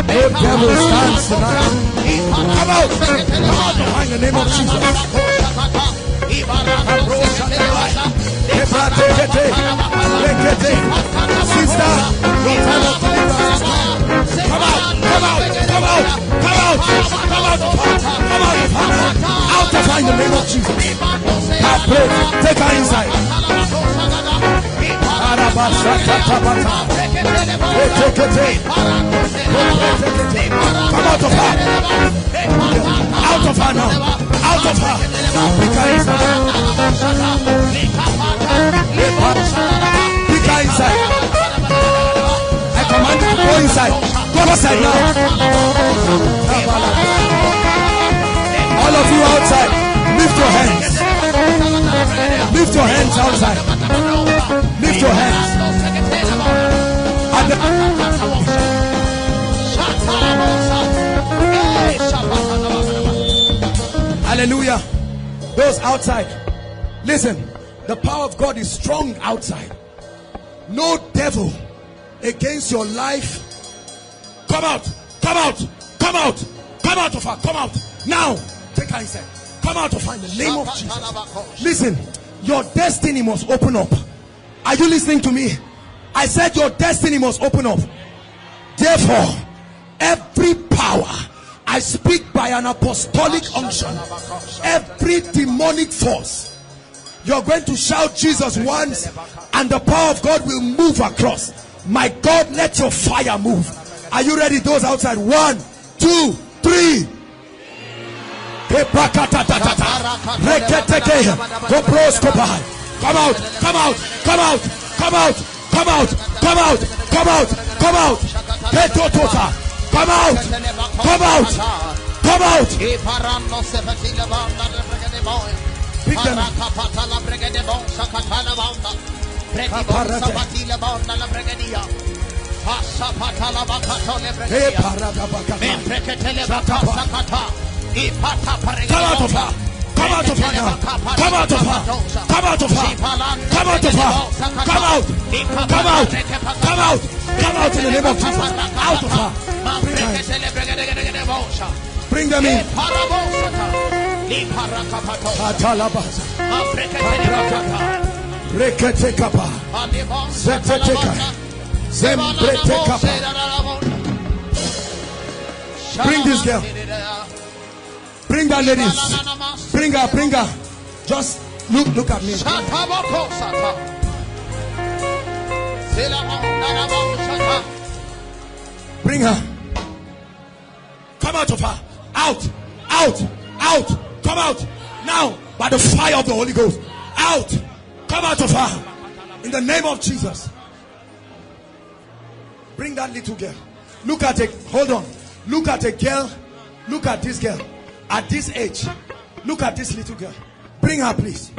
The devil stands tonight. Come out! Come out in the name of Jesus. Sister, your time of deliverance is now. Come out, come out, come out, come out, come out, come out of her in the name of Jesus. Take her inside. Come out of her. Out of her now. Out of her. Take her inside. Pick her inside. I command you to go inside. Go outside now. All of you outside, lift your hands. Lift your hands outside. Lift your hands. Hallelujah. Those outside, listen. The power of God is strong outside. No devil against your life. Come out. Come out. Come out. Come out of her. Come out. Now. Take her inside. Come out of her in the name of Jesus. Listen. Your destiny must open up. Are you listening to me? I said your destiny must open up. Therefore, every power, I speak by an apostolic unction. Every demonic force. You're going to shout Jesus once and the power of God will move across. My God, let your fire move. Are you ready? Those outside. 1, 2, 3. Come out, come out, come out, come out, come out, come out, come out, come out. Come out, come out, come out. Pick them up. Come out of her. Come out of her now. Come out of her. Come out of her. Come out of her. Come out. Come out. Come out. Come out in the name of Jesus. Out of her. Bring them in. Bring this girl. Bring that ladies. Bring her, bring her. Just look at me. Bring her. Come out of her. Out. Out. Out. Come out now by the fire of the Holy Ghost. Out. Come out of her in the name of Jesus. Bring that little girl. Look at it. Hold on. Look at a girl Look at this girl. At this age, look at this little girl. Bring her, please.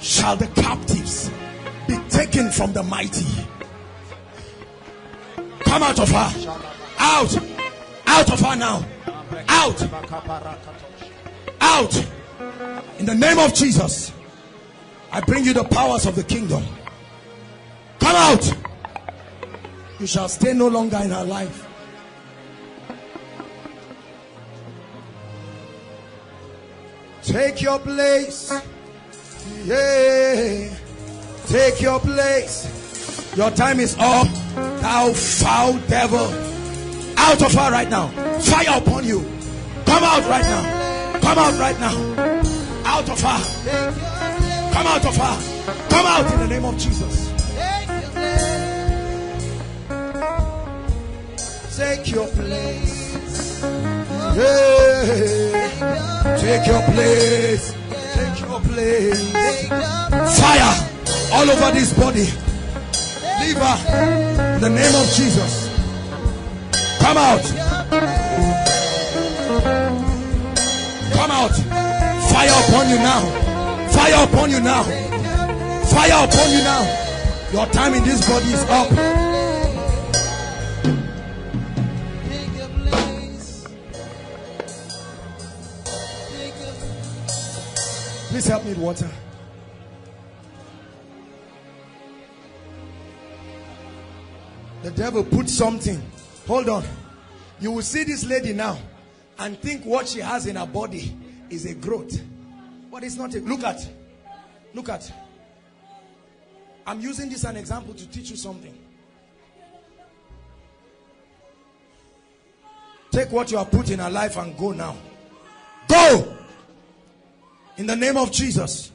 Shall the captives be taken from the mighty? Come out of her. Out. Out of her now. Out. Out. In the name of Jesus, I bring you the powers of the kingdom. Come out. You shall stay no longer in her life. Take your place. Yeah. Take your place. Your time is up. Thou foul devil. Out of her right now. Fire upon you. Come out right now. Come out right now. Out of her. Come out of her. Come out in the name of Jesus. Take your place. Yeah. Take your place. Take your place. Fire all over this body. Leave her in the name of Jesus. Come out. Come out. Fire upon you now. Fire upon you now. Fire upon you now. Your time in this body is up. Please help me with water. The devil put something. Hold on. You will see this lady now and think what she has in her body is a growth. But it's not a... Look at. Look at. I'm using this as an example to teach you something. Take what you have put in her life and go now. Go! In the name of Jesus.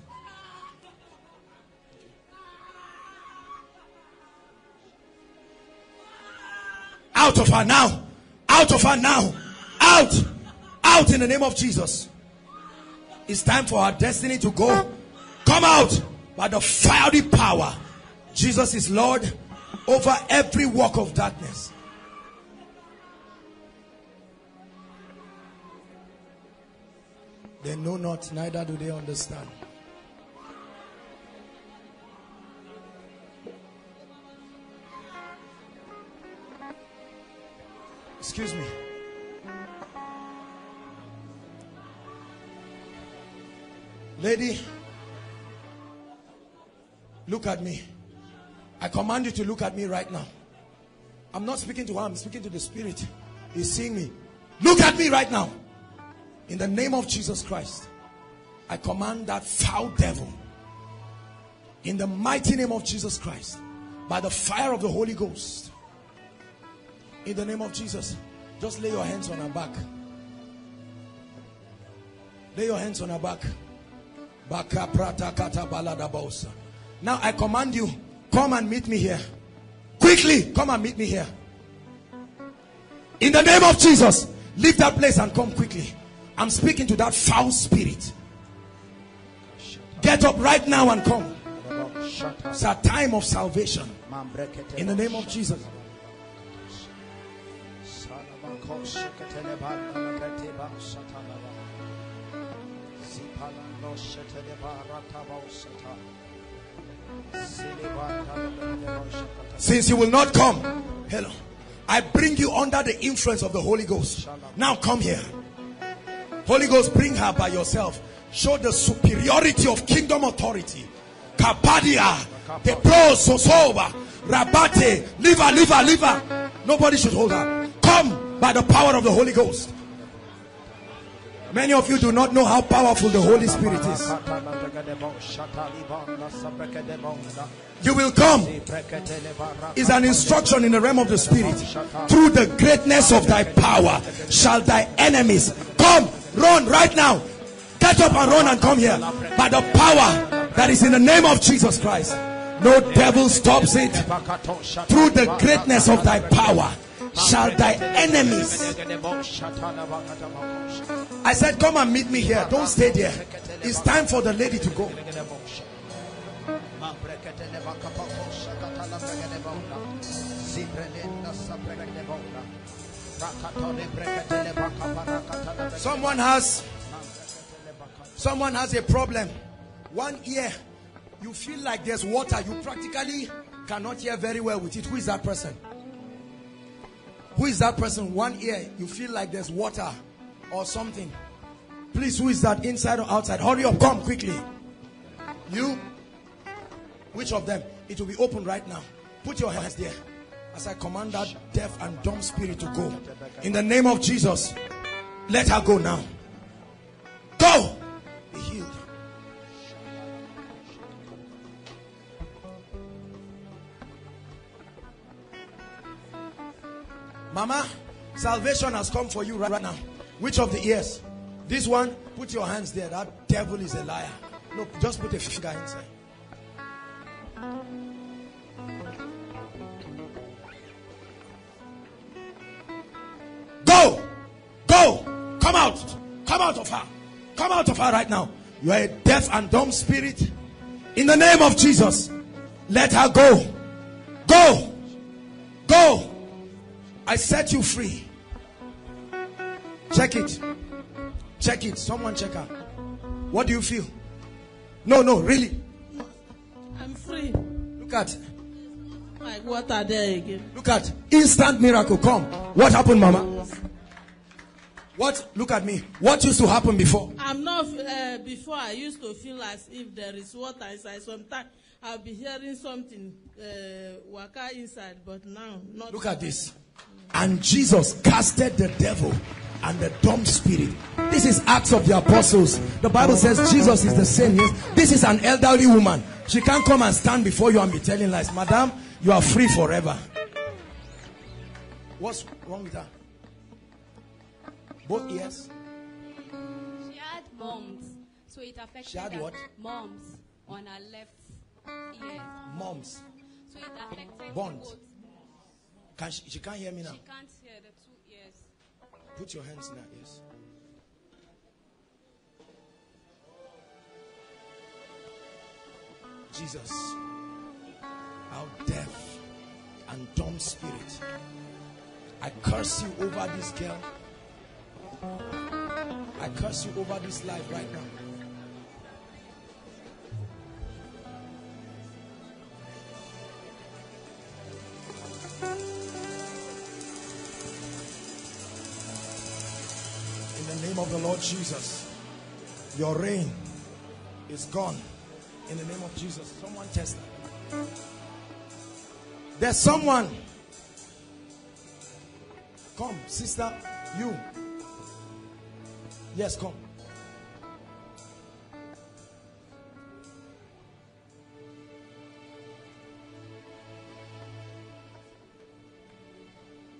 Out of her now. Out of her now. Out. Out in the name of Jesus. It's time for her destiny to go. Come out by the fiery power. Jesus is Lord over every work of darkness. They know not, neither do they understand. Excuse me. Lady, look at me. I command you to look at me right now. I'm not speaking to her, I'm speaking to the Spirit. He's seeing me. Look at me right now. In the name of Jesus Christ, I command that foul devil, in the mighty name of Jesus Christ, by the fire of the Holy Ghost, in the name of Jesus, just lay your hands on her back. Lay your hands on her back. Now I command you, come and meet me here. Quickly, come and meet me here. In the name of Jesus, leave that place and come quickly. I'm speaking to that foul spirit. Get up right now and come. It's a time of salvation. In the name of Jesus. Since you will not come, hello, I bring you under the influence of the Holy Ghost. Now come here. Holy Ghost, bring her by yourself. Show the superiority of kingdom authority. Kapadia, Tepro, Sosova, Rabate, Liva, Liva, Liva. Nobody should hold her. Come by the power of the Holy Ghost. Many of you do not know how powerful the Holy Spirit is. You will come. It's an instruction in the realm of the Spirit. Through the greatness of thy power shall thy enemies come. Run right now. Get up and run and come here. By the power that is in the name of Jesus Christ. No devil stops it. Through the greatness of thy power shall thy enemies. I said, come and meet me here. Don't stay there. It's time for the lady to go. Someone has a problem. One ear, you feel like there's water. You practically cannot hear very well with it. Who is that person? Who is that person? One ear, you feel like there's water or something. Please, who is that? Inside or outside? Hurry up, come quickly. You, which of them? It will be open right now. Put your hands there as I command that deaf and dumb spirit to go. In the name of Jesus, let her go now. Go! Be healed. Mama, salvation has come for you right now. Which of the ears? This one, put your hands there. That devil is a liar. No, just put a finger inside. Go! Go! Come out! Come out of her! Come out of her right now. You are a deaf and dumb spirit. In the name of Jesus, let her go. Go! Go! I set you free. Check it. Check it. Someone check her. What do you feel? No, really. I'm free. Look at. Like water there again. Look at. Instant miracle. Come. What happened, Mama? What? Look at me. What used to happen before? I'm not. Before I used to feel as if there is water inside. Sometimes I'll be hearing something waka inside, but now not. Look at this. And Jesus casted the devil and the dumb spirit. This is Acts of the Apostles. The Bible says Jesus is the same. This is an elderly woman. She can't come and stand before you and be telling lies. Madam, you are free forever. What's wrong with her? Both ears? She had mumps. So it affected her. She had what? Mumps on her left ear. Mumps. So it affected both. She can't hear me now. She can't hear the two ears. Put your hands in her ears. Jesus, our deaf and dumb spirit, I curse you over this girl. I curse you over this life right now. In the name of the Lord Jesus, your reign is gone. In the name of Jesus, someone test her. There's someone. Come, sister, you. Yes, come.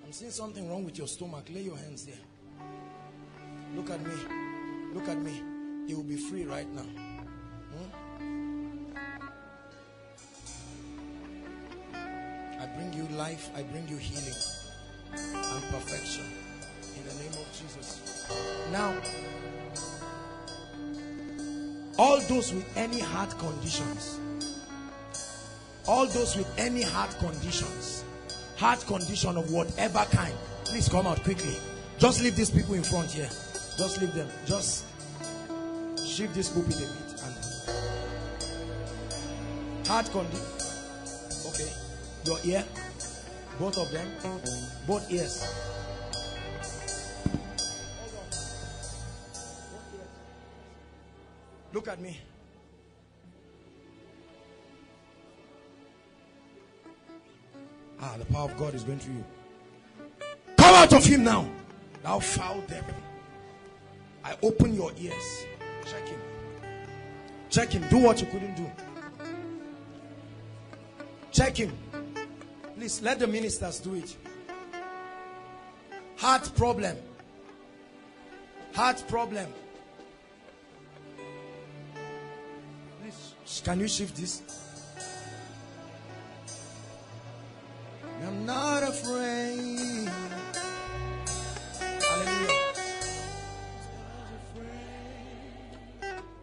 I'm seeing something wrong with your stomach. Lay your hands there. Look at me. Look at me. You will be free right now. I bring you life. I bring you healing and perfection. In the name of Jesus. Now, all those with any heart conditions, heart condition of whatever kind, please come out quickly. Just leave these people in front here. Just leave them. Just shift this pulpit a bit. And heart condition. Okay. Your ear. Both of them. Both ears. Look at me. Ah, the power of God is going through you. Come out of him now. Thou foul devil. I open your ears. Check him. Check him. Do what you couldn't do. Check him. Please let the ministers do it. Heart problem. Heart problem. Please, can you shift this? I'm not afraid. Hallelujah.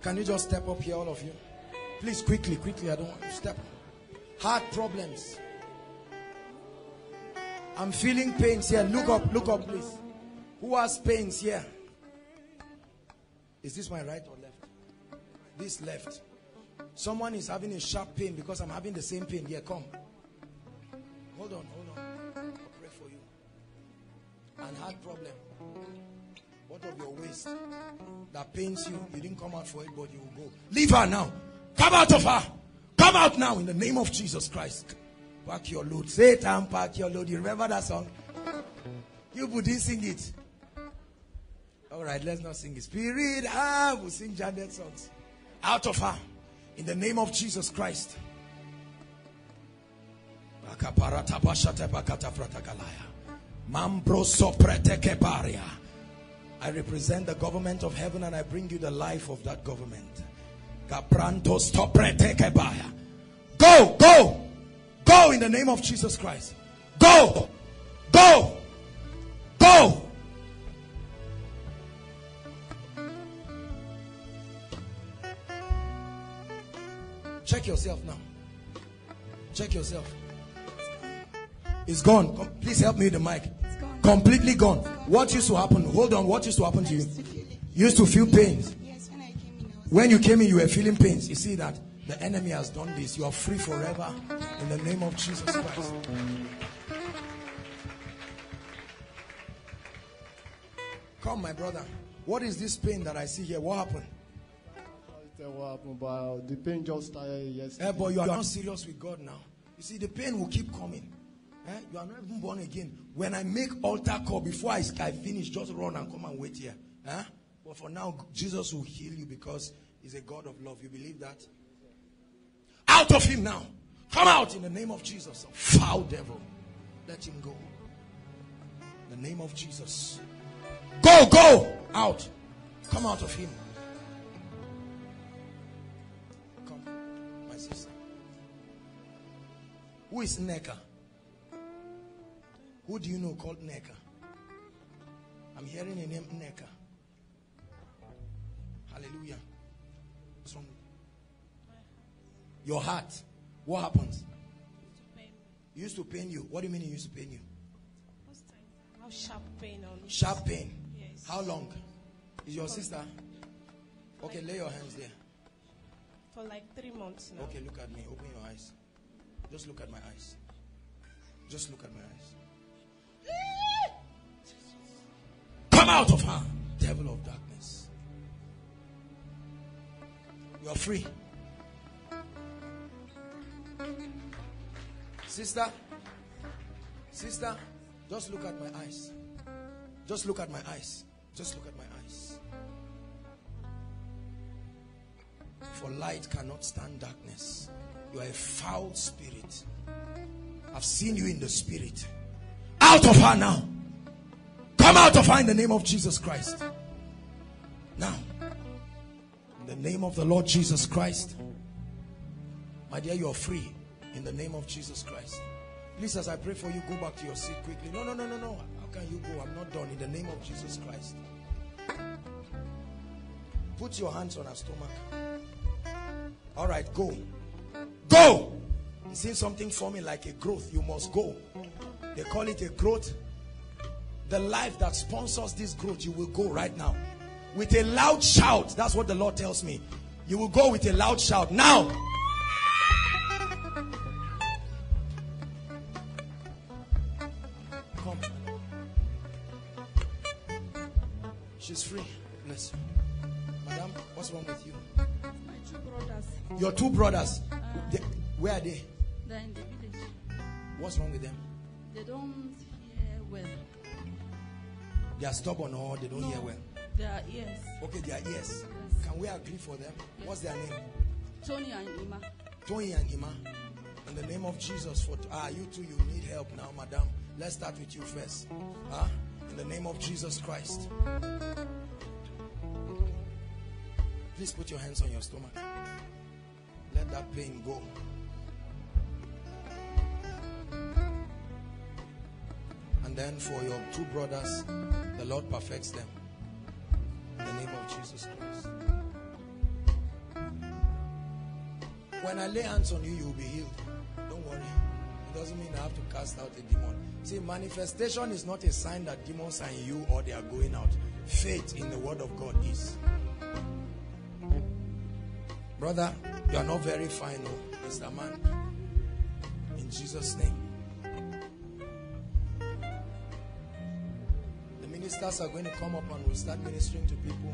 Can you just step up here, all of you? Please, quickly. I don't want to step. Heart problems. I'm feeling pains here. Look up, please. Who has pains here? Is this my right or left? This left. Someone is having a sharp pain because I'm having the same pain. Here, come. Hold on. I'll pray for you. And heart problem. What of your waist that pains you? You didn't come out for it, but you will go. Leave her now. Come out of her. Come out now in the name of Jesus Christ. Pack your load. Satan, pack your load. You remember that song? You didn't sing it. All right, let's not sing it. Spirit, we'll sing Janet songs. Out of her. In the name of Jesus Christ. I represent the government of heaven and I bring you the life of that government. Go in the name of Jesus Christ. Go. Check yourself now. Check yourself. It's gone. Please help me with the mic. It's gone. Completely gone. What used to happen? Hold on. What used to happen to you? You used to feel pains. Yes, when I came in. When you came in, you were feeling pains. You see that? The enemy has done this. You are free forever in the name of Jesus Christ. Come, my brother. What is this pain that I see here? What happened? What happened, but the pain just started yesterday. But you are not serious with God now. You see, the pain will keep coming. You are not even born again. When I make altar call, before I finish, just run and come and wait here. But for now, Jesus will heal you because He's a God of love. You believe that? Out of him now. Come out in the name of Jesus. Foul devil. Let him go. In the name of Jesus. Go. Out. Come out of him. Come, my sister. Who is Neka? Who do you know called Neka? I'm hearing a name, Neka. Hallelujah. What's wrong? Your heart. What happens? It used to pain you. What do you mean it used to pain you? How sharp pain. Sharp pain. Yes. How long? Is your sister? Okay, lay your hands there. For like 3 months now. Okay, look at me. Open your eyes. Just look at my eyes. Just look at my eyes. Come out of her, devil of darkness. You are free. Sister, just look at my eyes. Just look at my eyes. Just look at my eyes. For light cannot stand darkness. You are a foul spirit. I've seen you in the spirit. Out of her now. Come out of her in the name of Jesus Christ. Now, in the name of the Lord Jesus Christ, my dear, you are free. In the name of Jesus Christ. Please, as I pray for you, go back to your seat quickly. No. How can you go? I'm not done. In the name of Jesus Christ. Put your hands on her stomach. All right, go. Go! You see something forming like a growth. You must go. They call it a growth. The life that sponsors this growth, you will go right now. With a loud shout. That's what the Lord tells me. You will go with a loud shout. Now! She's free. Bless you. Madam, what's wrong with you? My two brothers. Your two brothers? Where are they? They're in the village. What's wrong with them? They don't hear well. They are stubborn or they don't hear well? They are ears. Okay, they are ears. Yes. Can we agree for them? Yes. What's their name? Tony and Ima. Tony and Ima. In the name of Jesus. You two, you need help now, madam. Let's start with you first. In the name of Jesus Christ. Please put your hands on your stomach. Let that pain go. And then for your two brothers, the Lord perfects them. In the name of Jesus Christ. When I lay hands on you, you will be healed. Don't worry. It doesn't mean I have to cast out a demon. See, manifestation is not a sign that demons are in you or they are going out. Faith in the word of God is. Brother, you are not very fine, oh, Mr. Man. In Jesus' name. The ministers are going to come up and we'll start ministering to people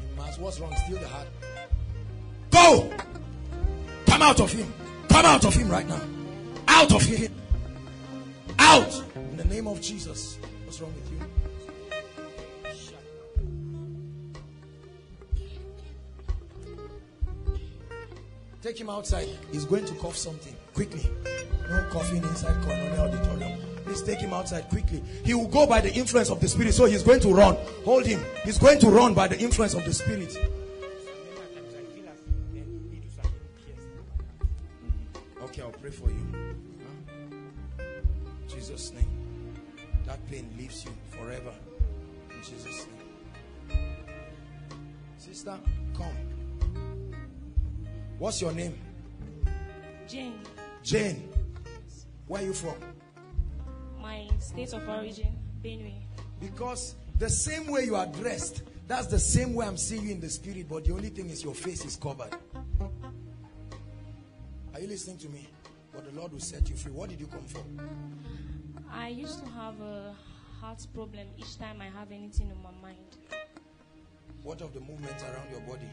in mass. What's wrong? Steal the heart. Go! Come out of him. Come out of him right now. Out of him. Out! In the name of Jesus. What's wrong with you? Take him outside. He's going to cough something. Quickly. No coughing inside Koinonia Auditorium. Please take him outside quickly. He will go by the influence of the Spirit. So he's going to run. Hold him. He's going to run by the influence of the Spirit. Okay, I'll pray for you. Huh? In Jesus' name. That pain leaves you forever. In Jesus' name. Sister, come. What's your name? Jane. Jane. Where are you from? My state of origin, Benue. Because the same way you are dressed, that's the same way I'm seeing you in the spirit, but the only thing is your face is covered. Are you listening to me? But the Lord will set you free. What did you come for? I used to have a heart problem each time I have anything on my mind. What of the movements around your body?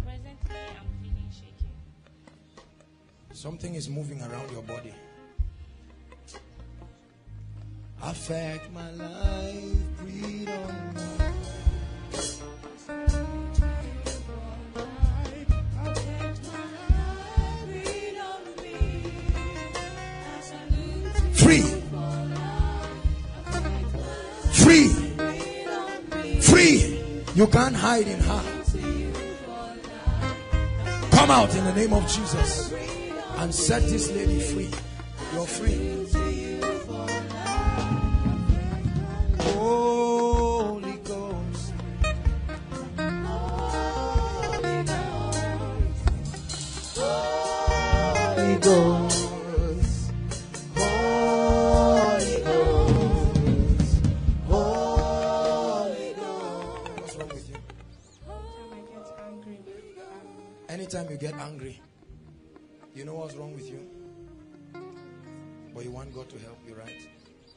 Presently, I'm feeling shaky. Something is moving around your body. Affect my life, breathe on me. Affect my life, breathe on me. As I look to free. Free. Free. You can't hide in her. Come out in the name of Jesus and set this lady free. You're free. Holy Ghost. Holy Ghost. Holy Ghost. Holy Ghost. Holy Ghost. What's wrong with you? Anytime you get angry, you know what's wrong with you, but you want God to help you, right?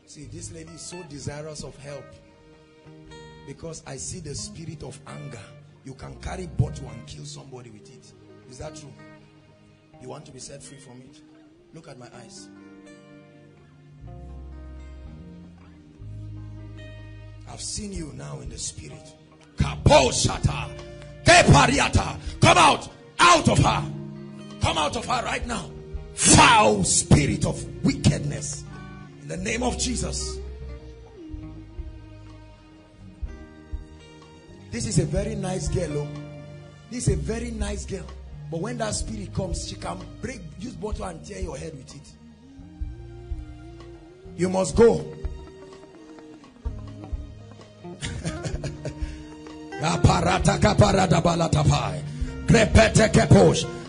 See, this lady is so desirous of help because I see the spirit of anger. You can carry a bottle and kill somebody with it. Is that true? You want to be set free from it? Look at my eyes. I've seen you now in the spirit. Kaposhata, Kepariata, come out. Out of her. Come out of her right now. Foul spirit of wickedness. In the name of Jesus. This is a very nice girl. Oh. This is a very nice girl. But when that spirit comes, she can break, use bottle and tear your head with it. You must go.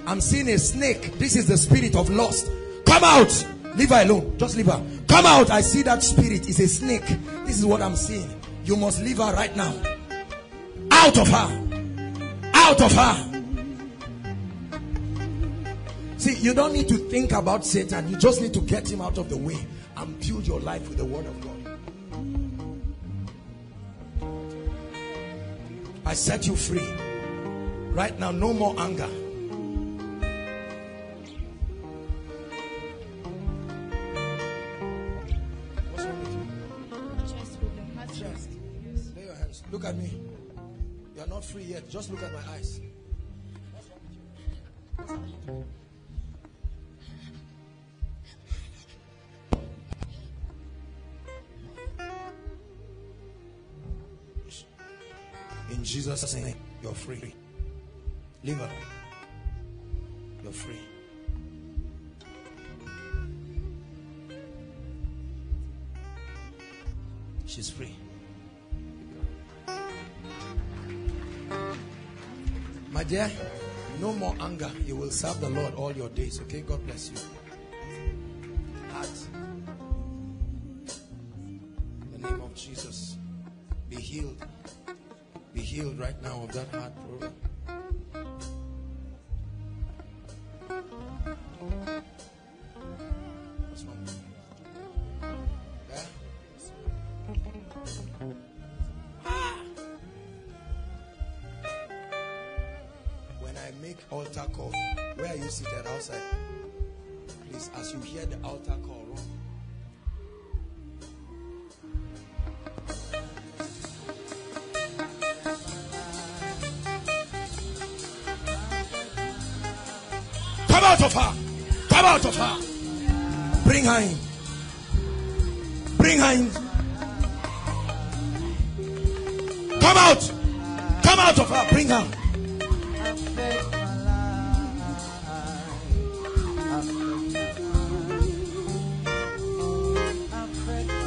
I'm seeing a snake. This is the spirit of lust. Come out. Leave her alone. Just leave her. Come out. I see that spirit is a snake. This is what I'm seeing. You must leave her right now. Out of her. Out of her. See, you don't need to think about Satan. You just need to get him out of the way and build your life with the word of God. I set you free. Right now, no more anger. What's wrong with you? Chest problem. Chest. Yes. Lay your hands. Look at me. You are not free yet. Just look at my eyes. What's wrong with you? In Jesus' name, you're free. Leave her. You're free. She's free. My dear, No more anger. You will serve the Lord all your days. Okay, God bless you. Heart. In the name of Jesus. Be healed. Be healed right now of that heart problem. Altar call. Where are you seated outside? Please, as you hear the altar call, run. Come out of her. Come out of her. Bring her in. Bring her in. Come out. Come out of her. Bring her.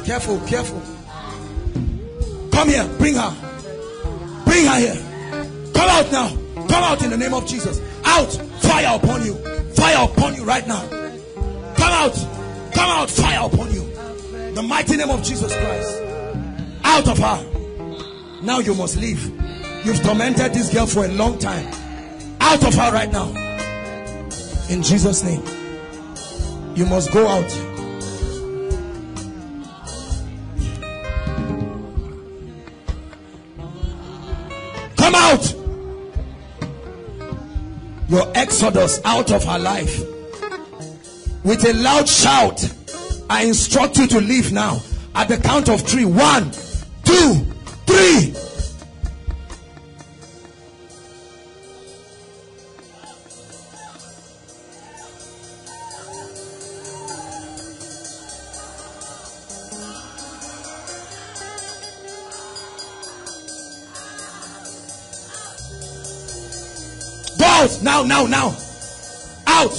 Careful, careful. Come here, bring her. Bring her here. Come out now. Come out in the name of Jesus. Out. Fire upon you. Fire upon you right now. Come out. Come out. Fire upon you. The mighty name of Jesus Christ. Out of her. Now you must leave. You've tormented this girl for a long time. Out of her right now. In Jesus' name. You must go out. Your exodus out of her life. With a loud shout, I instruct you to leave now. At the count of 3. 1, 2, 3. Now, now, now. Out.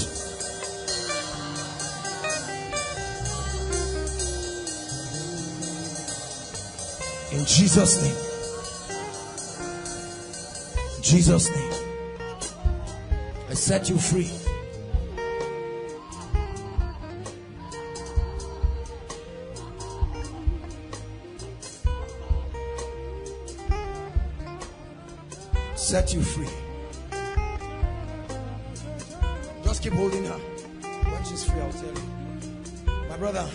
In Jesus' name. In Jesus' name. I set you free. Set you free. Keep holding her. When she's free, I'll tell you. My brother,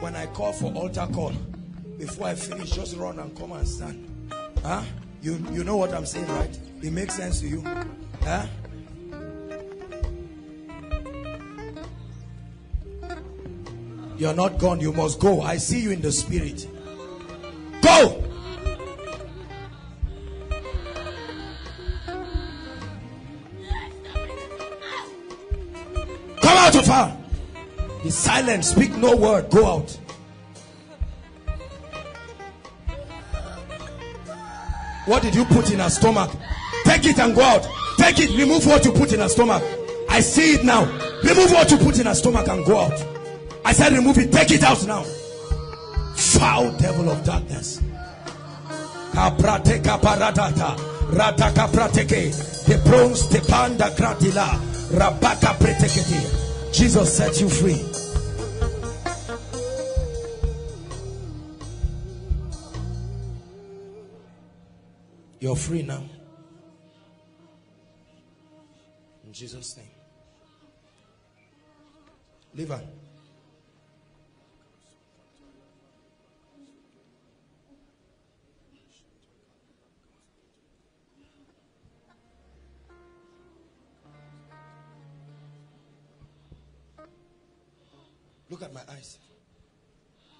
when I call for altar call, before I finish, just run and come and stand. Huh? You know what I'm saying, right? It makes sense to you. Huh? You're not gone. You must go. I see you in the spirit. Go! Of her. Be silent, speak no word, go out. What did you put in her stomach? Take it and go out. Take it, remove what you put in her stomach. I see it now. Remove what you put in her stomach and go out. I said remove it, take it out now. Foul devil of darkness. Jesus set you free. You're free now. In Jesus' name. Leave her. Look at my eyes.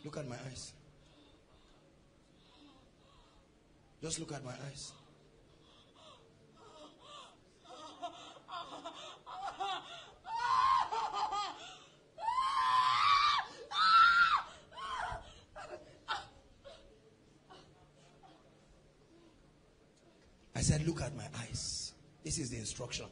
Look at my eyes. Just look at my eyes. I said, look at my eyes. This is the instruction.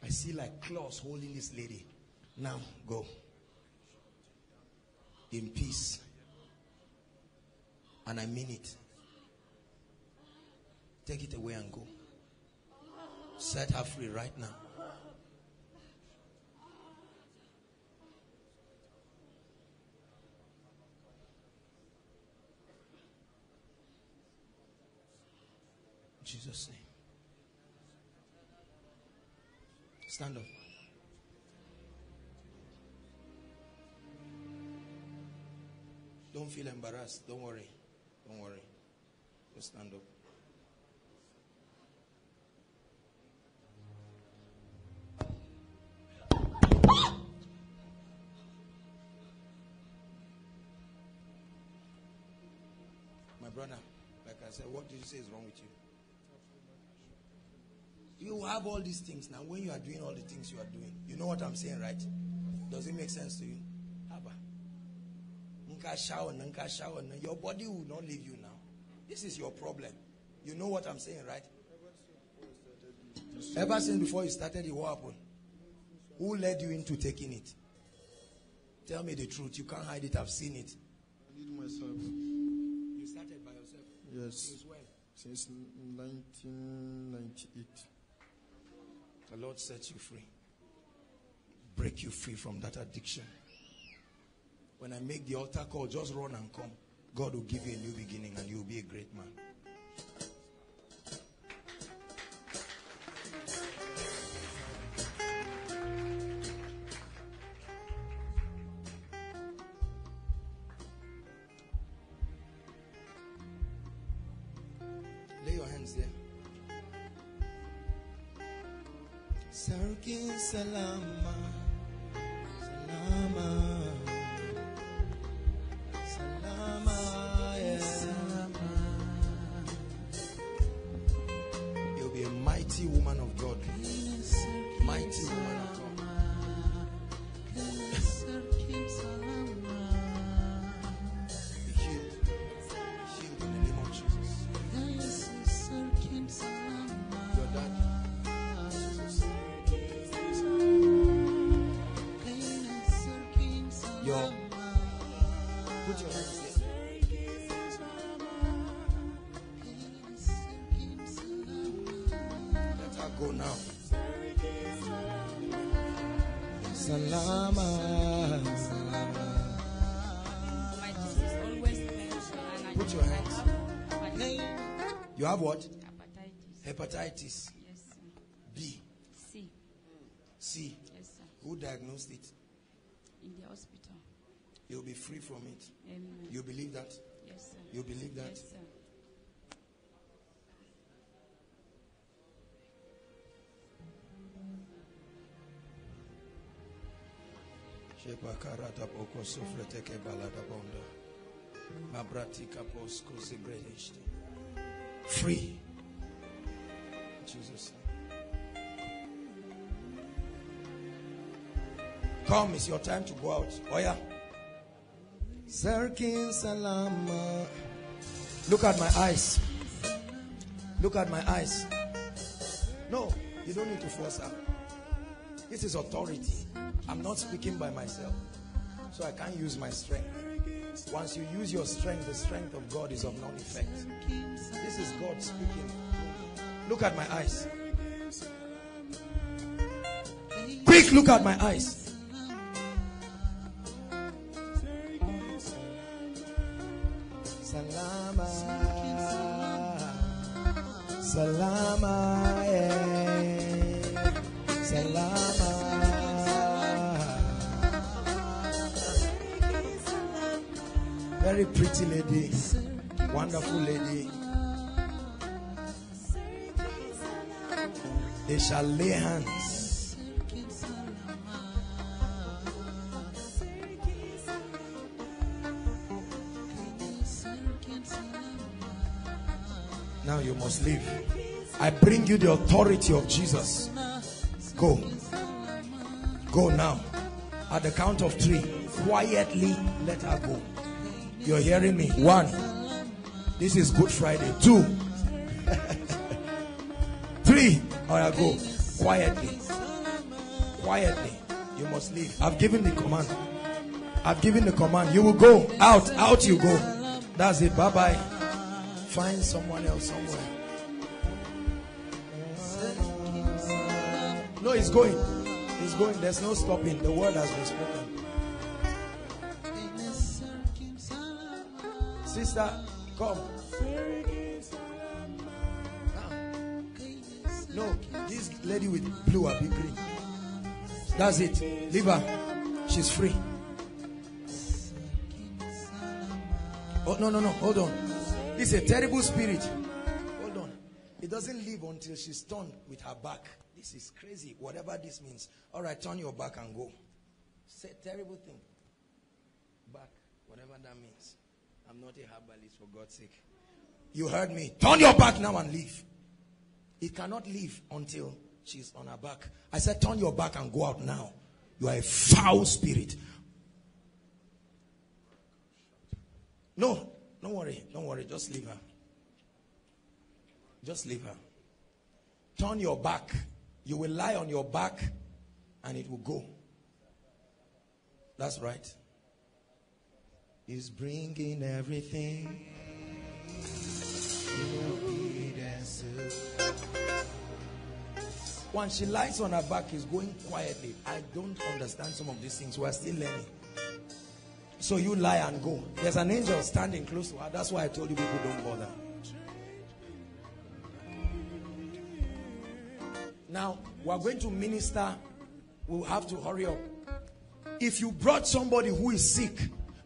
I see like claws holding this lady. Now go in peace. And I mean it. Take it away and go. Set her free right now. In Jesus' name. Stand up. Don't feel embarrassed. Don't worry. Don't worry. Just stand up. My brother, like I said, what did you say is wrong with you? You have all these things. Now, when you are doing all the things you are doing, you know what I'm saying, right? Does it make sense to you? Your body will not leave you now. This is your problem. You know what I'm saying, right? Ever since before you started it, what happened? Who led you into taking it? Tell me the truth. You can't hide it. I've seen it. I did myself. You started by yourself? Yes. Since when? Since 1998. The Lord sets you free. Break you free from that addiction. When I make the altar call, just run and come. God will give you a new beginning and you'll be a great man. Lay your hands there. Sarkin Salama, Salama. Woman of God, mighty woman of God. Be healed. Be healed in the name of Jesus. Your dad. Your. Put your hands there. Go now. Salama. My teeth is always there. Put your hands. You have what? Hepatitis. Hepatitis. Yes, sir. B. C. C. Yes, sir. Who diagnosed it? In the hospital. You'll be free from it. Amen. You believe that? Yes, sir. You believe that? Yes, sir. Free. Jesus. Come, it's your time to go out. Oh yeah. Sarkin Salama. Look at my eyes. Look at my eyes. No, you don't need to force her. This is authority. I'm not speaking by myself, so I can't use my strength. Once you use your strength, the strength of God is of no effect. This is God speaking. Look at my eyes. Quick, look at my eyes. Salama. Salama. Yeah. Salama. Very pretty lady, wonderful lady. They shall lay hands. Now you must leave. I bring you the authority of Jesus. Go. Go now. At the count of 3, quietly let her go. You're hearing me? 1. This is Good Friday. 2. 3. All right, go. Quietly. Quietly. You must leave. I've given the command. I've given the command. You will go. Out. Out you go. That's it. Bye-bye. Find someone else somewhere. No, it's going. It's going. There's no stopping. The word has been spoken. Sister, come. No, this lady with blue will be green. That's it. Leave her. She's free. Oh, no, no, no. Hold on. It's a terrible spirit. Hold on. It doesn't leave until she's turned with her back. This is crazy. Whatever this means. All right, turn your back and go. It's a terrible thing. Back. Whatever that means. I'm not a herbalist, for God's sake. You heard me. Turn your back now and leave. It cannot leave until she's on her back. I said, turn your back and go out now. You are a foul spirit. No, don't worry. Don't worry. Just leave her. Just leave her. Turn your back. You will lie on your back and it will go. That's right. He's bringing everything. When she lies on her back, is going quietly. I don't understand some of these things. We are still learning. So you lie and go. There's an angel standing close to her. That's why I told you people don't bother. Now, we are going to minister. We'll have to hurry up. If you brought somebody who is sick,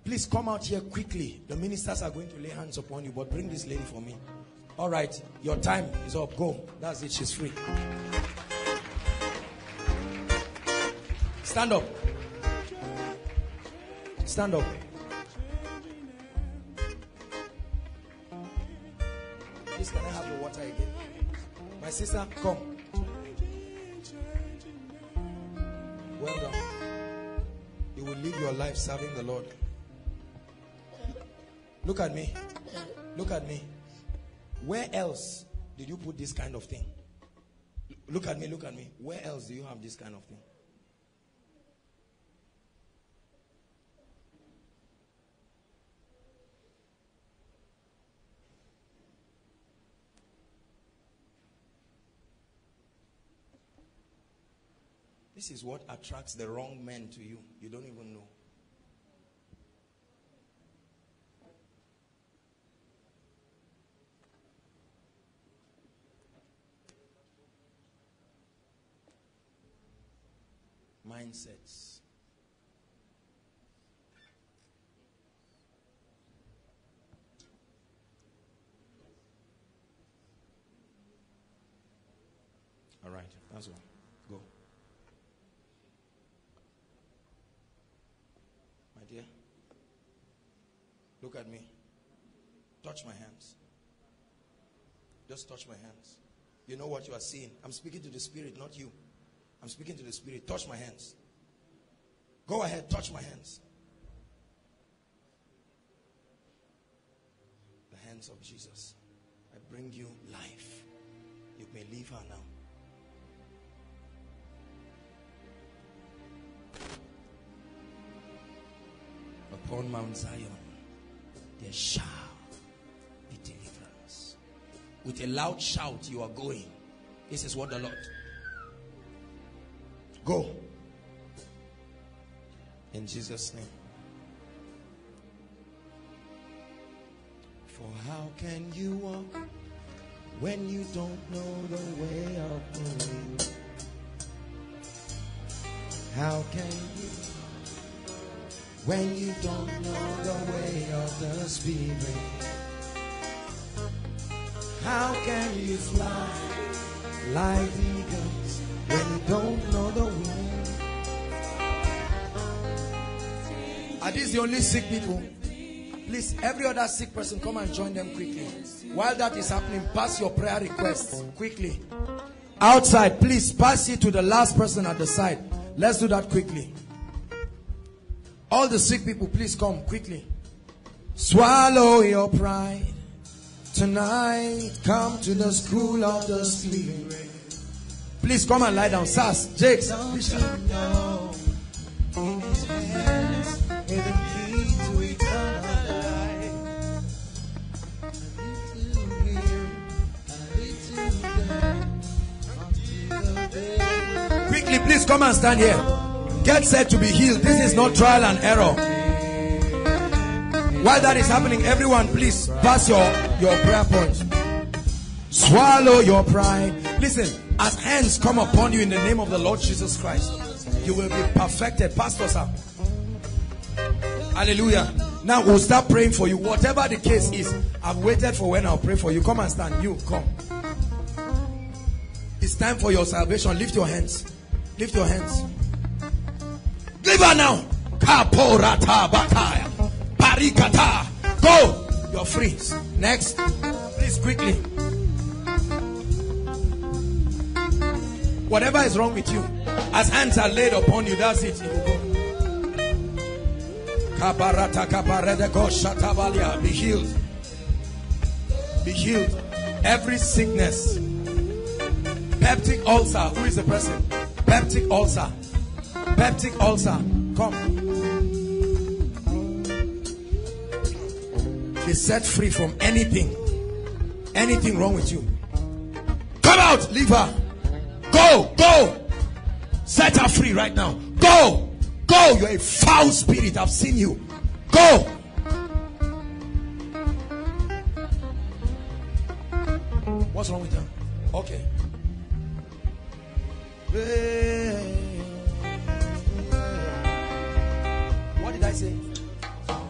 please come out here quickly. The ministers are going to lay hands upon you, but bring this lady for me. All right, your time is up. Go. That's it. She's free. Stand up. Stand up. Please, can I have the water again? My sister, come. Well done. You will live your life serving the Lord. Look at me. Look at me. Where else did you put this kind of thing? Look at me, look at me. Where else do you have this kind of thing? This is what attracts the wrong men to you. You don't even know. Mindsets. All right, that's one. Go. My dear, look at me. Touch my hands. Just touch my hands. You know what you are seeing. I'm speaking to the spirit, not you. I'm speaking to the spirit. Touch my hands. Go ahead, touch my hands. The hands of Jesus. I bring you life. You may leave her now. Upon Mount Zion, there shall be deliverance. With a loud shout, you are going. This is what the Lord. Go. In Jesus' name. For how can you walk when you don't know the way of going? How can you when you don't know the way of the Spirit? How can you fly like eagles when you don't know the way? Are these the only sick people? Please, every other sick person, come and join them quickly. While that is happening, pass your prayer requests quickly. Outside, please pass it to the last person at the side. Let's do that quickly. All the sick people, please come quickly. Swallow your pride. Tonight, come to the school of the Spirit. Please come and lie down. Sas, Jakes, Bishop. hands with the keys to eternal life. I need to hear, I need to die, until the day. Quickly, please come and stand here. Get set to be healed. This is not trial and error. While that is happening, everyone, please pass your prayer points. Swallow your pride. Listen, as hands come upon you in the name of the Lord Jesus Christ, you will be perfected. Pastors up. Hallelujah. Now we'll start praying for you. Whatever the case is, I've waited for when I'll pray for you. Come and stand. You come. It's time for your salvation. Lift your hands. Lift your hands. Deliver now. Go. You're free. Next. Please quickly. Whatever is wrong with you, as hands are laid upon you, that's it. Be healed. Be healed. Every sickness. Peptic ulcer. Who is the person? Peptic ulcer. Peptic ulcer. Come. Be set free from anything. Anything wrong with you. Come out, leave her. Go, go. Set her free right now. Go! Go! You're a foul spirit. I've seen you. Go! What's wrong with her? Okay. What did I say?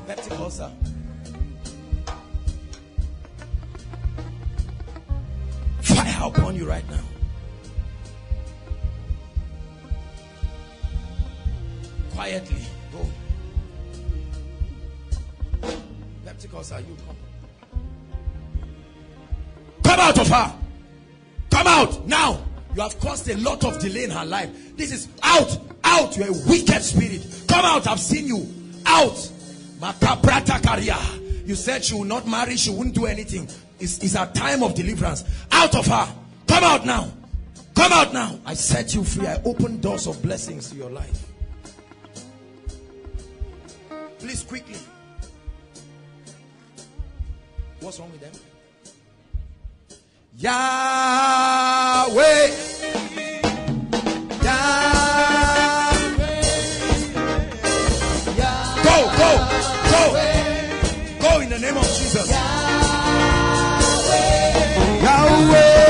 Peptic ulcer. Fire upon you right now. Quietly go. Peptic ulcer, you come. Come out of her. Come out now. You have caused a lot of delay in her life. This is out, out. You're a wicked spirit. Come out. I've seen you. Out. Makabrata Karia. You said she will not marry, she wouldn't do anything. It's a time of deliverance. Out of her. Come out now. Come out now. I set you free. I open doors of blessings to your life. Please quickly. What's wrong with them? Yahweh. Yahweh. Yahweh. Go, go, go. Go in the name of Jesus. Yahweh. Yahweh.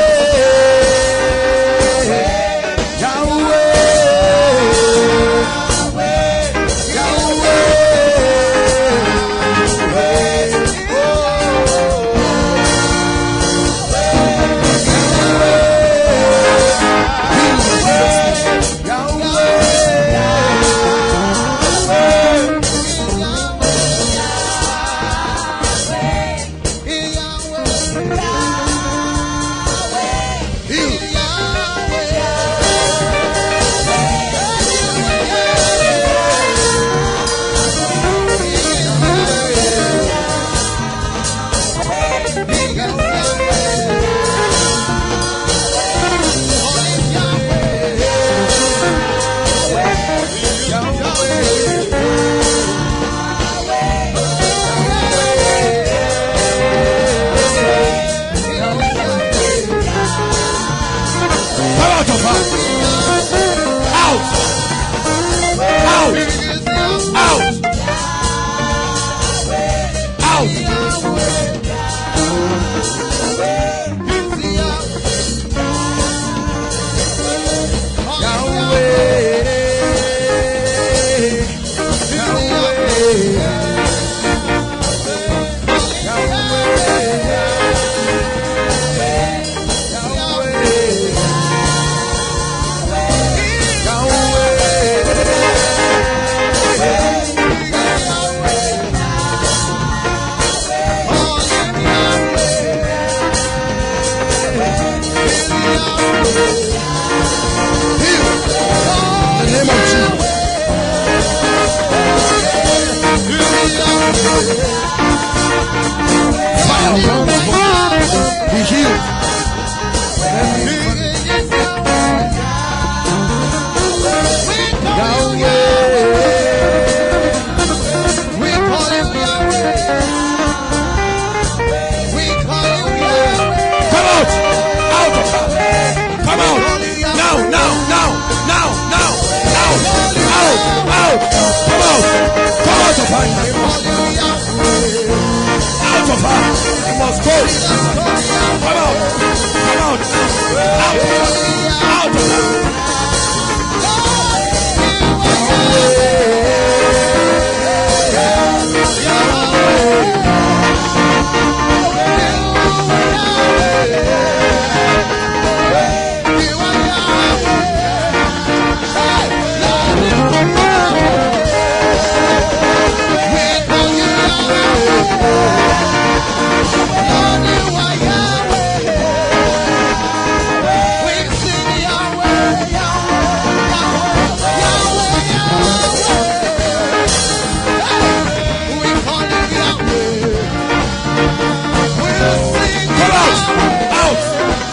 ghost.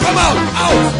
Come out. Come out. Out.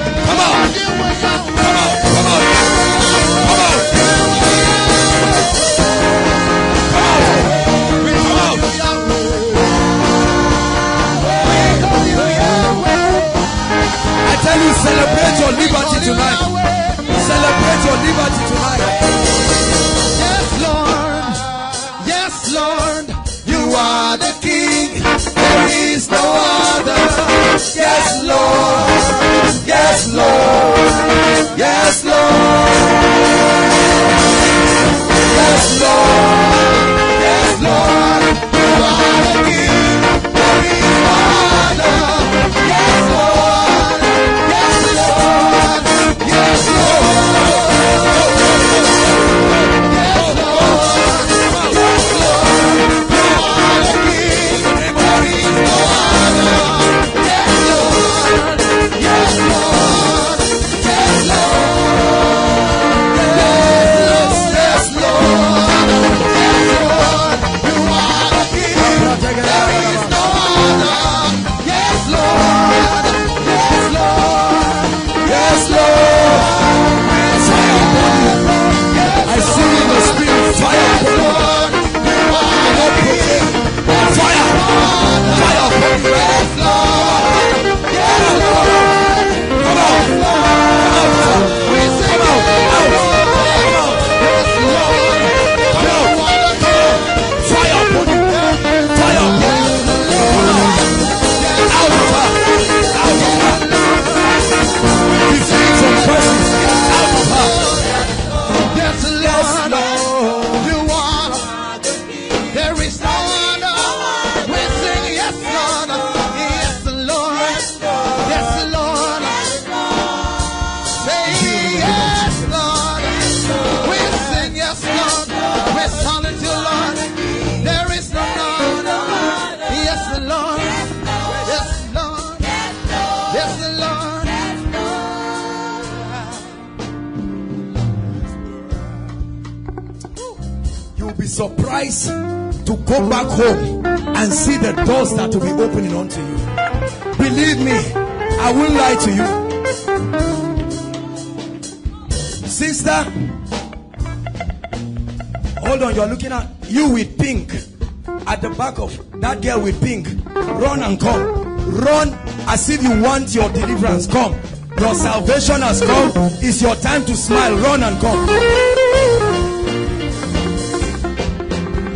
Want your deliverance, come. Your salvation has come. It's your time to smile. Run and come.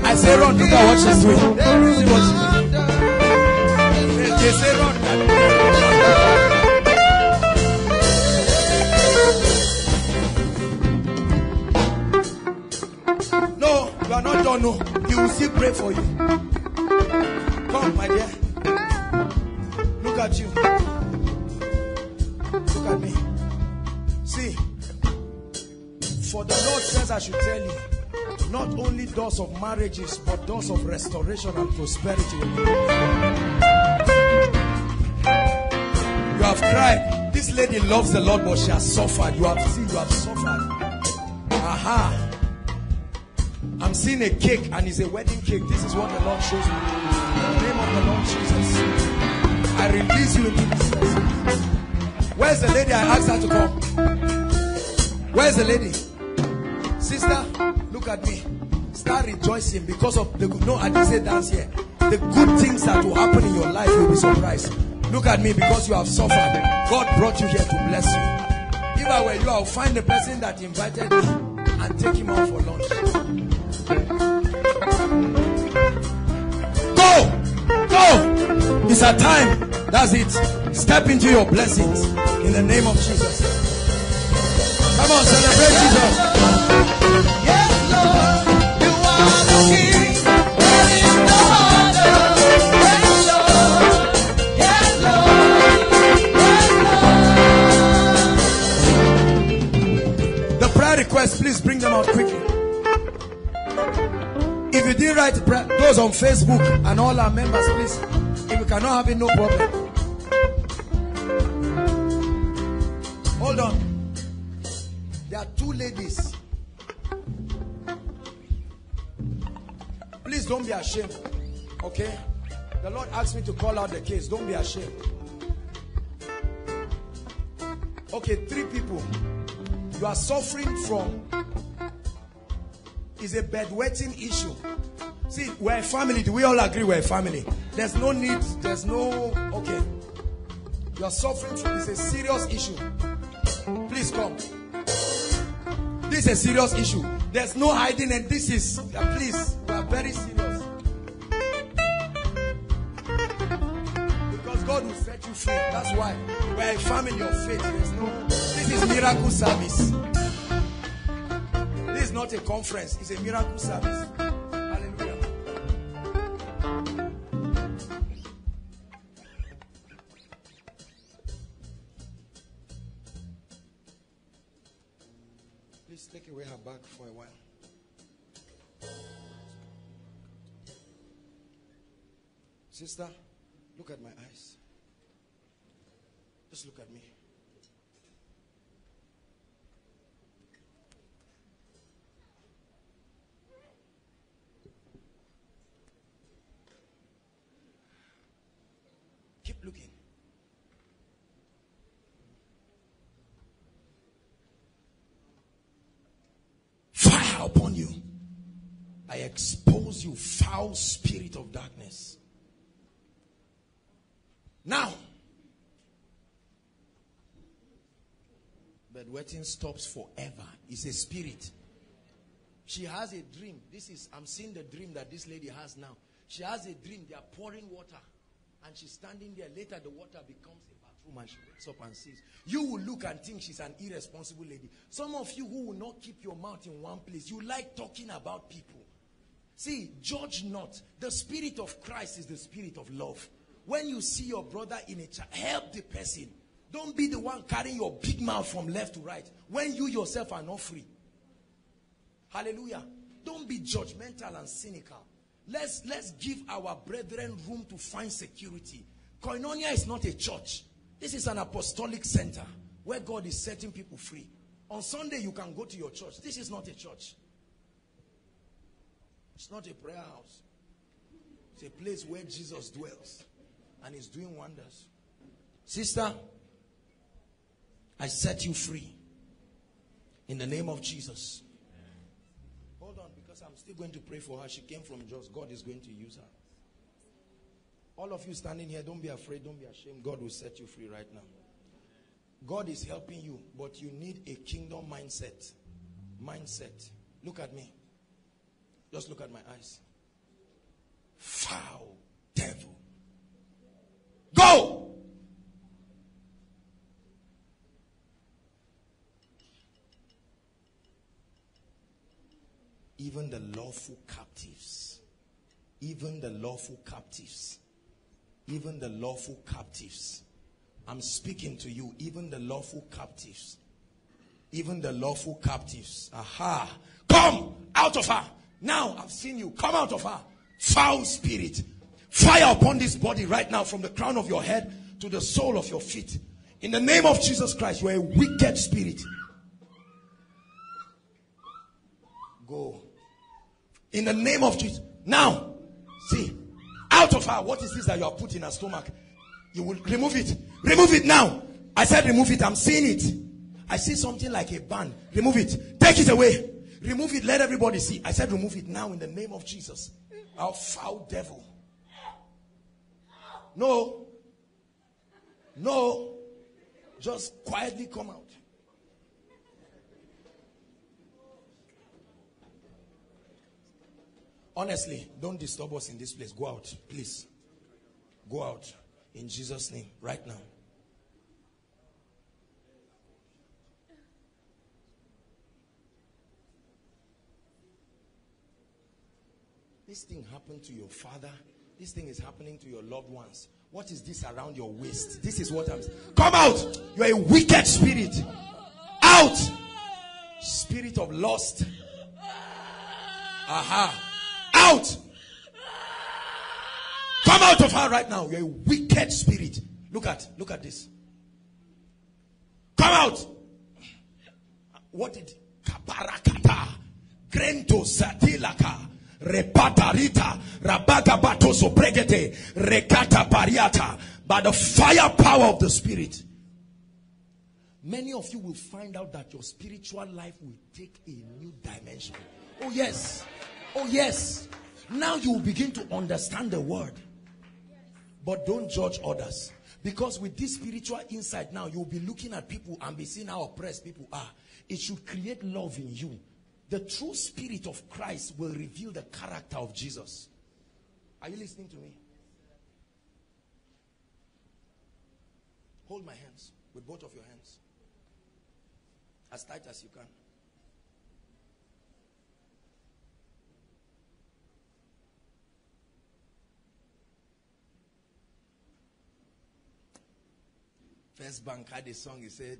I say run. Look at what she's doing. They say run. No, you are not done. No, he will still pray for you. Come, my dear. Look at you. Look at me. See, for the Lord says I should tell you, not only doors of marriages, but doors of restoration and prosperity. You have cried. This lady loves the Lord, but she has suffered. You have seen, you have suffered. Aha. I'm seeing a cake, and it's a wedding cake. This is what the Lord shows me. In the name of the Lord Jesus. I release you into this place. Where's the lady? I asked her to come. Where's the lady? Sister, look at me. Start rejoicing because of the good. No, I didn't say dance here. The good things that will happen in your life, you'll be surprised. Look at me, because you have suffered. God brought you here to bless you. If I were you, I'll find the person that invited me and take him out for lunch. Go! Go! It's a time. That's it. Step into your blessings in the name of Jesus. Come on, celebrate Jesus. Yes, Lord, you are the King. Please bring them out quickly. If you didn't write those on Facebook and all our members, please, if you cannot have it, no problem. Hold on. There are two ladies. Please don't be ashamed. Okay? The Lord asked me to call out the case. Don't be ashamed. Okay, 3 people. You are suffering from is a bedwetting issue. See, we're a family. Do we all agree we're a family? There's no need. There's no. Okay. You are suffering from is a serious issue. Please come. This is a serious issue. There's no hiding, and this is. Please, we are very serious. Because God will set you free. That's why we're a family of faith. There's no. This is miracle service. This is not a conference. It's a miracle service. Hallelujah. Please take away her bag for a while. Sister, look at my eyes. Just look at me. Looking. Fire upon you. I expose you, foul spirit of darkness. Now, bedwetting stops forever. It's a spirit. She has a dream. This is, I'm seeing the dream that this lady has now. She has a dream. They are pouring water. And she's standing there. Later, the water becomes a bathroom and she wakes up and sees. You will look and think she's an irresponsible lady. Some of you who will not keep your mouth in one place, you like talking about people. See, judge not. The spirit of Christ is the spirit of love. When you see your brother in a child, help the person. Don't be the one carrying your big mouth from left to right when you yourself are not free. Hallelujah. Don't be judgmental and cynical. Let's give our brethren room to find security. Koinonia is not a church. This is an apostolic center where God is setting people free. On Sunday, you can go to your church. This is not a church. It's not a prayer house. It's a place where Jesus dwells and is doing wonders. Sister, I set you free in the name of Jesus. I'm still going to pray for her. She came from Jos. God is going to use her. All of you standing here, don't be afraid, don't be ashamed. God will set you free right now. God is helping you, but you need a kingdom mindset. Mindset. Look at me. Just look at my eyes. Foul devil. Go! Even the lawful captives, even the lawful captives, even the lawful captives. I'm speaking to you, even the lawful captives, even the lawful captives. Aha, come out of her. Now I've seen you, come out of her. Foul spirit, fire upon this body right now from the crown of your head to the sole of your feet. In the name of Jesus Christ, you are a wicked spirit. Go. In the name of Jesus. Now, see, out of her, what is this that you are put in her stomach? You will remove it. Remove it now. I said remove it. I'm seeing it. I see something like a band. Remove it. Take it away. Remove it. Let everybody see. I said remove it now in the name of Jesus. Our foul devil. No. No. Just quietly come out. Honestly, don't disturb us in this place. Go out, please. Go out. in Jesus' name right now. This thing happened to your father. This thing is happening to your loved ones. What is this around your waist? This is what I'm saying. Come out. You're a wicked spirit. Out. Spirit of lust. Aha. Out. Come out of her right now. You're a wicked spirit. Look at this. Come out. What did Kabarakata Grento Satilaka Repatarita Rabagabato Sobregete Rekata Pariata by the firepower of the Spirit. Many of you will find out that your spiritual life will take a new dimension. Oh yes. Oh yes. Now you will begin to understand the word. But don't judge others. Because with this spiritual insight now, you'll be looking at people and be seeing how oppressed people are. It should create love in you. The true spirit of Christ will reveal the character of Jesus. Are you listening to me? Hold my hands with both of your hands. As tight as you can. First Bank had a song. He said,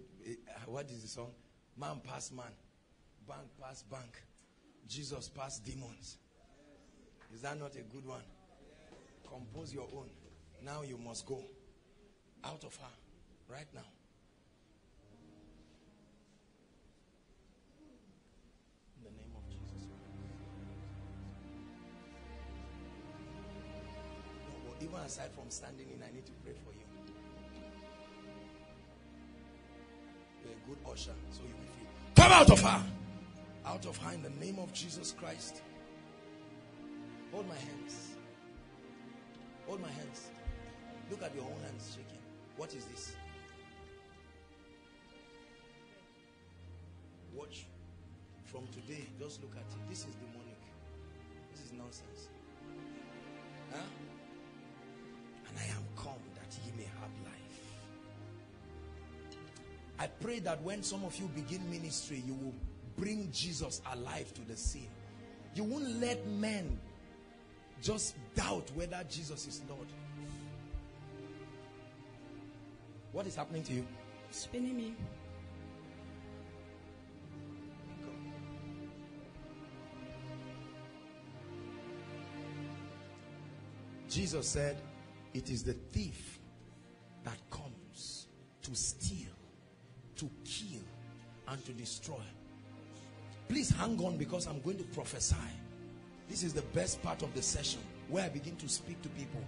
what is the song? Man pass man. Bank pass bank. Jesus pass demons. Is that not a good one? Compose your own. Now you must go. Out of her. Right now. In the name of Jesus. No, but even aside from standing in, I need to pray for you. A good usher, so you will feel. Come out of her in the name of Jesus Christ. Hold my hands. Hold my hands. Look at your own hands shaking. What is this? Watch. From today, just look at it. This is demonic. This is nonsense. Huh? And I am come that ye may have life. I pray that when some of you begin ministry, you will bring Jesus alive to the scene. You won't let men just doubt whether Jesus is Lord. What is happening to you? Spinning me. Jesus said, it is the thief that comes to steal, to kill and to destroy. Please hang on, because I'm going to prophesy. This is the best part of the session where I begin to speak to people.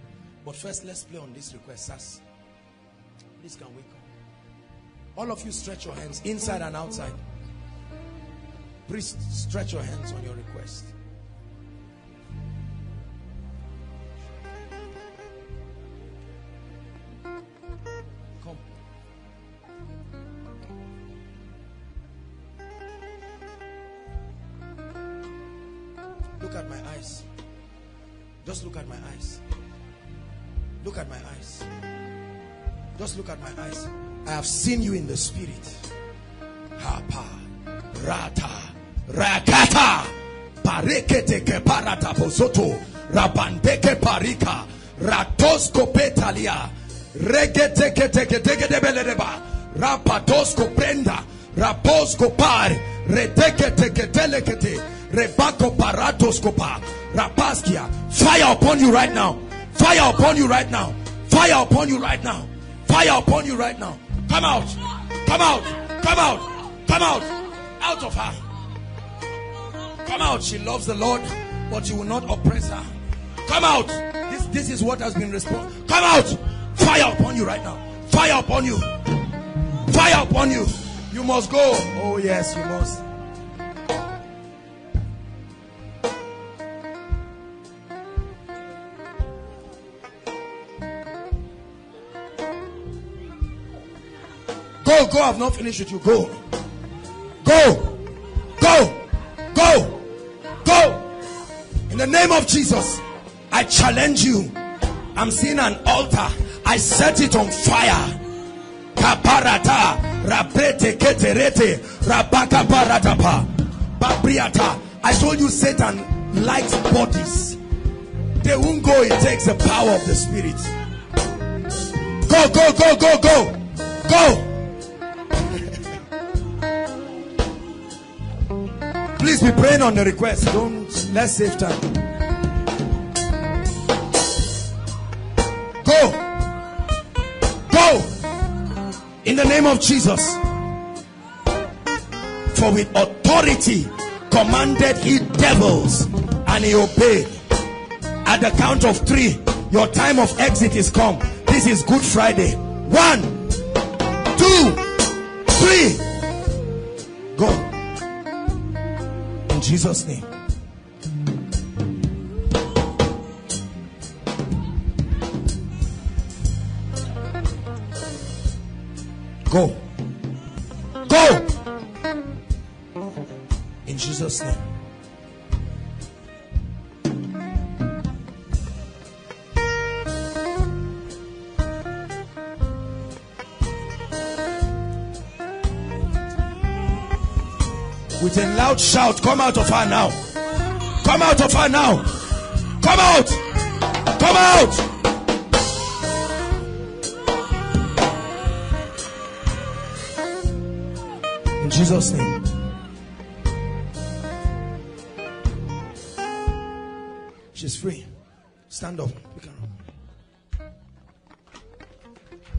But first, let's play on this request. Sirs, please can wake up. All of you stretch your hands inside and outside. Please stretch your hands on your request. Look at my eyes. I have seen you in the spirit. Hapa, rata, rakata, parekete ke parata pozoto, rabandeke parika, ratosko petalia, regete ke teke teke debeleba, rapatosko prenda, raposko par, reteke teke telekete, rebako paratosko pa, rapaskia. Fire upon you right now. Fire upon you right now. Fire upon you right now. Fire upon you right now. Come out. Come out. Come out. Come out. Out of her. Come out. She loves the Lord, but you will not oppress her. Come out. This is what has been responded. Come out. Fire upon you right now. Fire upon you. Fire upon you. You must go. Oh yes, you must. Go, I've not finished with you. Go. Go. Go. Go. Go. In the name of Jesus, I challenge you. I'm seeing an altar. I set it on fire. I told you Satan likes bodies. They won't go. It takes the power of the Spirit. Go, go, go, go, go. Go. Please be praying on the request. Let's save time. Go. Go. In the name of Jesus. For with authority commanded he devils, and he obeyed. At the count of 3, your time of exit is come. This is Good Friday. 1, 2, 3. Go. In Jesus' name. Go. Go. In Jesus' name. With a loud shout, come out of her now. Come out of her now. Come out. Come out. In Jesus' name. She's free. Stand up.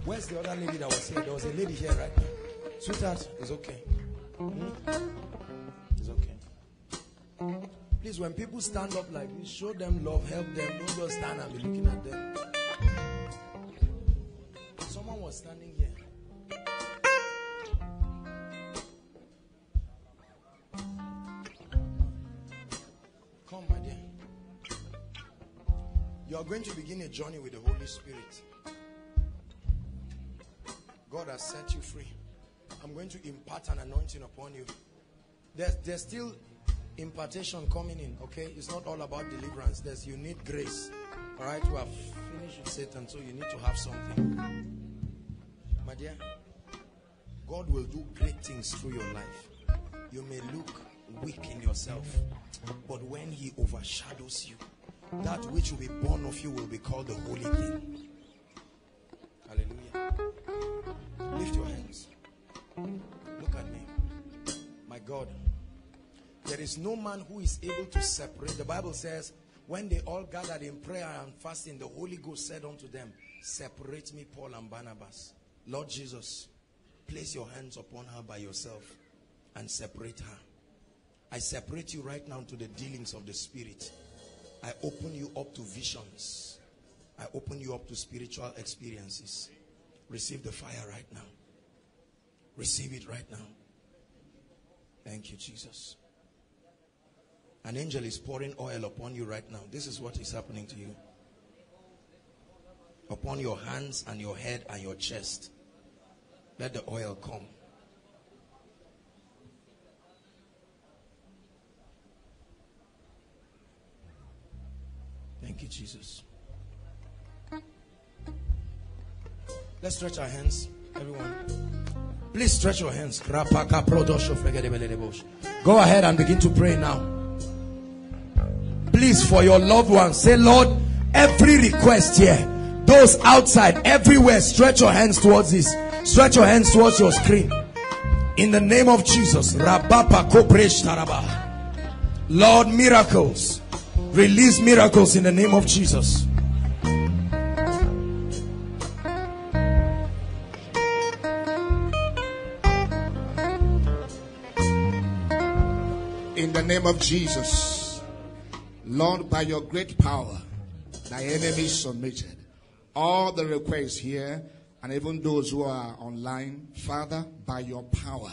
Where's the other lady that was here? There was a lady here, right? Sweetheart, it's okay. It's okay. Please, when people stand up like this, show them love, help them. Don't just stand and be looking at them. Someone was standing here. Come, my dear. You are going to begin a journey with the Holy Spirit. God has set you free. I'm going to impart an anointing upon you. There's still impartation coming in, okay? It's not all about deliverance. You need grace. All right? We have finished with Satan, so you need to have something. My dear, God will do great things through your life. You may look weak in yourself, but when he overshadows you, that which will be born of you will be called the holy thing. Hallelujah. Lift your hands. Look at me. My God, there is no man who is able to separate. The Bible says, when they all gathered in prayer and fasting, the Holy Ghost said unto them, separate me, Paul and Barnabas. Lord Jesus, place your hands upon her by yourself and separate her. I separate you right now to the dealings of the Spirit. I open you up to visions. I open you up to spiritual experiences. Receive the fire right now. Receive it right now. Thank you, Jesus. An angel is pouring oil upon you right now. This is what is happening to you. Upon your hands and your head and your chest. Let the oil come. Thank you, Jesus. Let's stretch our hands, everyone. Please stretch your hands. Go ahead and begin to pray now. Please, for your loved ones, say, Lord, every request here, those outside, everywhere, stretch your hands towards this. Stretch your hands towards your screen. In the name of Jesus. Lord, miracles. Release miracles in the name of Jesus. In the name of Jesus, Lord, by your great power, thy enemies submitted. All the requests here, and even those who are online, Father, by your power,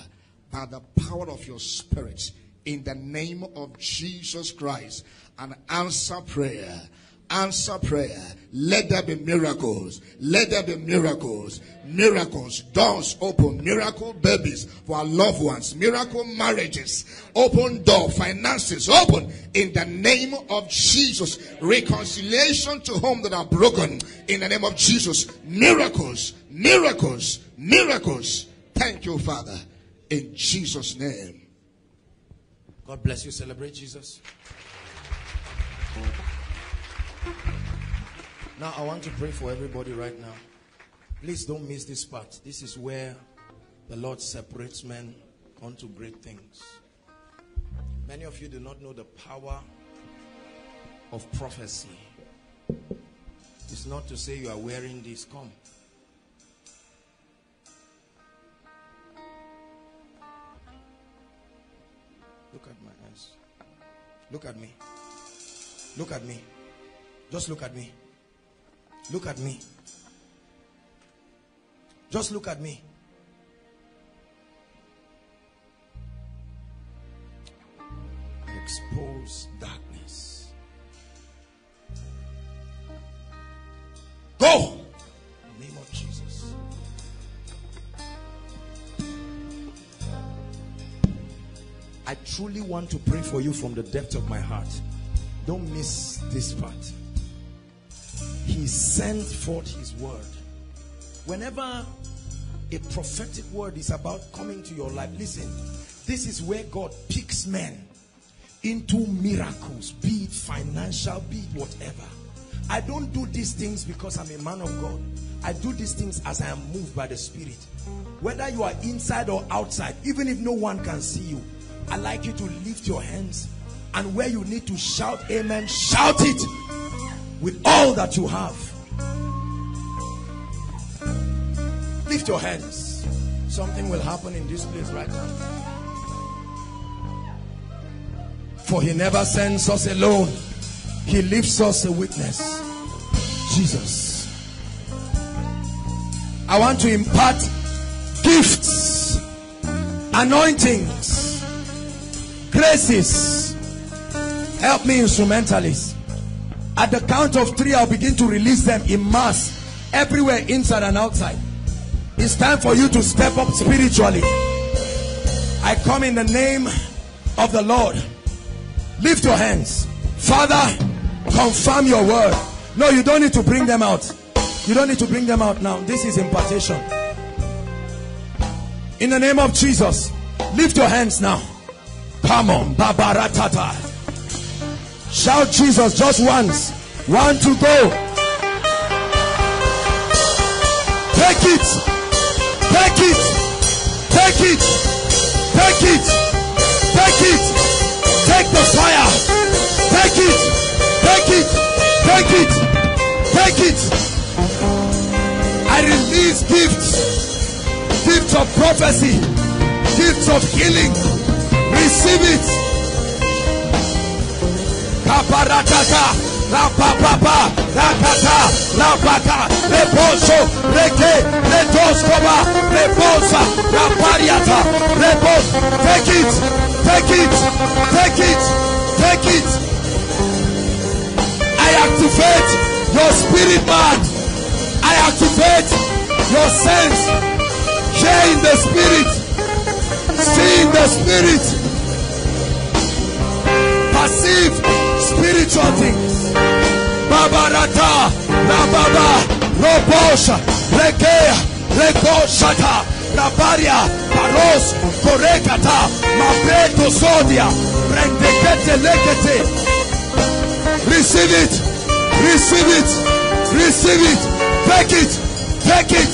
by the power of your Spirit, in the name of Jesus Christ, an answer prayer. Answer prayer. Let there be miracles. Let there be miracles. Miracles. Doors open. Miracle babies for our loved ones. Miracle marriages. Open door. Finances open. In the name of Jesus. Reconciliation to home that are broken. In the name of Jesus. Miracles. Miracles. Miracles. Thank you, Father. In Jesus' name. God bless you. Celebrate Jesus. Now I want to pray for everybody right now. Please don't miss this part. This is where the Lord separates men unto great things. Many of you do not know the power of prophecy. It's not to say you are wearing this. Come. Look at my eyes. Look at me. Look at me. Just look at me. Look at me. Just look at me. Expose darkness. Go! In the name of Jesus. I truly want to pray for you from the depth of my heart. Don't miss this part. He sent forth his word. Whenever a prophetic word is about coming to your life, listen, this is where God picks men into miracles, be it financial, be it whatever. I don't do these things because I'm a man of God. I do these things as I am moved by the Spirit. Whether you are inside or outside, even if no one can see you, I'd like you to lift your hands, and where you need to shout amen, shout it with all that you have. Lift your hands. Something will happen in this place right now. For he never sends us alone. He leaves us a witness. Jesus. I want to impart gifts, anointings, graces. Help me, instrumentalists. At the count of 3, I'll begin to release them in mass, everywhere, inside and outside. It's time for you to step up spiritually. I come in the name of the Lord. Lift your hands. Father, confirm your word. No, you don't need to bring them out. You don't need to bring them out now. This is impartation. In the name of Jesus, lift your hands now. Come on, Babaratata. Shout Jesus just once. One to go. Take it. Take it. Take it. Take it. Take it. Take the fire. Take it. Take it. Take it. Take it. I release gifts. Gifts of prophecy. Gifts of healing. Receive it. Kaparatata, rapapapa, ratata, rapata, reposo, reke, retoscova, reposa, rapariata, repos. Take it, take it, take it, take it. I activate your spirit man. I activate your sense. Hear in the spirit. See in the spirit. Perceive spiritual things. Babarata, Rababa, Robosha, Rekea, Rekoshata, Rabaria, Paros, Korekata, Mapeto Sodia, Rendekete Lekete. Receive it, receive it, receive it, take it, take it.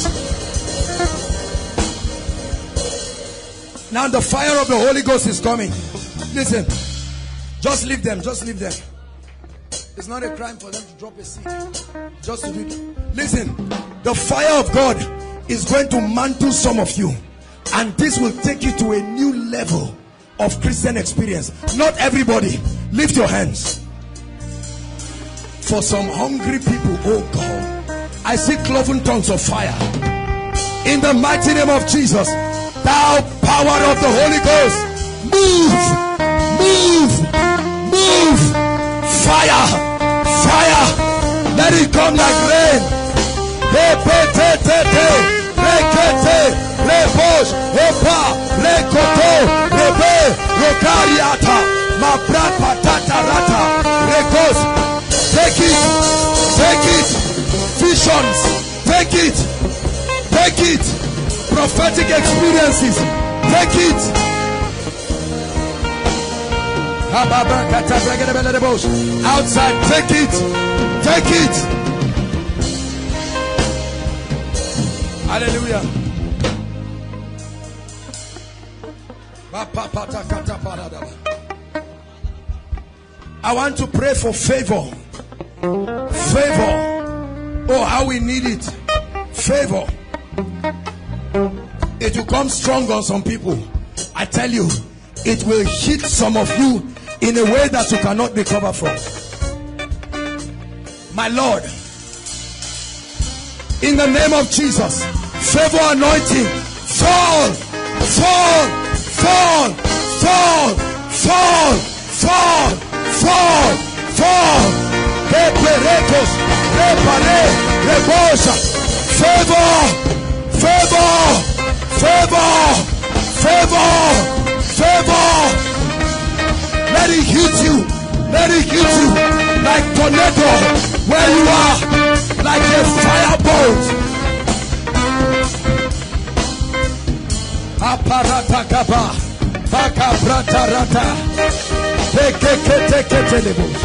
Now the fire of the Holy Ghost is coming. Listen. Just leave them. Just leave them. It's not a crime for them to drop a seed. Just leave them. Listen, the fire of God is going to mantle some of you, and this will take you to a new level of Christian experience. Not everybody. Lift your hands. For some hungry people, oh God, I see cloven tongues of fire. In the mighty name of Jesus, thou power of the Holy Ghost, move, move. Fire! fire. Let it come like rain. Take it. Take it. Visions. Take it. Take it. Prophetic experiences. Take it. Outside, take it, take it. Hallelujah. I want to pray for favor. Favor. Oh, how we need it. Favor. It will come strong on some people. I tell you, it will hit some of you in a way that you cannot recover from. My Lord, in the name of Jesus, favor anointing, fall, fall, fall, fall, fall, fall, fall, fall. Favor, favor, favor, favor, favor. Let it hit you. Let it hit you like tornado where you are, like a firebolt. Aparata kaba, baka brata rata, take telebos.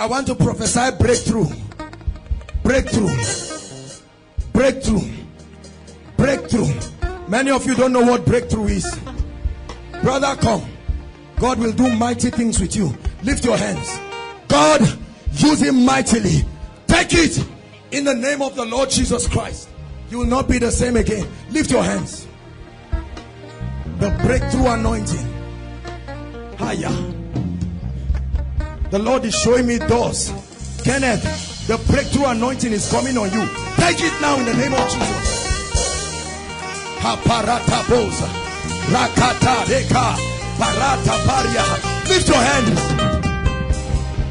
I want to prophesy breakthrough, breakthrough, breakthrough. Breakthrough. Many of you don't know what breakthrough is. Brother, come. God will do mighty things with you. Lift your hands. God, use him mightily. Take it in the name of the Lord Jesus Christ. You will not be the same again. Lift your hands. The breakthrough anointing. Higher. The Lord is showing me doors. Kenneth, the breakthrough anointing is coming on you. Take it now in the name of Jesus. Haparata boza, rakata deka, parata paria. Lift your hands.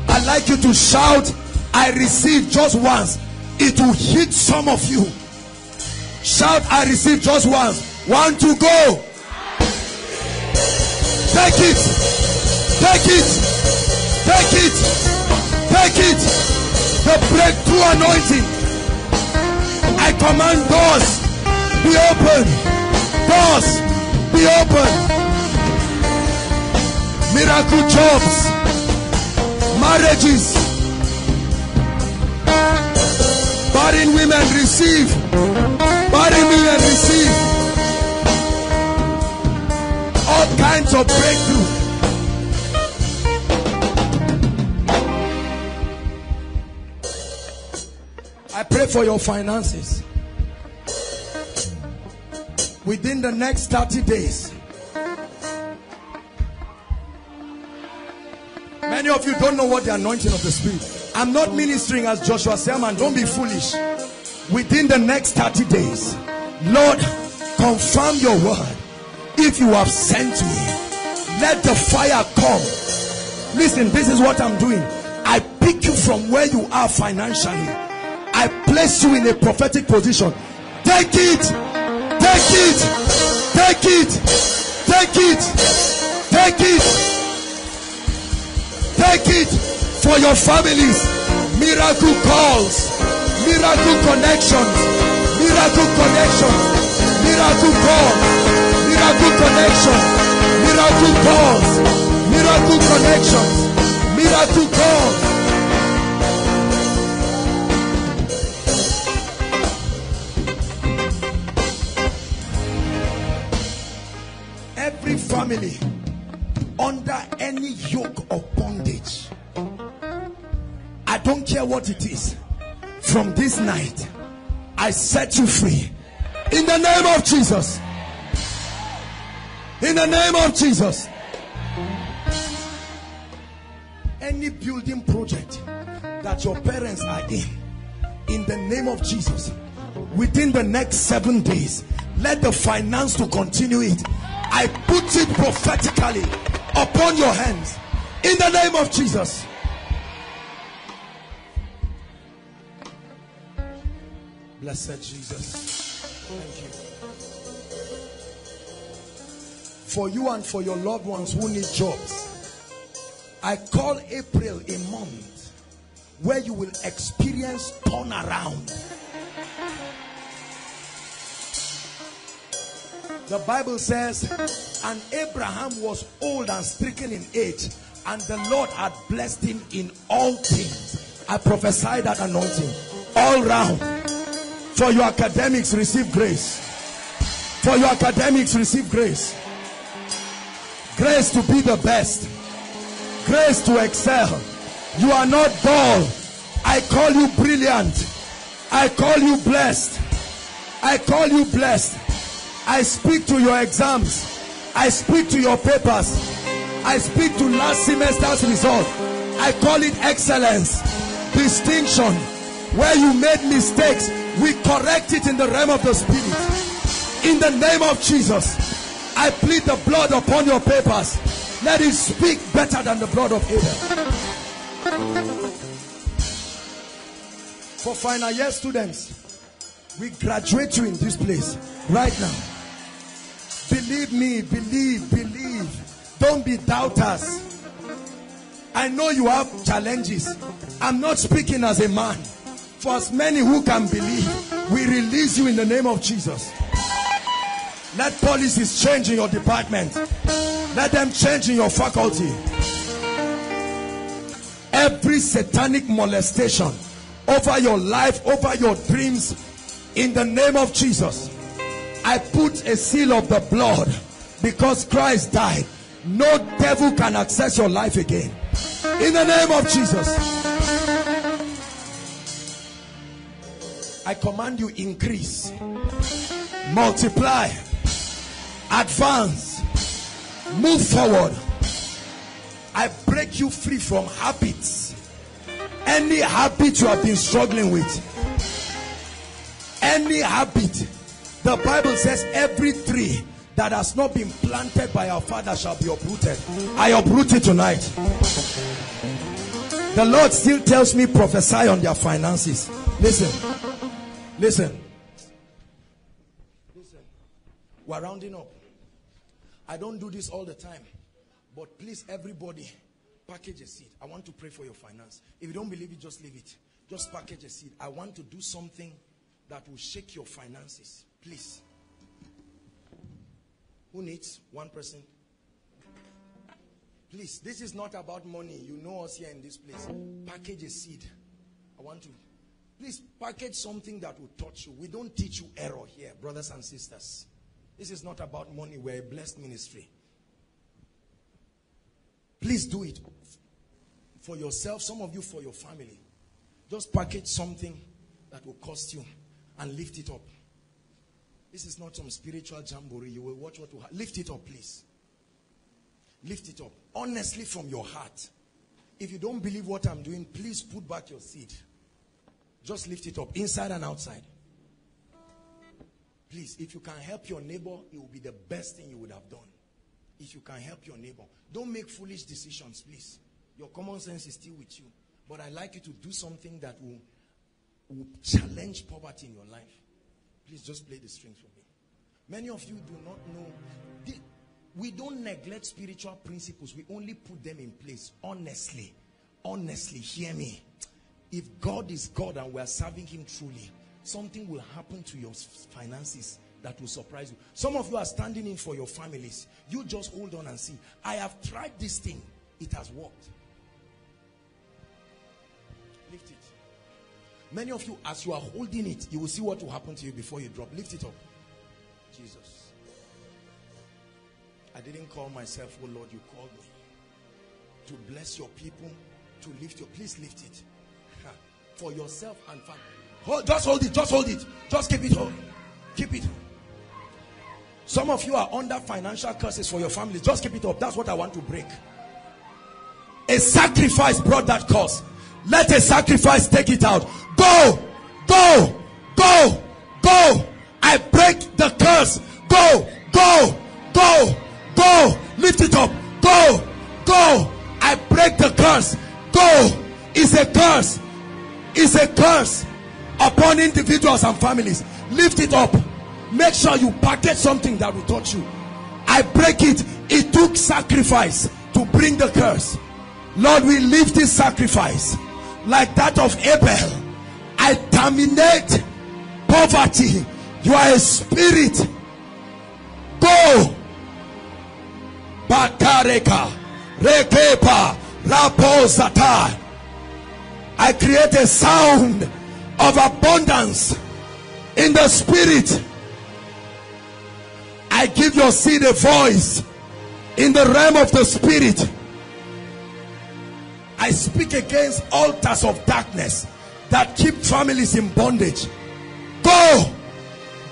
I'd like you to shout, I receive, just once. It will hit some of you. Shout, I receive, just once. One to go. Take it. Take it. Take it. Take it. The breakthrough anointing. I command doors. Be open, doors be open, miracle jobs, marriages, barren women receive, barren women receive, all kinds of breakthrough. I pray for your finances. Within the next 30 days. Many of you don't know what the anointing of the Spirit. I'm not ministering as Joshua Selman. Don't be foolish. Within the next 30 days. Lord, confirm your word. If you have sent me, let the fire come. Listen, this is what I'm doing. I pick you from where you are financially. I place you in a prophetic position. Take it. Take it, take it, take it, take it, take it for your families. Miracle calls, miracle connections, miracle connections, miracle calls, miracle connections, miracle calls, miracle connections, miracle calls. Every family under any yoke of bondage, I don't care what it is, from this night I set you free in the name of Jesus, in the name of Jesus. Any building project that your parents are in the name of Jesus, within the next 7 days, let the finance to continue it. I put it prophetically upon your hands in the name of Jesus. Blessed Jesus, thank you. For you and for your loved ones who need jobs, I call April a month where you will experience turnaround. The Bible says, and Abraham was old and stricken in age, and the Lord had blessed him in all things. I prophesy that anointing all round. For your academics, receive grace. For your academics, receive grace. Grace to be the best. Grace to excel. You are not dull. I call you brilliant. I call you blessed. I call you blessed. I speak to your exams. I speak to your papers. I speak to last semester's result. I call it excellence, distinction. Where you made mistakes, we correct it in the realm of the spirit. In the name of Jesus, I plead the blood upon your papers. Let it speak better than the blood of Abel. For final year students, we graduate you in this place right now. Believe me, believe, believe. Don't be doubters. I know you have challenges. I'm not speaking as a man. For as many who can believe, we release you in the name of Jesus. Let policies change in your department. Let them change in your faculty. Every satanic molestation over your life, over your dreams, in the name of Jesus, I put a seal of the blood because Christ died. No devil can access your life again. In the name of Jesus, I command you, increase, multiply, advance, move forward. I break you free from habits. Any habit you have been struggling with, any habit. The Bible says every tree that has not been planted by our Father shall be uprooted. I uproot it tonight. The Lord still tells me prophesy on their finances. Listen. Listen. Listen. We're rounding up. I don't do this all the time. But please, everybody, package a seed. I want to pray for your finance. If you don't believe it, just leave it. Just package a seed. I want to do something that will shake your finances. Please. Who needs? One person. Please, this is not about money. You know us here in this place. Package a seed. I want to. Please, package something that will touch you. We don't teach you error here, brothers and sisters. This is not about money. We're a blessed ministry. Please do it for yourself, some of you for your family. Just package something that will cost you and lift it up. This is not some spiritual jamboree. You will watch what will happen. Lift it up, please. Lift it up. Honestly, from your heart. If you don't believe what I'm doing, please put back your seed. Just lift it up, inside and outside. Please, if you can help your neighbor, it will be the best thing you would have done. If you can help your neighbor. Don't make foolish decisions, please. Your common sense is still with you. But I'd like you to do something that will challenge poverty in your life. Please just play the strings for me. Many of you do not know. We don't neglect spiritual principles. We only put them in place. Honestly. Honestly, hear me. If God is God and we are serving him truly, something will happen to your finances that will surprise you. Some of you are standing in for your families. You just hold on and see. I have tried this thing. It has worked. Lift it. Many of you, as you are holding it, you will see what will happen to you before you drop. Lift it up. Jesus. I didn't call myself, oh Lord, you called me. To bless your people, to lift your, please lift it. For yourself and family. Hold, just hold it, just hold it. Just keep it hold. Keep it. Some of you are under financial curses for your family. Just keep it up. That's what I want to break. A sacrifice brought that curse. Let a sacrifice take it out. Go, go, go, go. I break the curse. Go, go, Go, go, lift it up. Go, go. I break the curse. Go. It's a curse. It's a curse upon individuals and families. Lift it up. Make sure you package something that will touch you. I break it. It took sacrifice to bring the curse. Lord, we lift this sacrifice like that of Abel. I terminate poverty. You are a spirit. Go. Bakareka, rekepa, raposata. I create a sound of abundance in the spirit. I give your seed a voice in the realm of the spirit. I speak against altars of darkness that keep families in bondage. Go,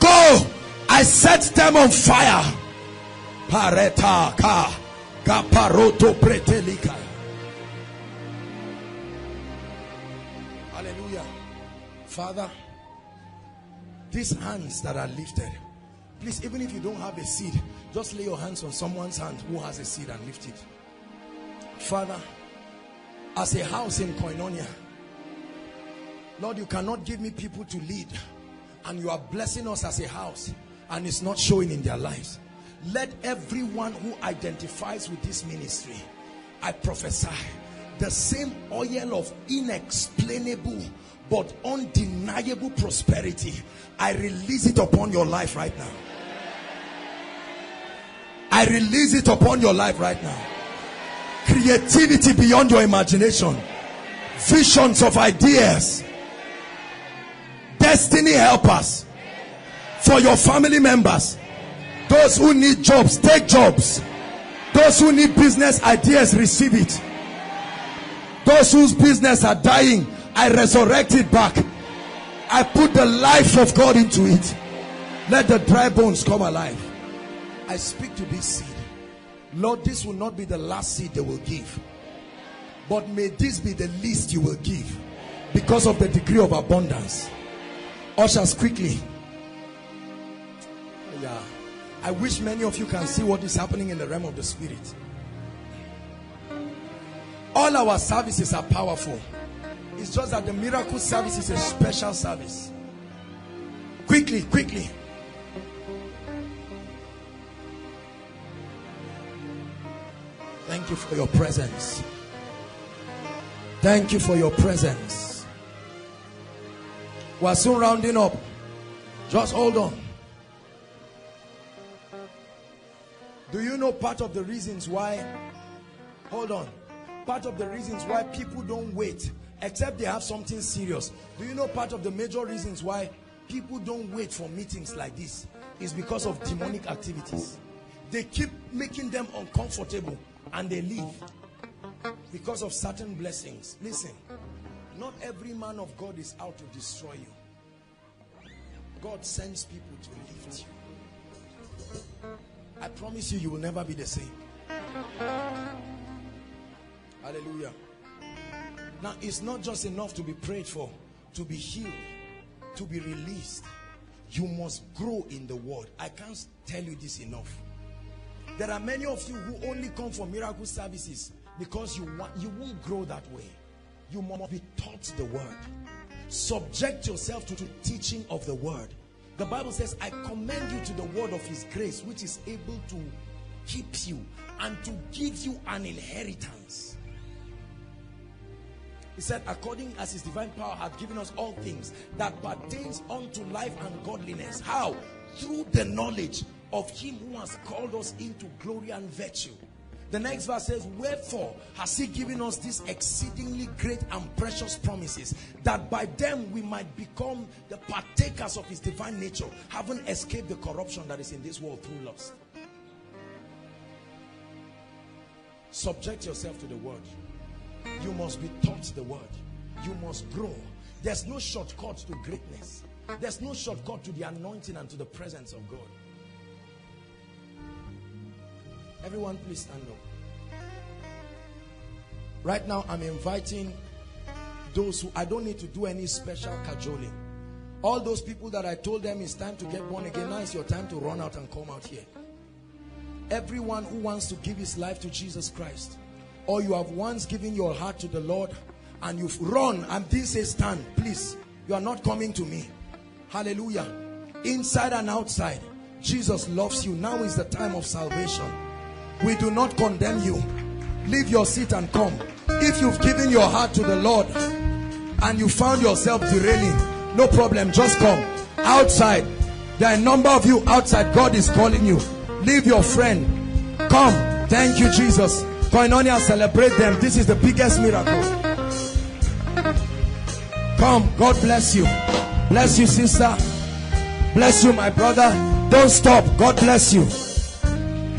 go. I set them on fire. Pareta ka kaparoto pretelika. Hallelujah. Father, these hands that are lifted, please, even if you don't have a seed, just lay your hands on someone's hand who has a seed and lift it. Father, as a house in Koinonia, Lord, you cannot give me people to lead, and you are blessing us as a house, and it's not showing in their lives. Let everyone who identifies with this ministry, I prophesy the same oil of inexplainable but undeniable prosperity. I release it upon your life right now. I release it upon your life right now. Creativity beyond your imagination, visions of ideas, destiny helpers for your family members. Those who need jobs, take jobs. Those who need business ideas, receive it. Those whose business are dying, I resurrect it back. I put the life of God into it. Let the dry bones come alive. I speak to this seed. Lord, this will not be the last seed they will give, but may this be the least you will give because of the degree of abundance. Ushers, quickly. Yeah. I wish many of you can see what is happening in the realm of the spirit. All our services are powerful. It's just that the miracle service is a special service. Quickly, quickly. Thank you for your presence. Thank you for your presence. We're soon rounding up. Just hold on. Do you know part of the reasons why, hold on, part of the reasons why people don't wait except they have something serious? Do you know part of the major reasons why people don't wait for meetings like this is because of demonic activities? They keep making them uncomfortable and they leave because of certain blessings. Listen, not every man of God is out to destroy you. God sends people to lift you. I promise you, you will never be the same. Hallelujah. Now, it's not just enough to be prayed for, to be healed, to be released. You must grow in the word. I can't tell you this enough. There are many of you who only come for miracle services because you won't grow that way. You must be taught the word. Subject yourself to the teaching of the word. The Bible says, I commend you to the word of his grace, which is able to keep you and to give you an inheritance. He said, according as his divine power hath given us all things that pertains unto life and godliness. How? Through the knowledge of him who has called us into glory and virtue. The next verse says, wherefore has he given us these exceedingly great and precious promises, that by them we might become the partakers of his divine nature, having escaped the corruption that is in this world through lust. Subject yourself to the word. You must be taught the word. You must grow. There's no shortcut to greatness. There's no shortcut to the anointing and to the presence of God. Everyone, please stand up. Right now, I'm inviting those who I don't need to do any special cajoling. All those people that I told them it's time to get born again, now is your time to run out and come out here. Everyone who wants to give his life to Jesus Christ, or you have once given your heart to the Lord and you've run and this says stand, please, you are not coming to me. Hallelujah. Inside and outside, Jesus loves you. Now is the time of salvation. We do not condemn you. Leave your seat and come. If you've given your heart to the Lord and you found yourself derailing, no problem, just come. Outside, there are a number of you outside. God is calling you. Leave your friend, come. Thank you, Jesus. Koinonia, celebrate them. This is the biggest miracle. Come. God bless you. Bless you, sister. Bless you, my brother. Don't stop. God bless you.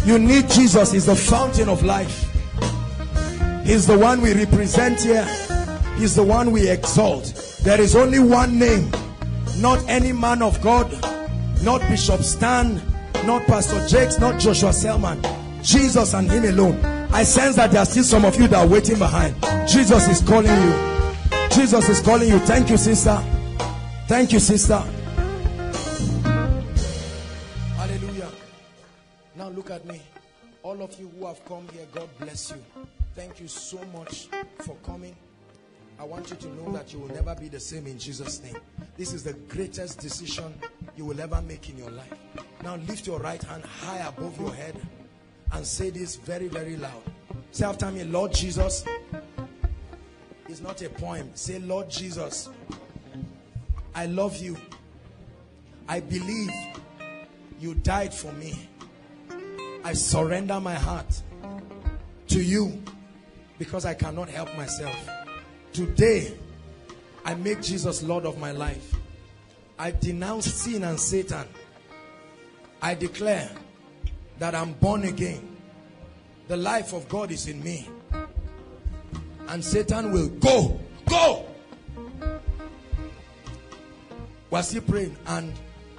You need Jesus. He's the fountain of life. He's the one we represent here. He's the one we exalt. There is only one name. Not any man of God, not Bishop Stan, not Pastor Jakes, not Joshua Selman. Jesus and him alone. I sense that there are still some of you that are waiting behind. Jesus is calling you. Jesus is calling you. Thank you, sister. Thank you, sister. Hallelujah. Now look at me. All of you who have come here, God bless you. Thank you so much for coming. I want you to know that you will never be the same in Jesus' name. This is the greatest decision you will ever make in your life. Now lift your right hand high above your head and say this very, very loud. Say after me, Lord Jesus. It's not a poem. Say, Lord Jesus, I love you. I believe you died for me. I surrender my heart to you because I cannot help myself. Today, I make Jesus Lord of my life. I denounce sin and Satan. I declare that I'm born again. The life of God is in me. And Satan will go, go! Was he praying? And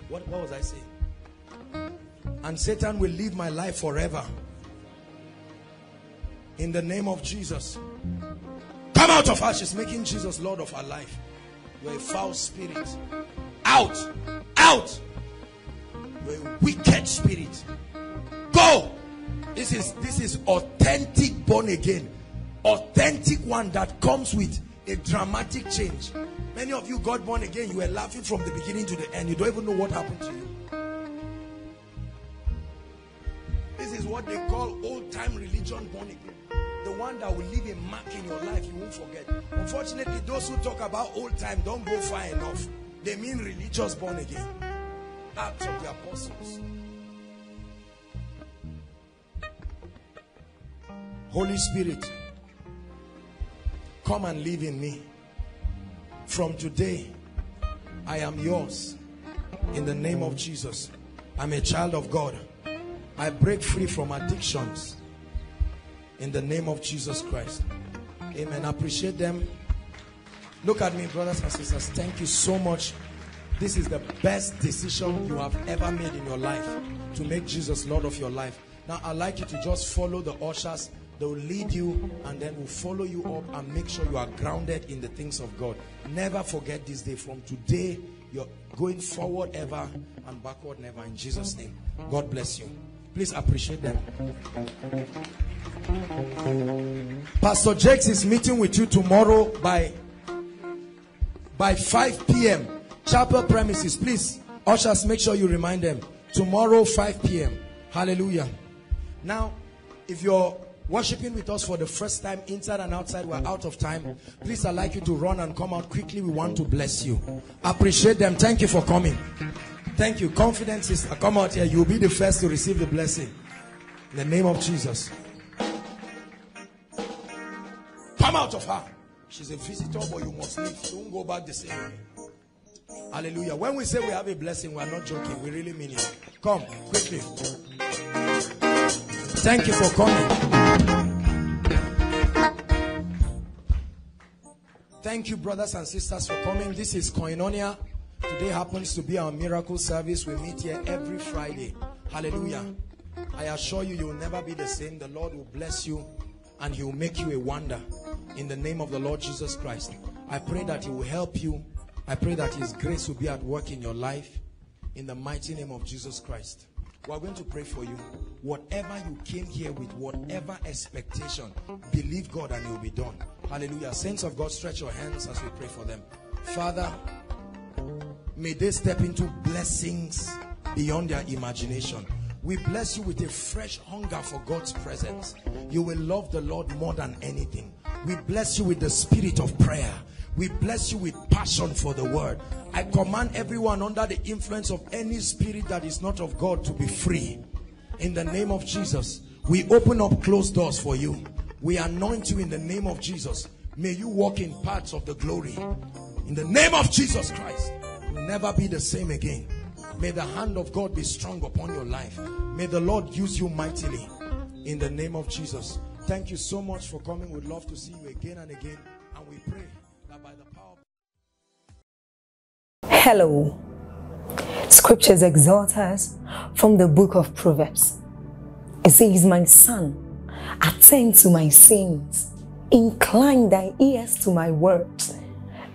what was I saying? And Satan will leave my life forever. In the name of Jesus. Come out of her. She's making Jesus Lord of her life. You're a foul spirit. Out. Out. You're a wicked spirit. Go. This is authentic born again. Authentic one that comes with a dramatic change. Many of you got born again. You were laughing from the beginning to the end. You don't even know what happened to you. This is what they call old-time religion born again. The one that will leave a mark in your life, you won't forget. Unfortunately, those who talk about old time don't go far enough. They mean religious born again. Acts of the Apostles. Holy Spirit, come and live in me. From today, I am yours. In the name of Jesus, I'm a child of God. I break free from addictions. In the name of Jesus Christ. Amen. I appreciate them. Look at me, brothers and sisters. Thank you so much. This is the best decision you have ever made in your life. To make Jesus Lord of your life. Now, I'd like you to just follow the ushers. They'll lead you and then we'll follow you up and make sure you are grounded in the things of God. Never forget this day. From today, you're going forward ever and backward never. In Jesus' name. God bless you. Please appreciate them. Pastor Jakes is meeting with you tomorrow by 5 p.m. Chapel premises. Please, ushers, make sure you remind them. Tomorrow, 5 p.m. Hallelujah. Now, if you're worshiping with us for the first time, inside and outside, we're out of time. Please, I'd like you to run and come out quickly. We want to bless you. Appreciate them. Thank you for coming. Thank you. Confident sister, come out here. You'll be the first to receive the blessing. In the name of Jesus. Come out of her. She's a visitor, but you must leave. Don't go back the same way. Hallelujah. When we say we have a blessing, we are not joking. We really mean it. Come, quickly. Thank you for coming. Thank you, brothers and sisters, for coming. This is Koinonia. Today happens to be our miracle service. We meet here every Friday. Hallelujah. I assure you, you'll never be the same. The Lord will bless you and He will make you a wonder. In the name of the Lord Jesus Christ. I pray that He will help you. I pray that His grace will be at work in your life. In the mighty name of Jesus Christ. We are going to pray for you. Whatever you came here with, whatever expectation, believe God and it will be done. Hallelujah. Saints of God, stretch your hands as we pray for them. Father, may they step into blessings beyond their imagination. We bless you with a fresh hunger for God's presence. You will love the Lord more than anything. We bless you with the spirit of prayer. We bless you with passion for the word. I command everyone under the influence of any spirit that is not of God to be free. In the name of Jesus, we open up closed doors for you. We anoint you in the name of Jesus. May you walk in paths of the glory. In the name of Jesus Christ, you'll never be the same again. May the hand of God be strong upon your life. May the Lord use you mightily. In the name of Jesus. Thank you so much for coming. We'd love to see you again and again. And we pray that by the power of... Hello. Scriptures exhort us from the book of Proverbs. It says, my son, attend to my sayings. Incline thy ears to my words.